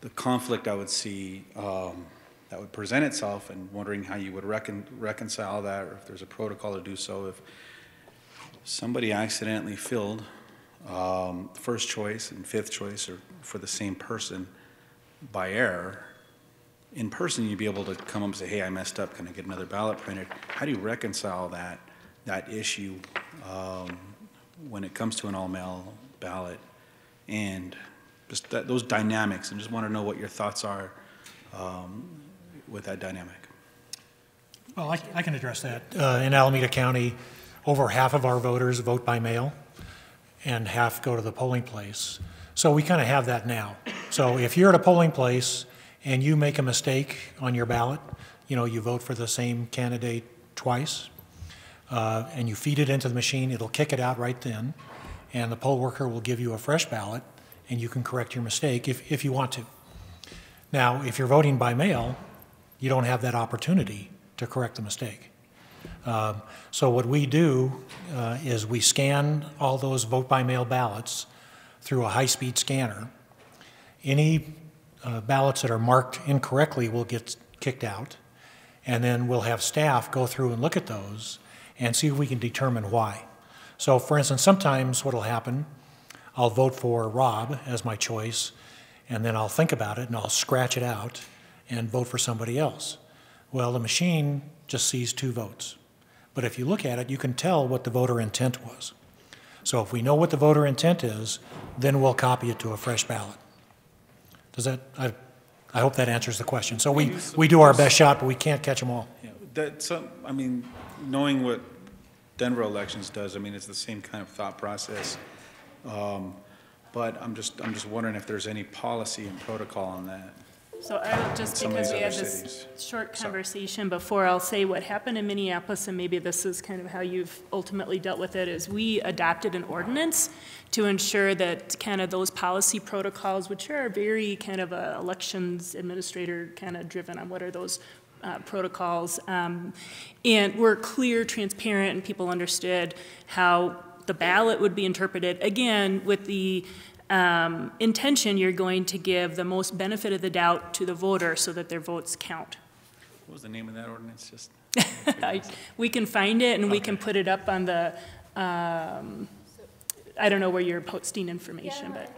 the conflict I would see um, that would present itself, and wondering how you would recon reconcile that, or if there's a protocol to do so. If somebody accidentally filled um, first choice and fifth choice, or for the same person by error, in person you'd be able to come up and say, hey, I messed up, can I get another ballot printed? How do you reconcile that, that issue um, when it comes to an all-male ballot? And just that, those dynamics, and just want to know what your thoughts are um, with that dynamic. Well, I, I can address that. Uh, in Alameda County, over half of our voters vote by mail and half go to the polling place. So we kind of have that now. So if you're at a polling place and you make a mistake on your ballot, you know, you vote for the same candidate twice, uh, and you feed it into the machine, it'll kick it out right then, and the poll worker will give you a fresh ballot, and you can correct your mistake if, if you want to. Now, if you're voting by mail, you don't have that opportunity to correct the mistake. Um, so what we do uh, is we scan all those vote by mail ballots through a high-speed scanner. Any uh, ballots that are marked incorrectly will get kicked out, and then we'll have staff go through and look at those and see if we can determine why. So for instance, sometimes what'll happen, I'll vote for Rob as my choice, and then I'll think about it and I'll scratch it out and vote for somebody else. Well, the machine just sees two votes. But if you look at it, you can tell what the voter intent was. So if we know what the voter intent is, then we'll copy it to a fresh ballot. Does that, I, I hope that answers the question. So we, we do our best shot, but we can't catch them all. Yeah, that's, uh, I mean, knowing what Denver Elections does, I mean, it's the same kind of thought process. Um, but I'm just, I'm just wondering if there's any policy and protocol on that. So I'll just, because we had this short conversation before, I'll say what happened in Minneapolis, and maybe this is kind of how you've ultimately dealt with it, is we adopted an ordinance to ensure that kind of those policy protocols, which are very kind of a elections administrator kind of driven on what are those Uh, protocols, um, and were clear, transparent, and people understood how the ballot would be interpreted, again, with the um, intention you're going to give the most benefit of the doubt to the voter so that their votes count. What was the name of that ordinance? Just I, we can find it, and okay. We can put it up on the, um, I don't know where you're posting information, yeah, but.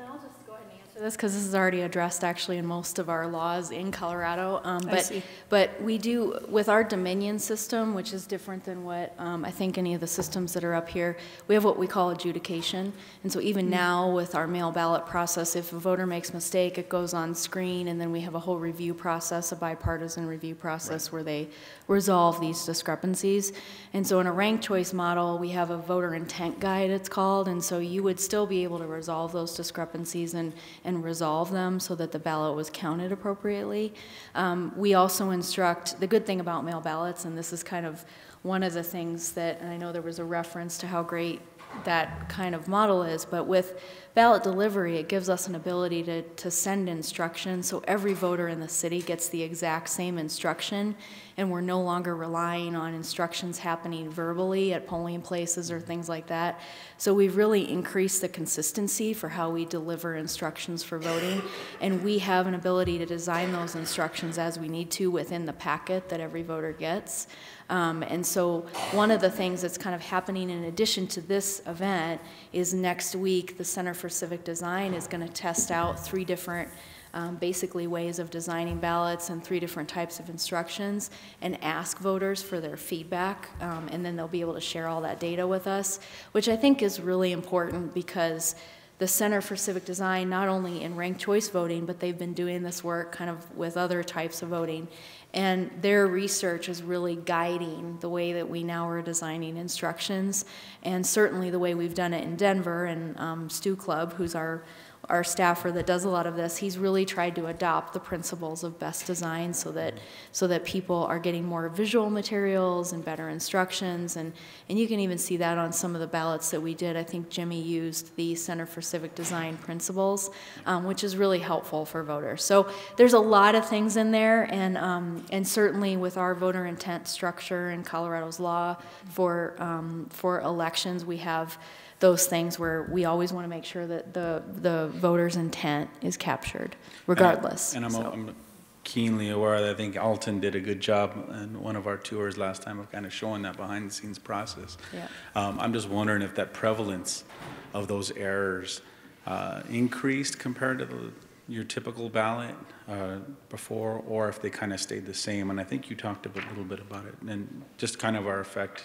This because this is already addressed actually in most of our laws in Colorado, um, but but we do with our Dominion system, which is different than what um, I think any of the systems that are up here. We have what we call adjudication, and so even now with our mail ballot process, if a voter makes a mistake, it goes on screen, and then we have a whole review process, a bipartisan review process, right, where they resolve these discrepancies. And so in a ranked choice model, we have a voter intent guide, it's called, and so you would still be able to resolve those discrepancies and. and resolve them so that the ballot was counted appropriately. Um, we also instruct, the good thing about mail ballots, and this is kind of one of the things that, and I know there was a reference to how great that kind of model is, but with ballot delivery, it gives us an ability to, to send instructions so every voter in the city gets the exact same instruction, and we're no longer relying on instructions happening verbally at polling places or things like that. So we've really increased the consistency for how we deliver instructions for voting, and we have an ability to design those instructions as we need to within the packet that every voter gets. Um, and so one of the things that's kind of happening in addition to this event is next week the Center for Civic Design is going to test out three different um, basically ways of designing ballots and three different types of instructions and ask voters for their feedback, um, and then they'll be able to share all that data with us, which I think is really important because the Center for Civic Design, not only in ranked choice voting, but they've been doing this work kind of with other types of voting. And their research is really guiding the way that we now are designing instructions, and certainly the way we've done it in Denver. And um, Stu Clubb, who's our, our staffer that does a lot of this, he's really tried to adopt the principles of best design so that, so that people are getting more visual materials and better instructions. And, and you can even see that on some of the ballots that we did. I think Jimmy used the Center for Civic Design principles, um, which is really helpful for voters. So there's a lot of things in there, and um, And certainly with our voter intent structure and Colorado's law for, um, for elections, we have those things where we always want to make sure that the, the voter's intent is captured, regardless. And, I, and I'm, so. I'm keenly aware that I think Alton did a good job in one of our tours last time of kind of showing that behind-the-scenes process. Yeah. Um, I'm just wondering if that prevalence of those errors uh, increased compared to the your typical ballot uh, before, or if they kind of stayed the same. And I think you talked a bit, little bit about it, and just kind of our effect,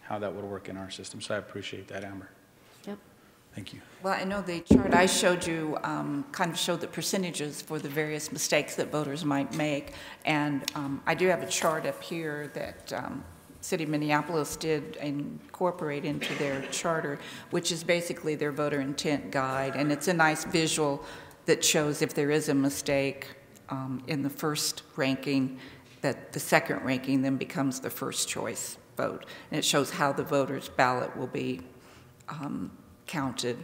how that would work in our system. So I appreciate that, Amber. Yep. Thank you. Well, I know the chart I showed you um, kind of showed the percentages for the various mistakes that voters might make. And um, I do have a chart up here that um, City of Minneapolis did incorporate into their charter, which is basically their voter intent guide. And it's a nice visual that shows if there is a mistake um, in the first ranking, that the second ranking then becomes the first choice vote. And it shows how the voter's ballot will be um, counted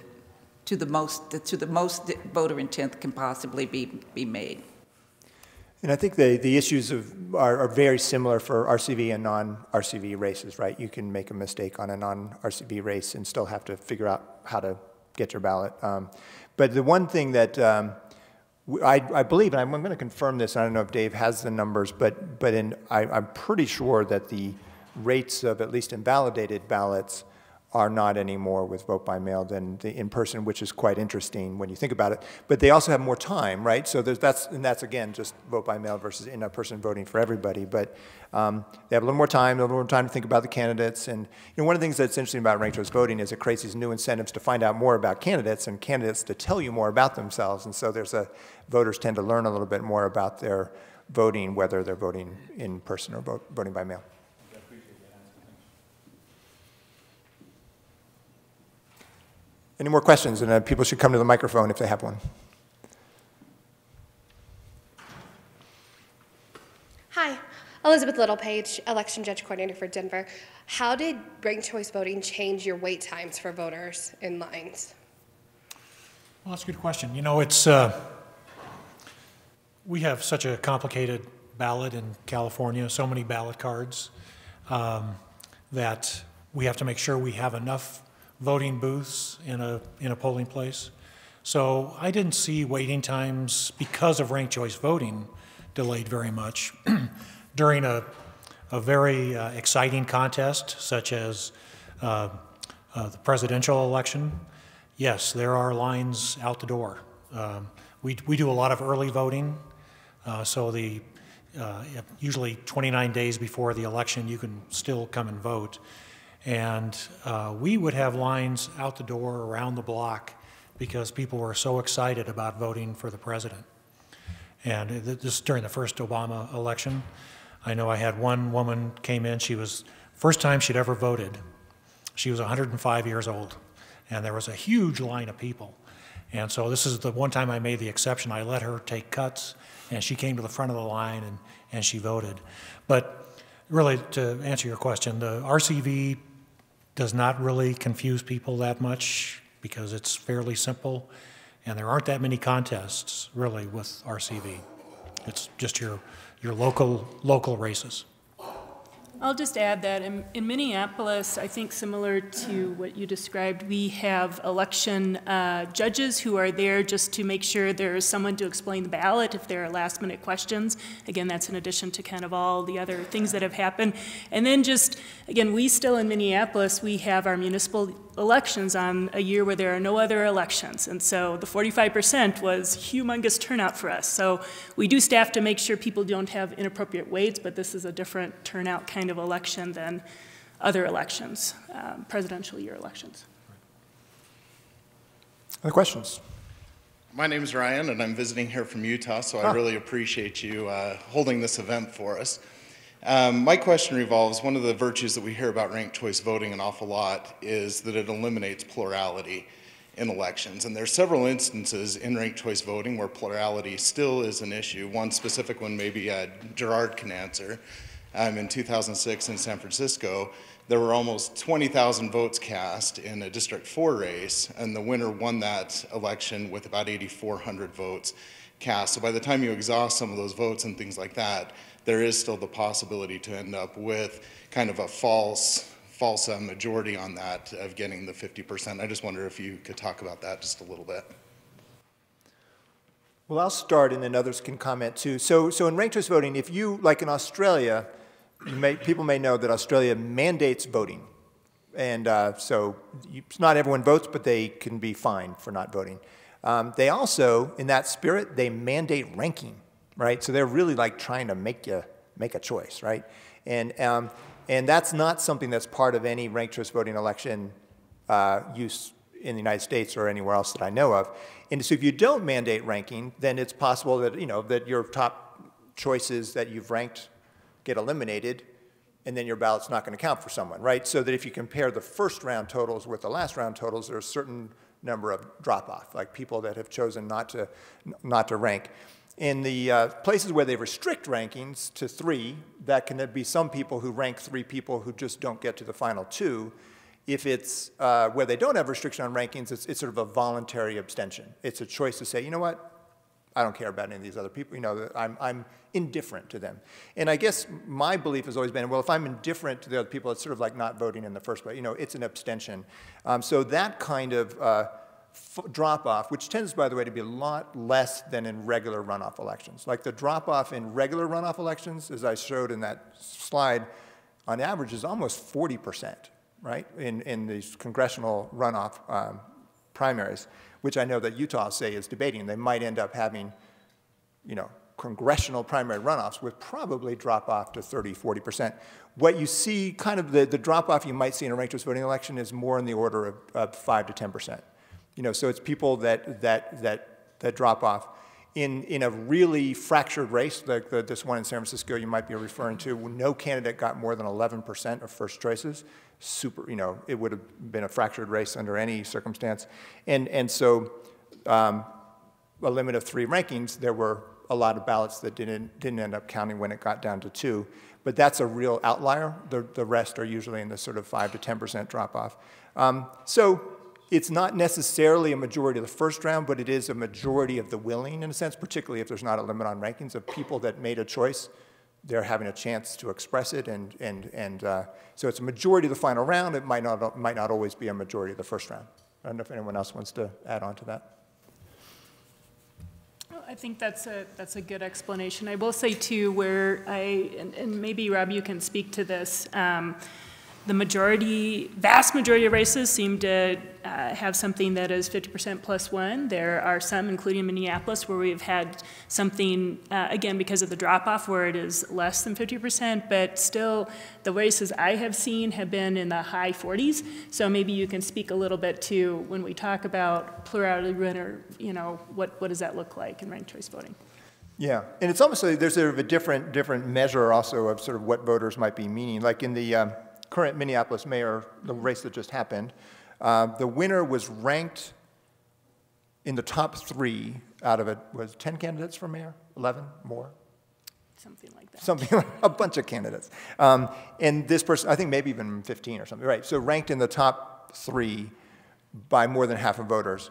to the most, to the most that voter intent can possibly be, be made. And I think the, the issues of, are, are very similar for R C V and non-R C V races, right? You can make a mistake on a non-R C V race and still have to figure out how to get your ballot. Um, But the one thing that um, I, I believe, and I'm, I'm going to confirm this, I don't know if Dave has the numbers, but, but in, I, I'm pretty sure that the rates of at least invalidated ballots are not any more with vote by mail than the in-person, which is quite interesting when you think about it. But they also have more time, right? So there's, that's, and that's, again, just vote by mail versus in-person voting for everybody. But um, they have a little more time, a little more time to think about the candidates. And you know, one of the things that's interesting about ranked choice voting is it creates these new incentives to find out more about candidates and candidates to tell you more about themselves. And so there's a, voters tend to learn a little bit more about their voting, whether they're voting in person or vote, voting by mail. Any more questions? And uh, people should come to the microphone if they have one. Hi, Elizabeth Littlepage, Election Judge Coordinator for Denver. How did ranked choice voting change your wait times for voters in lines? Well, that's a good question. You know, it's uh, we have such a complicated ballot in California, so many ballot cards, um, that we have to make sure we have enough voting booths in a in a polling place. So I didn't see waiting times because of ranked choice voting delayed very much. During a, a very uh, exciting contest such as uh, uh, the presidential election, yes, there are lines out the door. Um, we, we do a lot of early voting, uh, so the uh, usually twenty-nine days before the election you can still come and vote. And uh, we would have lines out the door around the block because people were so excited about voting for the president. And this during the first Obama election, I know I had one woman came in, she was, first time she'd ever voted. She was one hundred five years old, and there was a huge line of people. And so this is the one time I made the exception. I let her take cuts, and she came to the front of the line and, and she voted. But really, to answer your question, the R C V does not really confuse people that much because it's fairly simple, and there aren't that many contests really with R C V. It's just your your local local races. I'll just add that in, in Minneapolis, I think similar to what you described, we have election uh, judges who are there just to make sure there is someone to explain the ballot if there are last minute questions. Again, that's in addition to kind of all the other things that have happened. And then just, again, we still in Minneapolis, we have our municipal elections on a year where there are no other elections. And so the forty-five percent was humongous turnout for us. So we do staff to make sure people don't have inappropriate weights, but this is a different turnout kind of election than other elections, um, presidential year elections. Other questions? My name is Ryan, and I'm visiting here from Utah, so huh. I really appreciate you uh, holding this event for us. Um, my question revolves, one of the virtues that we hear about ranked choice voting an awful lot is that it eliminates plurality in elections. And there are several instances in ranked choice voting where plurality still is an issue. One specific one maybe uh, Gerard can answer. Um, in two thousand six in San Francisco, there were almost twenty thousand votes cast in a District four race, and the winner won that election with about eighty-four hundred votes cast. So by the time you exhaust some of those votes and things like that, there is still the possibility to end up with kind of a false, false uh, majority on that of getting the fifty percent. I just wonder if you could talk about that just a little bit. Well, I'll start and then others can comment too. So, so in ranked choice voting, if you, like in Australia, you may, people may know that Australia mandates voting. And uh, so you, not everyone votes, but they can be fined for not voting. Um, they also, in that spirit, they mandate ranking. Right, so they're really like trying to make you make a choice, right? And um, and that's not something that's part of any ranked choice voting election uh, use in the United States or anywhere else that I know of. And so if you don't mandate ranking, then it's possible that you know that your top choices that you've ranked get eliminated, and then your ballot's not going to count for someone, right? So that if you compare the first round totals with the last round totals, there are a certain number of drop-off, like people that have chosen not to not to rank. In the uh, places where they restrict rankings to three, that can be some people who rank three people who just don't get to the final two. If it's uh, where they don't have restriction on rankings, it's, it's sort of a voluntary abstention. It's a choice to say, you know what, I don't care about any of these other people. You know, I'm, I'm indifferent to them. And I guess my belief has always been, well, if I'm indifferent to the other people, it's sort of like not voting in the first place. You know, it's an abstention. Um, so that kind of uh, drop-off, which tends, by the way, to be a lot less than in regular runoff elections. Like the drop-off in regular runoff elections, as I showed in that slide, on average is almost forty percent, right, in, in these congressional runoff um, primaries, which I know that Utah, say, is debating. They might end up having, you know, congressional primary runoffs would probably drop off to thirty, forty percent. What you see, kind of the, the drop-off you might see in a ranked choice voting election is more in the order of, of five to ten percent. You know, so it's people that that that that drop off in in a really fractured race, like the, this one in San Francisco you might be referring to. No candidate got more than eleven percent of first choices. Super, you know, it would have been a fractured race under any circumstance, and and so um, a limit of three rankings. There were a lot of ballots that didn't didn't end up counting when it got down to two, but that's a real outlier. The the rest are usually in the sort of five to ten percent drop off. Um, so. It's not necessarily a majority of the first round, but it is a majority of the willing, in a sense, particularly if there's not a limit on rankings of people that made a choice. They're having a chance to express it, and, and, and uh, so it's a majority of the final round. It might not, might not always be a majority of the first round. I don't know if anyone else wants to add on to that. I think that's a, that's a good explanation. I will say, too, where I, and, and maybe, Rob, you can speak to this, um, the majority, vast majority of races seem to uh, have something that is fifty percent plus one. There are some, including Minneapolis, where we've had something, uh, again, because of the drop-off, where it is less than fifty percent, but still the races I have seen have been in the high forties. So maybe you can speak a little bit to when we talk about plurality winner, you know, what, what does that look like in ranked choice voting? Yeah, and it's almost like there's sort of a different, different measure also of sort of what voters might be meaning. Like in the... Um, current Minneapolis mayor, the race that just happened, uh, the winner was ranked in the top three out of it was ten candidates for mayor, eleven more. Something like that. Something like a bunch of candidates. Um, and this person, I think maybe even fifteen or something, right? So ranked in the top three by more than half of voters.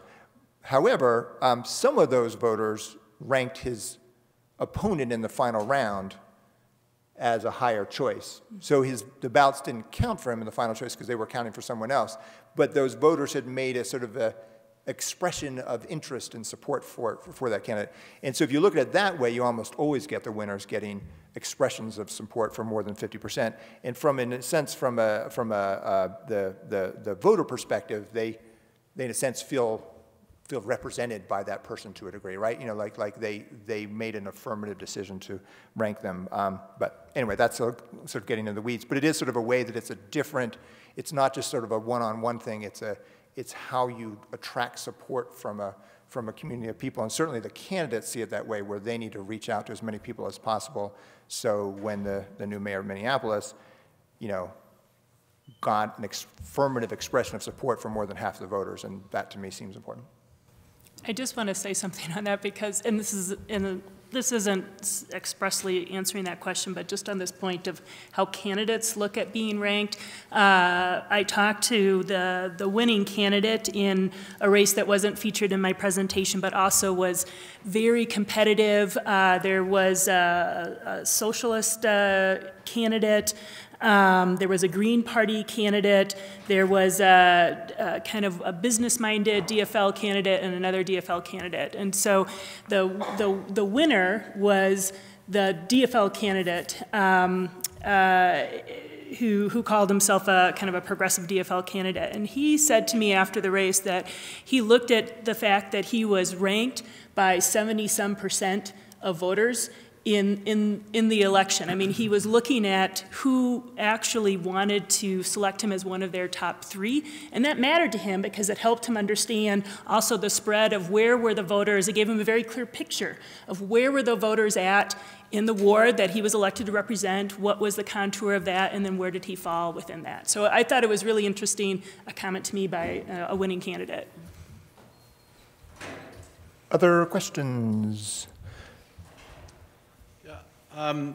However, um, some of those voters ranked his opponent in the final round as a higher choice. So his, the ballots didn't count for him in the final choice because they were counting for someone else. But those voters had made a sort of a expression of interest and support for, for that candidate. And so if you look at it that way, you almost always get the winners getting expressions of support for more than fifty percent. And from, in a sense, from, a, from a, uh, the, the, the voter perspective, they, they in a sense feel, feel represented by that person to a degree, right? You know, like, like they, they made an affirmative decision to rank them. Um, but anyway, that's a, sort of getting into the weeds. But it is sort of a way that it's a different, it's not just sort of a one-on-one thing, it's a It's how you attract support from a, from a community of people. And certainly the candidates see it that way, where they need to reach out to as many people as possible. So when the, the new mayor of Minneapolis, you know, got an ex affirmative expression of support from more than half the voters, and that to me seems important. I just want to say something on that because, and this is in a, this isn't expressly answering that question, but just on this point of how candidates look at being ranked. Uh, I talked to the, the winning candidate in a race that wasn't featured in my presentation, but also was very competitive. Uh, there was a, a socialist uh, candidate. Um, there was a Green Party candidate, there was a, a kind of a business-minded D F L candidate and another D F L candidate. And so the, the, the winner was the D F L candidate um, uh, who, who called himself a kind of a progressive D F L candidate. And he said to me after the race that he looked at the fact that he was ranked by seventy some percent of voters In, in, in the election. I mean, he was looking at who actually wanted to select him as one of their top three, and that mattered to him because it helped him understand also the spread of where were the voters. It gave him a very clear picture of where were the voters at in the ward that he was elected to represent, what was the contour of that, and then where did he fall within that. So I thought it was really interesting, a comment to me by uh, a winning candidate. Other questions? Um,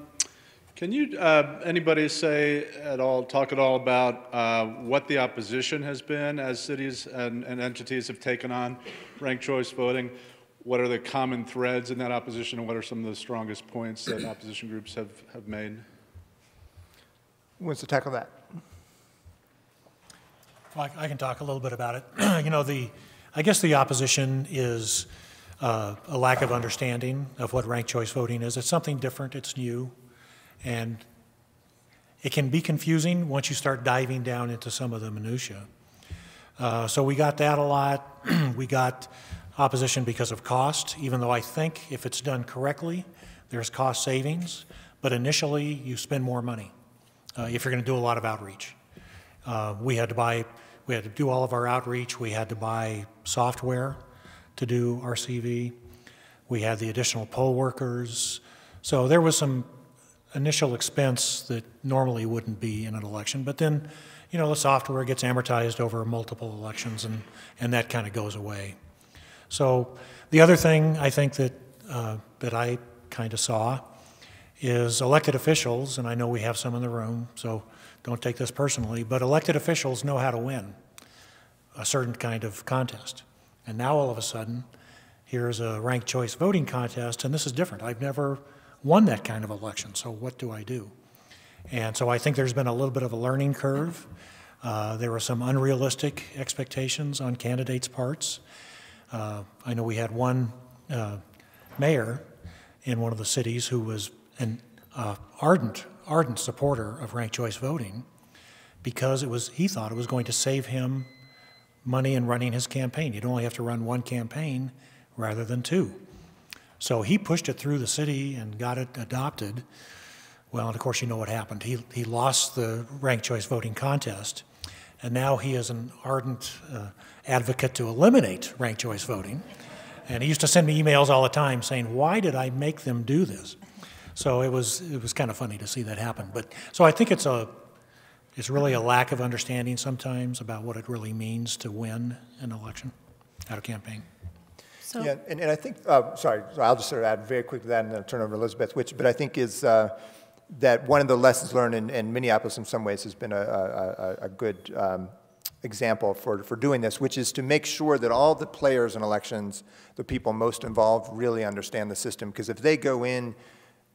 can you, uh, anybody say at all, talk at all about uh, what the opposition has been as cities and, and entities have taken on ranked choice voting? What are the common threads in that opposition, and what are some of the strongest points that opposition groups have, have made? Who wants to tackle that? Well, I, I can talk a little bit about it. you know, the, I guess the opposition is Uh, a lack of understanding of what ranked choice voting is. It's something different, it's new, and it can be confusing once you start diving down into some of the minutia. Uh, so we got that a lot. We got opposition because of cost, even though I think if it's done correctly, there's cost savings, but initially you spend more money uh, if you're gonna do a lot of outreach. Uh, we had to buy, we had to do all of our outreach, we had to buy software to do our C V. We had the additional poll workers. So there was some initial expense that normally wouldn't be in an election, but then, you know, the software gets amortized over multiple elections and, and that kind of goes away. So the other thing I think that, uh, that I kind of saw is elected officials, and I know we have some in the room, so don't take this personally, but elected officials know how to win a certain kind of contest. And now all of a sudden, here's a ranked choice voting contest, and this is different. I've never won that kind of election, so what do I do? And so I think there's been a little bit of a learning curve. Uh, there were some unrealistic expectations on candidates' parts. Uh, I know we had one uh, mayor in one of the cities who was an uh, ardent, ardent supporter of ranked choice voting because it was, he thought it was going to save him money in running his campaign. You'd only have to run one campaign rather than two. So he pushed it through the city and got it adopted. Well, and of course you know what happened. He, he lost the ranked choice voting contest, and now he is an ardent uh, advocate to eliminate ranked choice voting. And he used to send me emails all the time saying, why did I make them do this? So it was, it was kind of funny to see that happen. But, so I think it's a, it's really a lack of understanding sometimes about what it really means to win an election, out of campaign. So yeah, and, and I think, uh, sorry, so I'll just sort of add very quickly that and then I'll turn over to Elizabeth, which, but I think is uh, that one of the lessons learned in, in Minneapolis in some ways has been a, a, a good um, example for, for doing this, which is to make sure that all the players in elections, the people most involved, really understand the system, because if they go in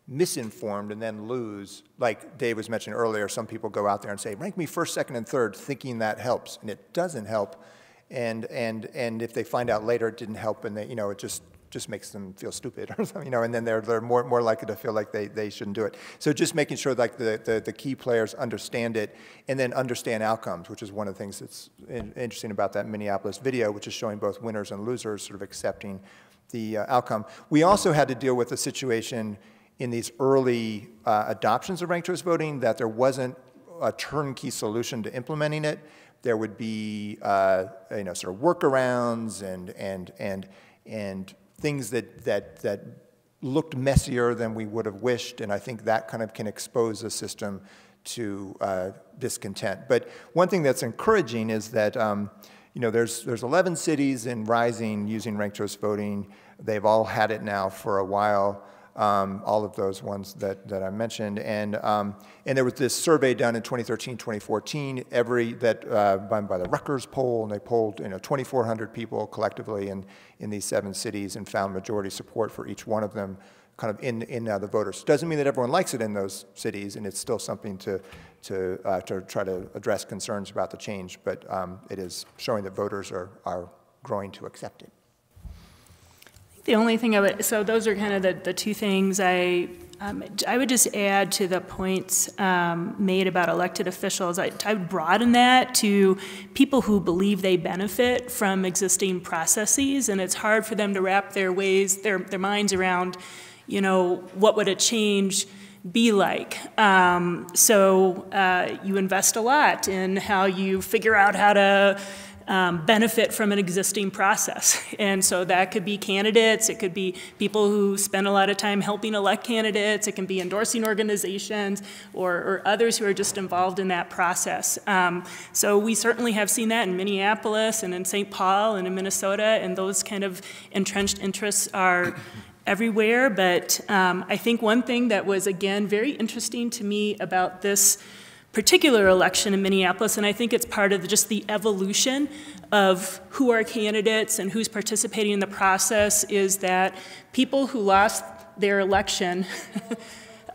misinformed and then lose, like Dave was mentioning earlier, some people go out there and say, rank me first, second, and third, thinking that helps, and it doesn't help. And and and if they find out later it didn't help, and they, you know, it just just makes them feel stupid or something, you know, and then they're they're more more likely to feel like they they shouldn't do it. So just making sure like the the, the key players understand it, and then understand outcomes, which is one of the things that's in, interesting about that Minneapolis video, which is showing both winners and losers sort of accepting the uh, outcome. We also had to deal with a situation in these early uh, adoptions of ranked choice voting that there wasn't a turnkey solution to implementing it. There would be uh, you know, sort of workarounds and and and and things that that that looked messier than we would have wished, and I think that kind of can expose a system to uh, discontent. But one thing that's encouraging is that um, you know, there's there's eleven cities in rising using ranked choice voting. They've all had it now for a while. Um, all of those ones that, that I mentioned, and um, and there was this survey done in twenty thirteen, twenty fourteen, every that uh, by, by the Rutgers poll, and they polled you know twenty-four hundred people collectively in in these seven cities and found majority support for each one of them, kind of in in uh, the voters. Doesn't mean that everyone likes it in those cities, and it's still something to to uh, to try to address concerns about the change, but um, it is showing that voters are are growing to accept it. The only thing I would, so those are kind of the, the two things I, um, I would just add to the points um, made about elected officials. I, I would broaden that to people who believe they benefit from existing processes, and it's hard for them to wrap their ways, their, their minds around, you know, what would a change be like. Um, so uh, you invest a lot in how you figure out how to Um, benefit from an existing process. And so that could be candidates, it could be people who spend a lot of time helping elect candidates, it can be endorsing organizations or, or others who are just involved in that process. Um, so we certainly have seen that in Minneapolis and in Saint Paul and in Minnesota, and those kind of entrenched interests are everywhere. But um, I think one thing that was, again, very interesting to me about this particular election in Minneapolis, and I think it's part of the, just the evolution of who are candidates and who's participating in the process, is that people who lost their election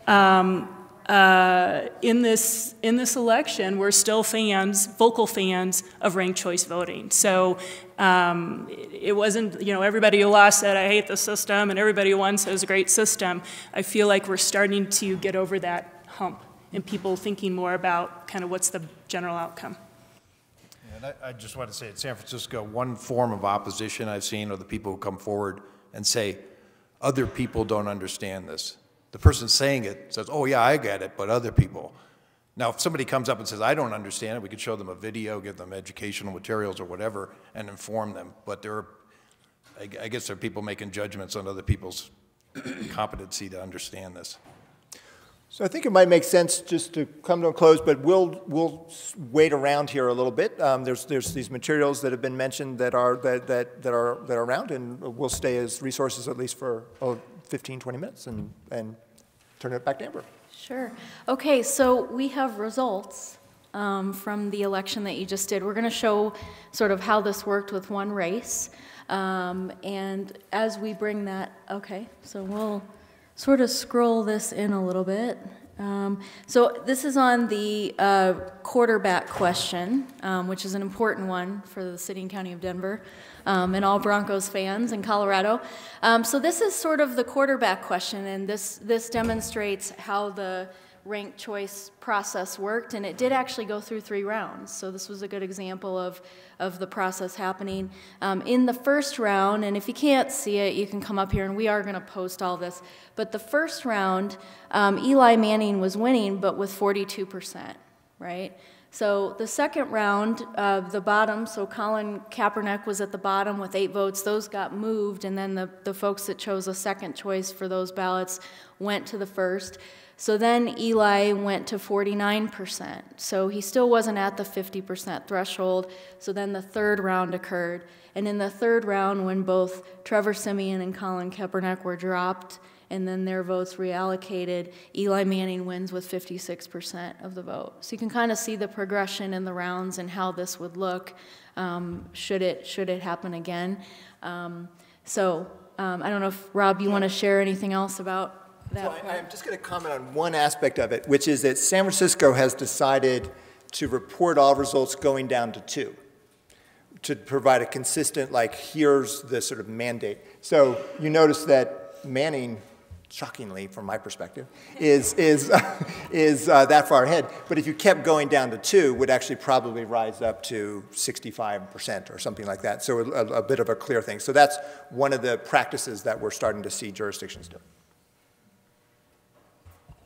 um, uh, in this in this election were still fans, vocal fans of ranked choice voting. So um, it, it wasn't, you know, everybody who lost said I hate the system, and everybody who won says it's a great system. I feel like we're starting to get over that hump, and people thinking more about kind of what's the general outcome. And I, I just want to say, in San Francisco, one form of opposition I've seen are the people who come forward and say, other people don't understand this. The person saying it says, oh yeah, I get it, but other people. Now, if somebody comes up and says, I don't understand it, we could show them a video, give them educational materials or whatever, and inform them. But there are, I, I guess there are people making judgments on other people's competency to understand this. So I think it might make sense just to come to a close, but we'll we'll wait around here a little bit. Um, there's there's these materials that have been mentioned that are that that that are that are around, and we'll stay as resources at least for oh, fifteen, twenty minutes, and and turn it back to Amber. Sure. Okay. So we have results um, from the election that you just did. We're going to show sort of how this worked with one race, um, and as we bring that. Okay. So we'll sort of scroll this in a little bit. Um, so this is on the uh, quarterback question, um, which is an important one for the city and county of Denver um, and all Broncos fans in Colorado. Um, so this is sort of the quarterback question, and this, this demonstrates how the ranked choice process worked, and it did actually go through three rounds. So this was a good example of, of the process happening. Um, in the first round, and if you can't see it, you can come up here, and we are going to post all this. But the first round, um, Eli Manning was winning, but with forty-two percent, right? So the second round, uh, the bottom, so Colin Kaepernick was at the bottom with eight votes. Those got moved, and then the, the folks that chose a second choice for those ballots went to the first. So then Eli went to forty-nine percent. So he still wasn't at the fifty percent threshold. So then the third round occurred. And in the third round, when both Trevor Simeon and Colin Kaepernick were dropped, and then their votes reallocated, Eli Manning wins with fifty-six percent of the vote. So you can kind of see the progression in the rounds and how this would look um, should it should it happen again. Um, so um, I don't know if, Rob, you want to share anything else about that? Well, I, I'm just going to comment on one aspect of it, which is that San Francisco has decided to report all results going down to two, to provide a consistent, like, here's the sort of mandate. So you notice that Manning, shockingly, from my perspective, is, is, uh, is uh, that far ahead. But if you kept going down to two, would actually probably rise up to sixty-five percent or something like that. So a, a bit of a clear thing. So that's one of the practices that we're starting to see jurisdictions do.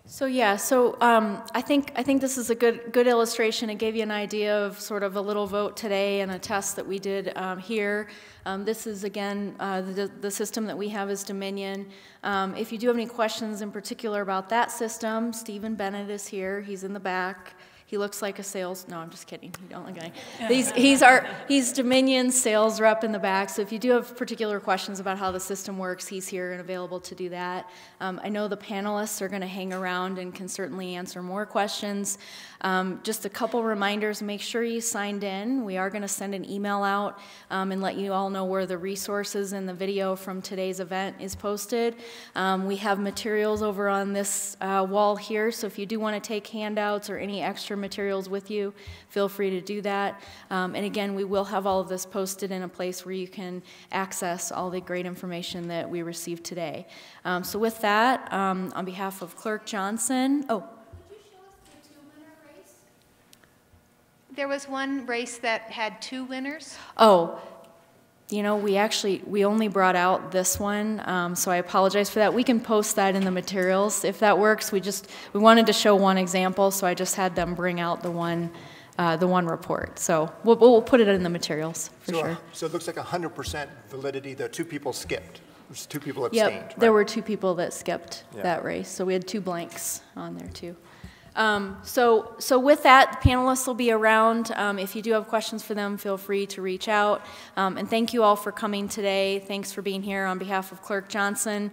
So yeah, so um, I think I think this is a good good illustration. It gave you an idea of sort of a little vote today and a test that we did um, here. Um, this is again uh, the the system that we have is Dominion. Um, if you do have any questions in particular about that system, Stephen Bennett is here. He's in the back. He looks like a sales. No, I'm just kidding. You don't look like. He's he's our he's Dominion's sales rep in the back. So if you do have particular questions about how the system works, he's here and available to do that. Um, I know the panelists are going to hang around and can certainly answer more questions. Um, just a couple reminders. Make sure you signed in. We are going to send an email out um, and let you all know where the resources and the video from today's event is posted. Um, we have materials over on this uh, wall here. So if you do want to take handouts or any extra materials with you, feel free to do that. Um, and again, we will have all of this posted in a place where you can access all the great information that we received today. Um, so with that, um, on behalf of Clerk Johnson, oh. Could you show us the two-winner race? There was one race that had two winners. Oh. You know, we actually, we only brought out this one, um, so I apologize for that. We can post that in the materials if that works. We just, we wanted to show one example, so I just had them bring out the one, uh, the one report. So we'll, we'll put it in the materials for so, sure. Uh, so it looks like one hundred percent validity, though two people skipped. There's two people abstained, yep, right? There were two people that skipped yeah. that race, so we had two blanks on there, too. Um, so, so with that, the panelists will be around. Um, if you do have questions for them, feel free to reach out. Um, and thank you all for coming today. Thanks for being here on behalf of Clerk Johnson,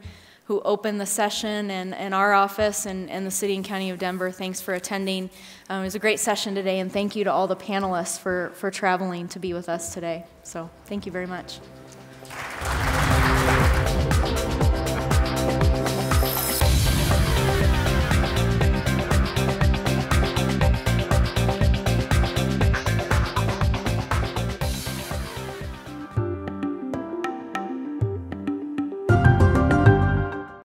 who opened the session, and, and our office and, and the City and County of Denver. Thanks for attending. Um, it was a great session today, and thank you to all the panelists for, for traveling to be with us today. So thank you very much.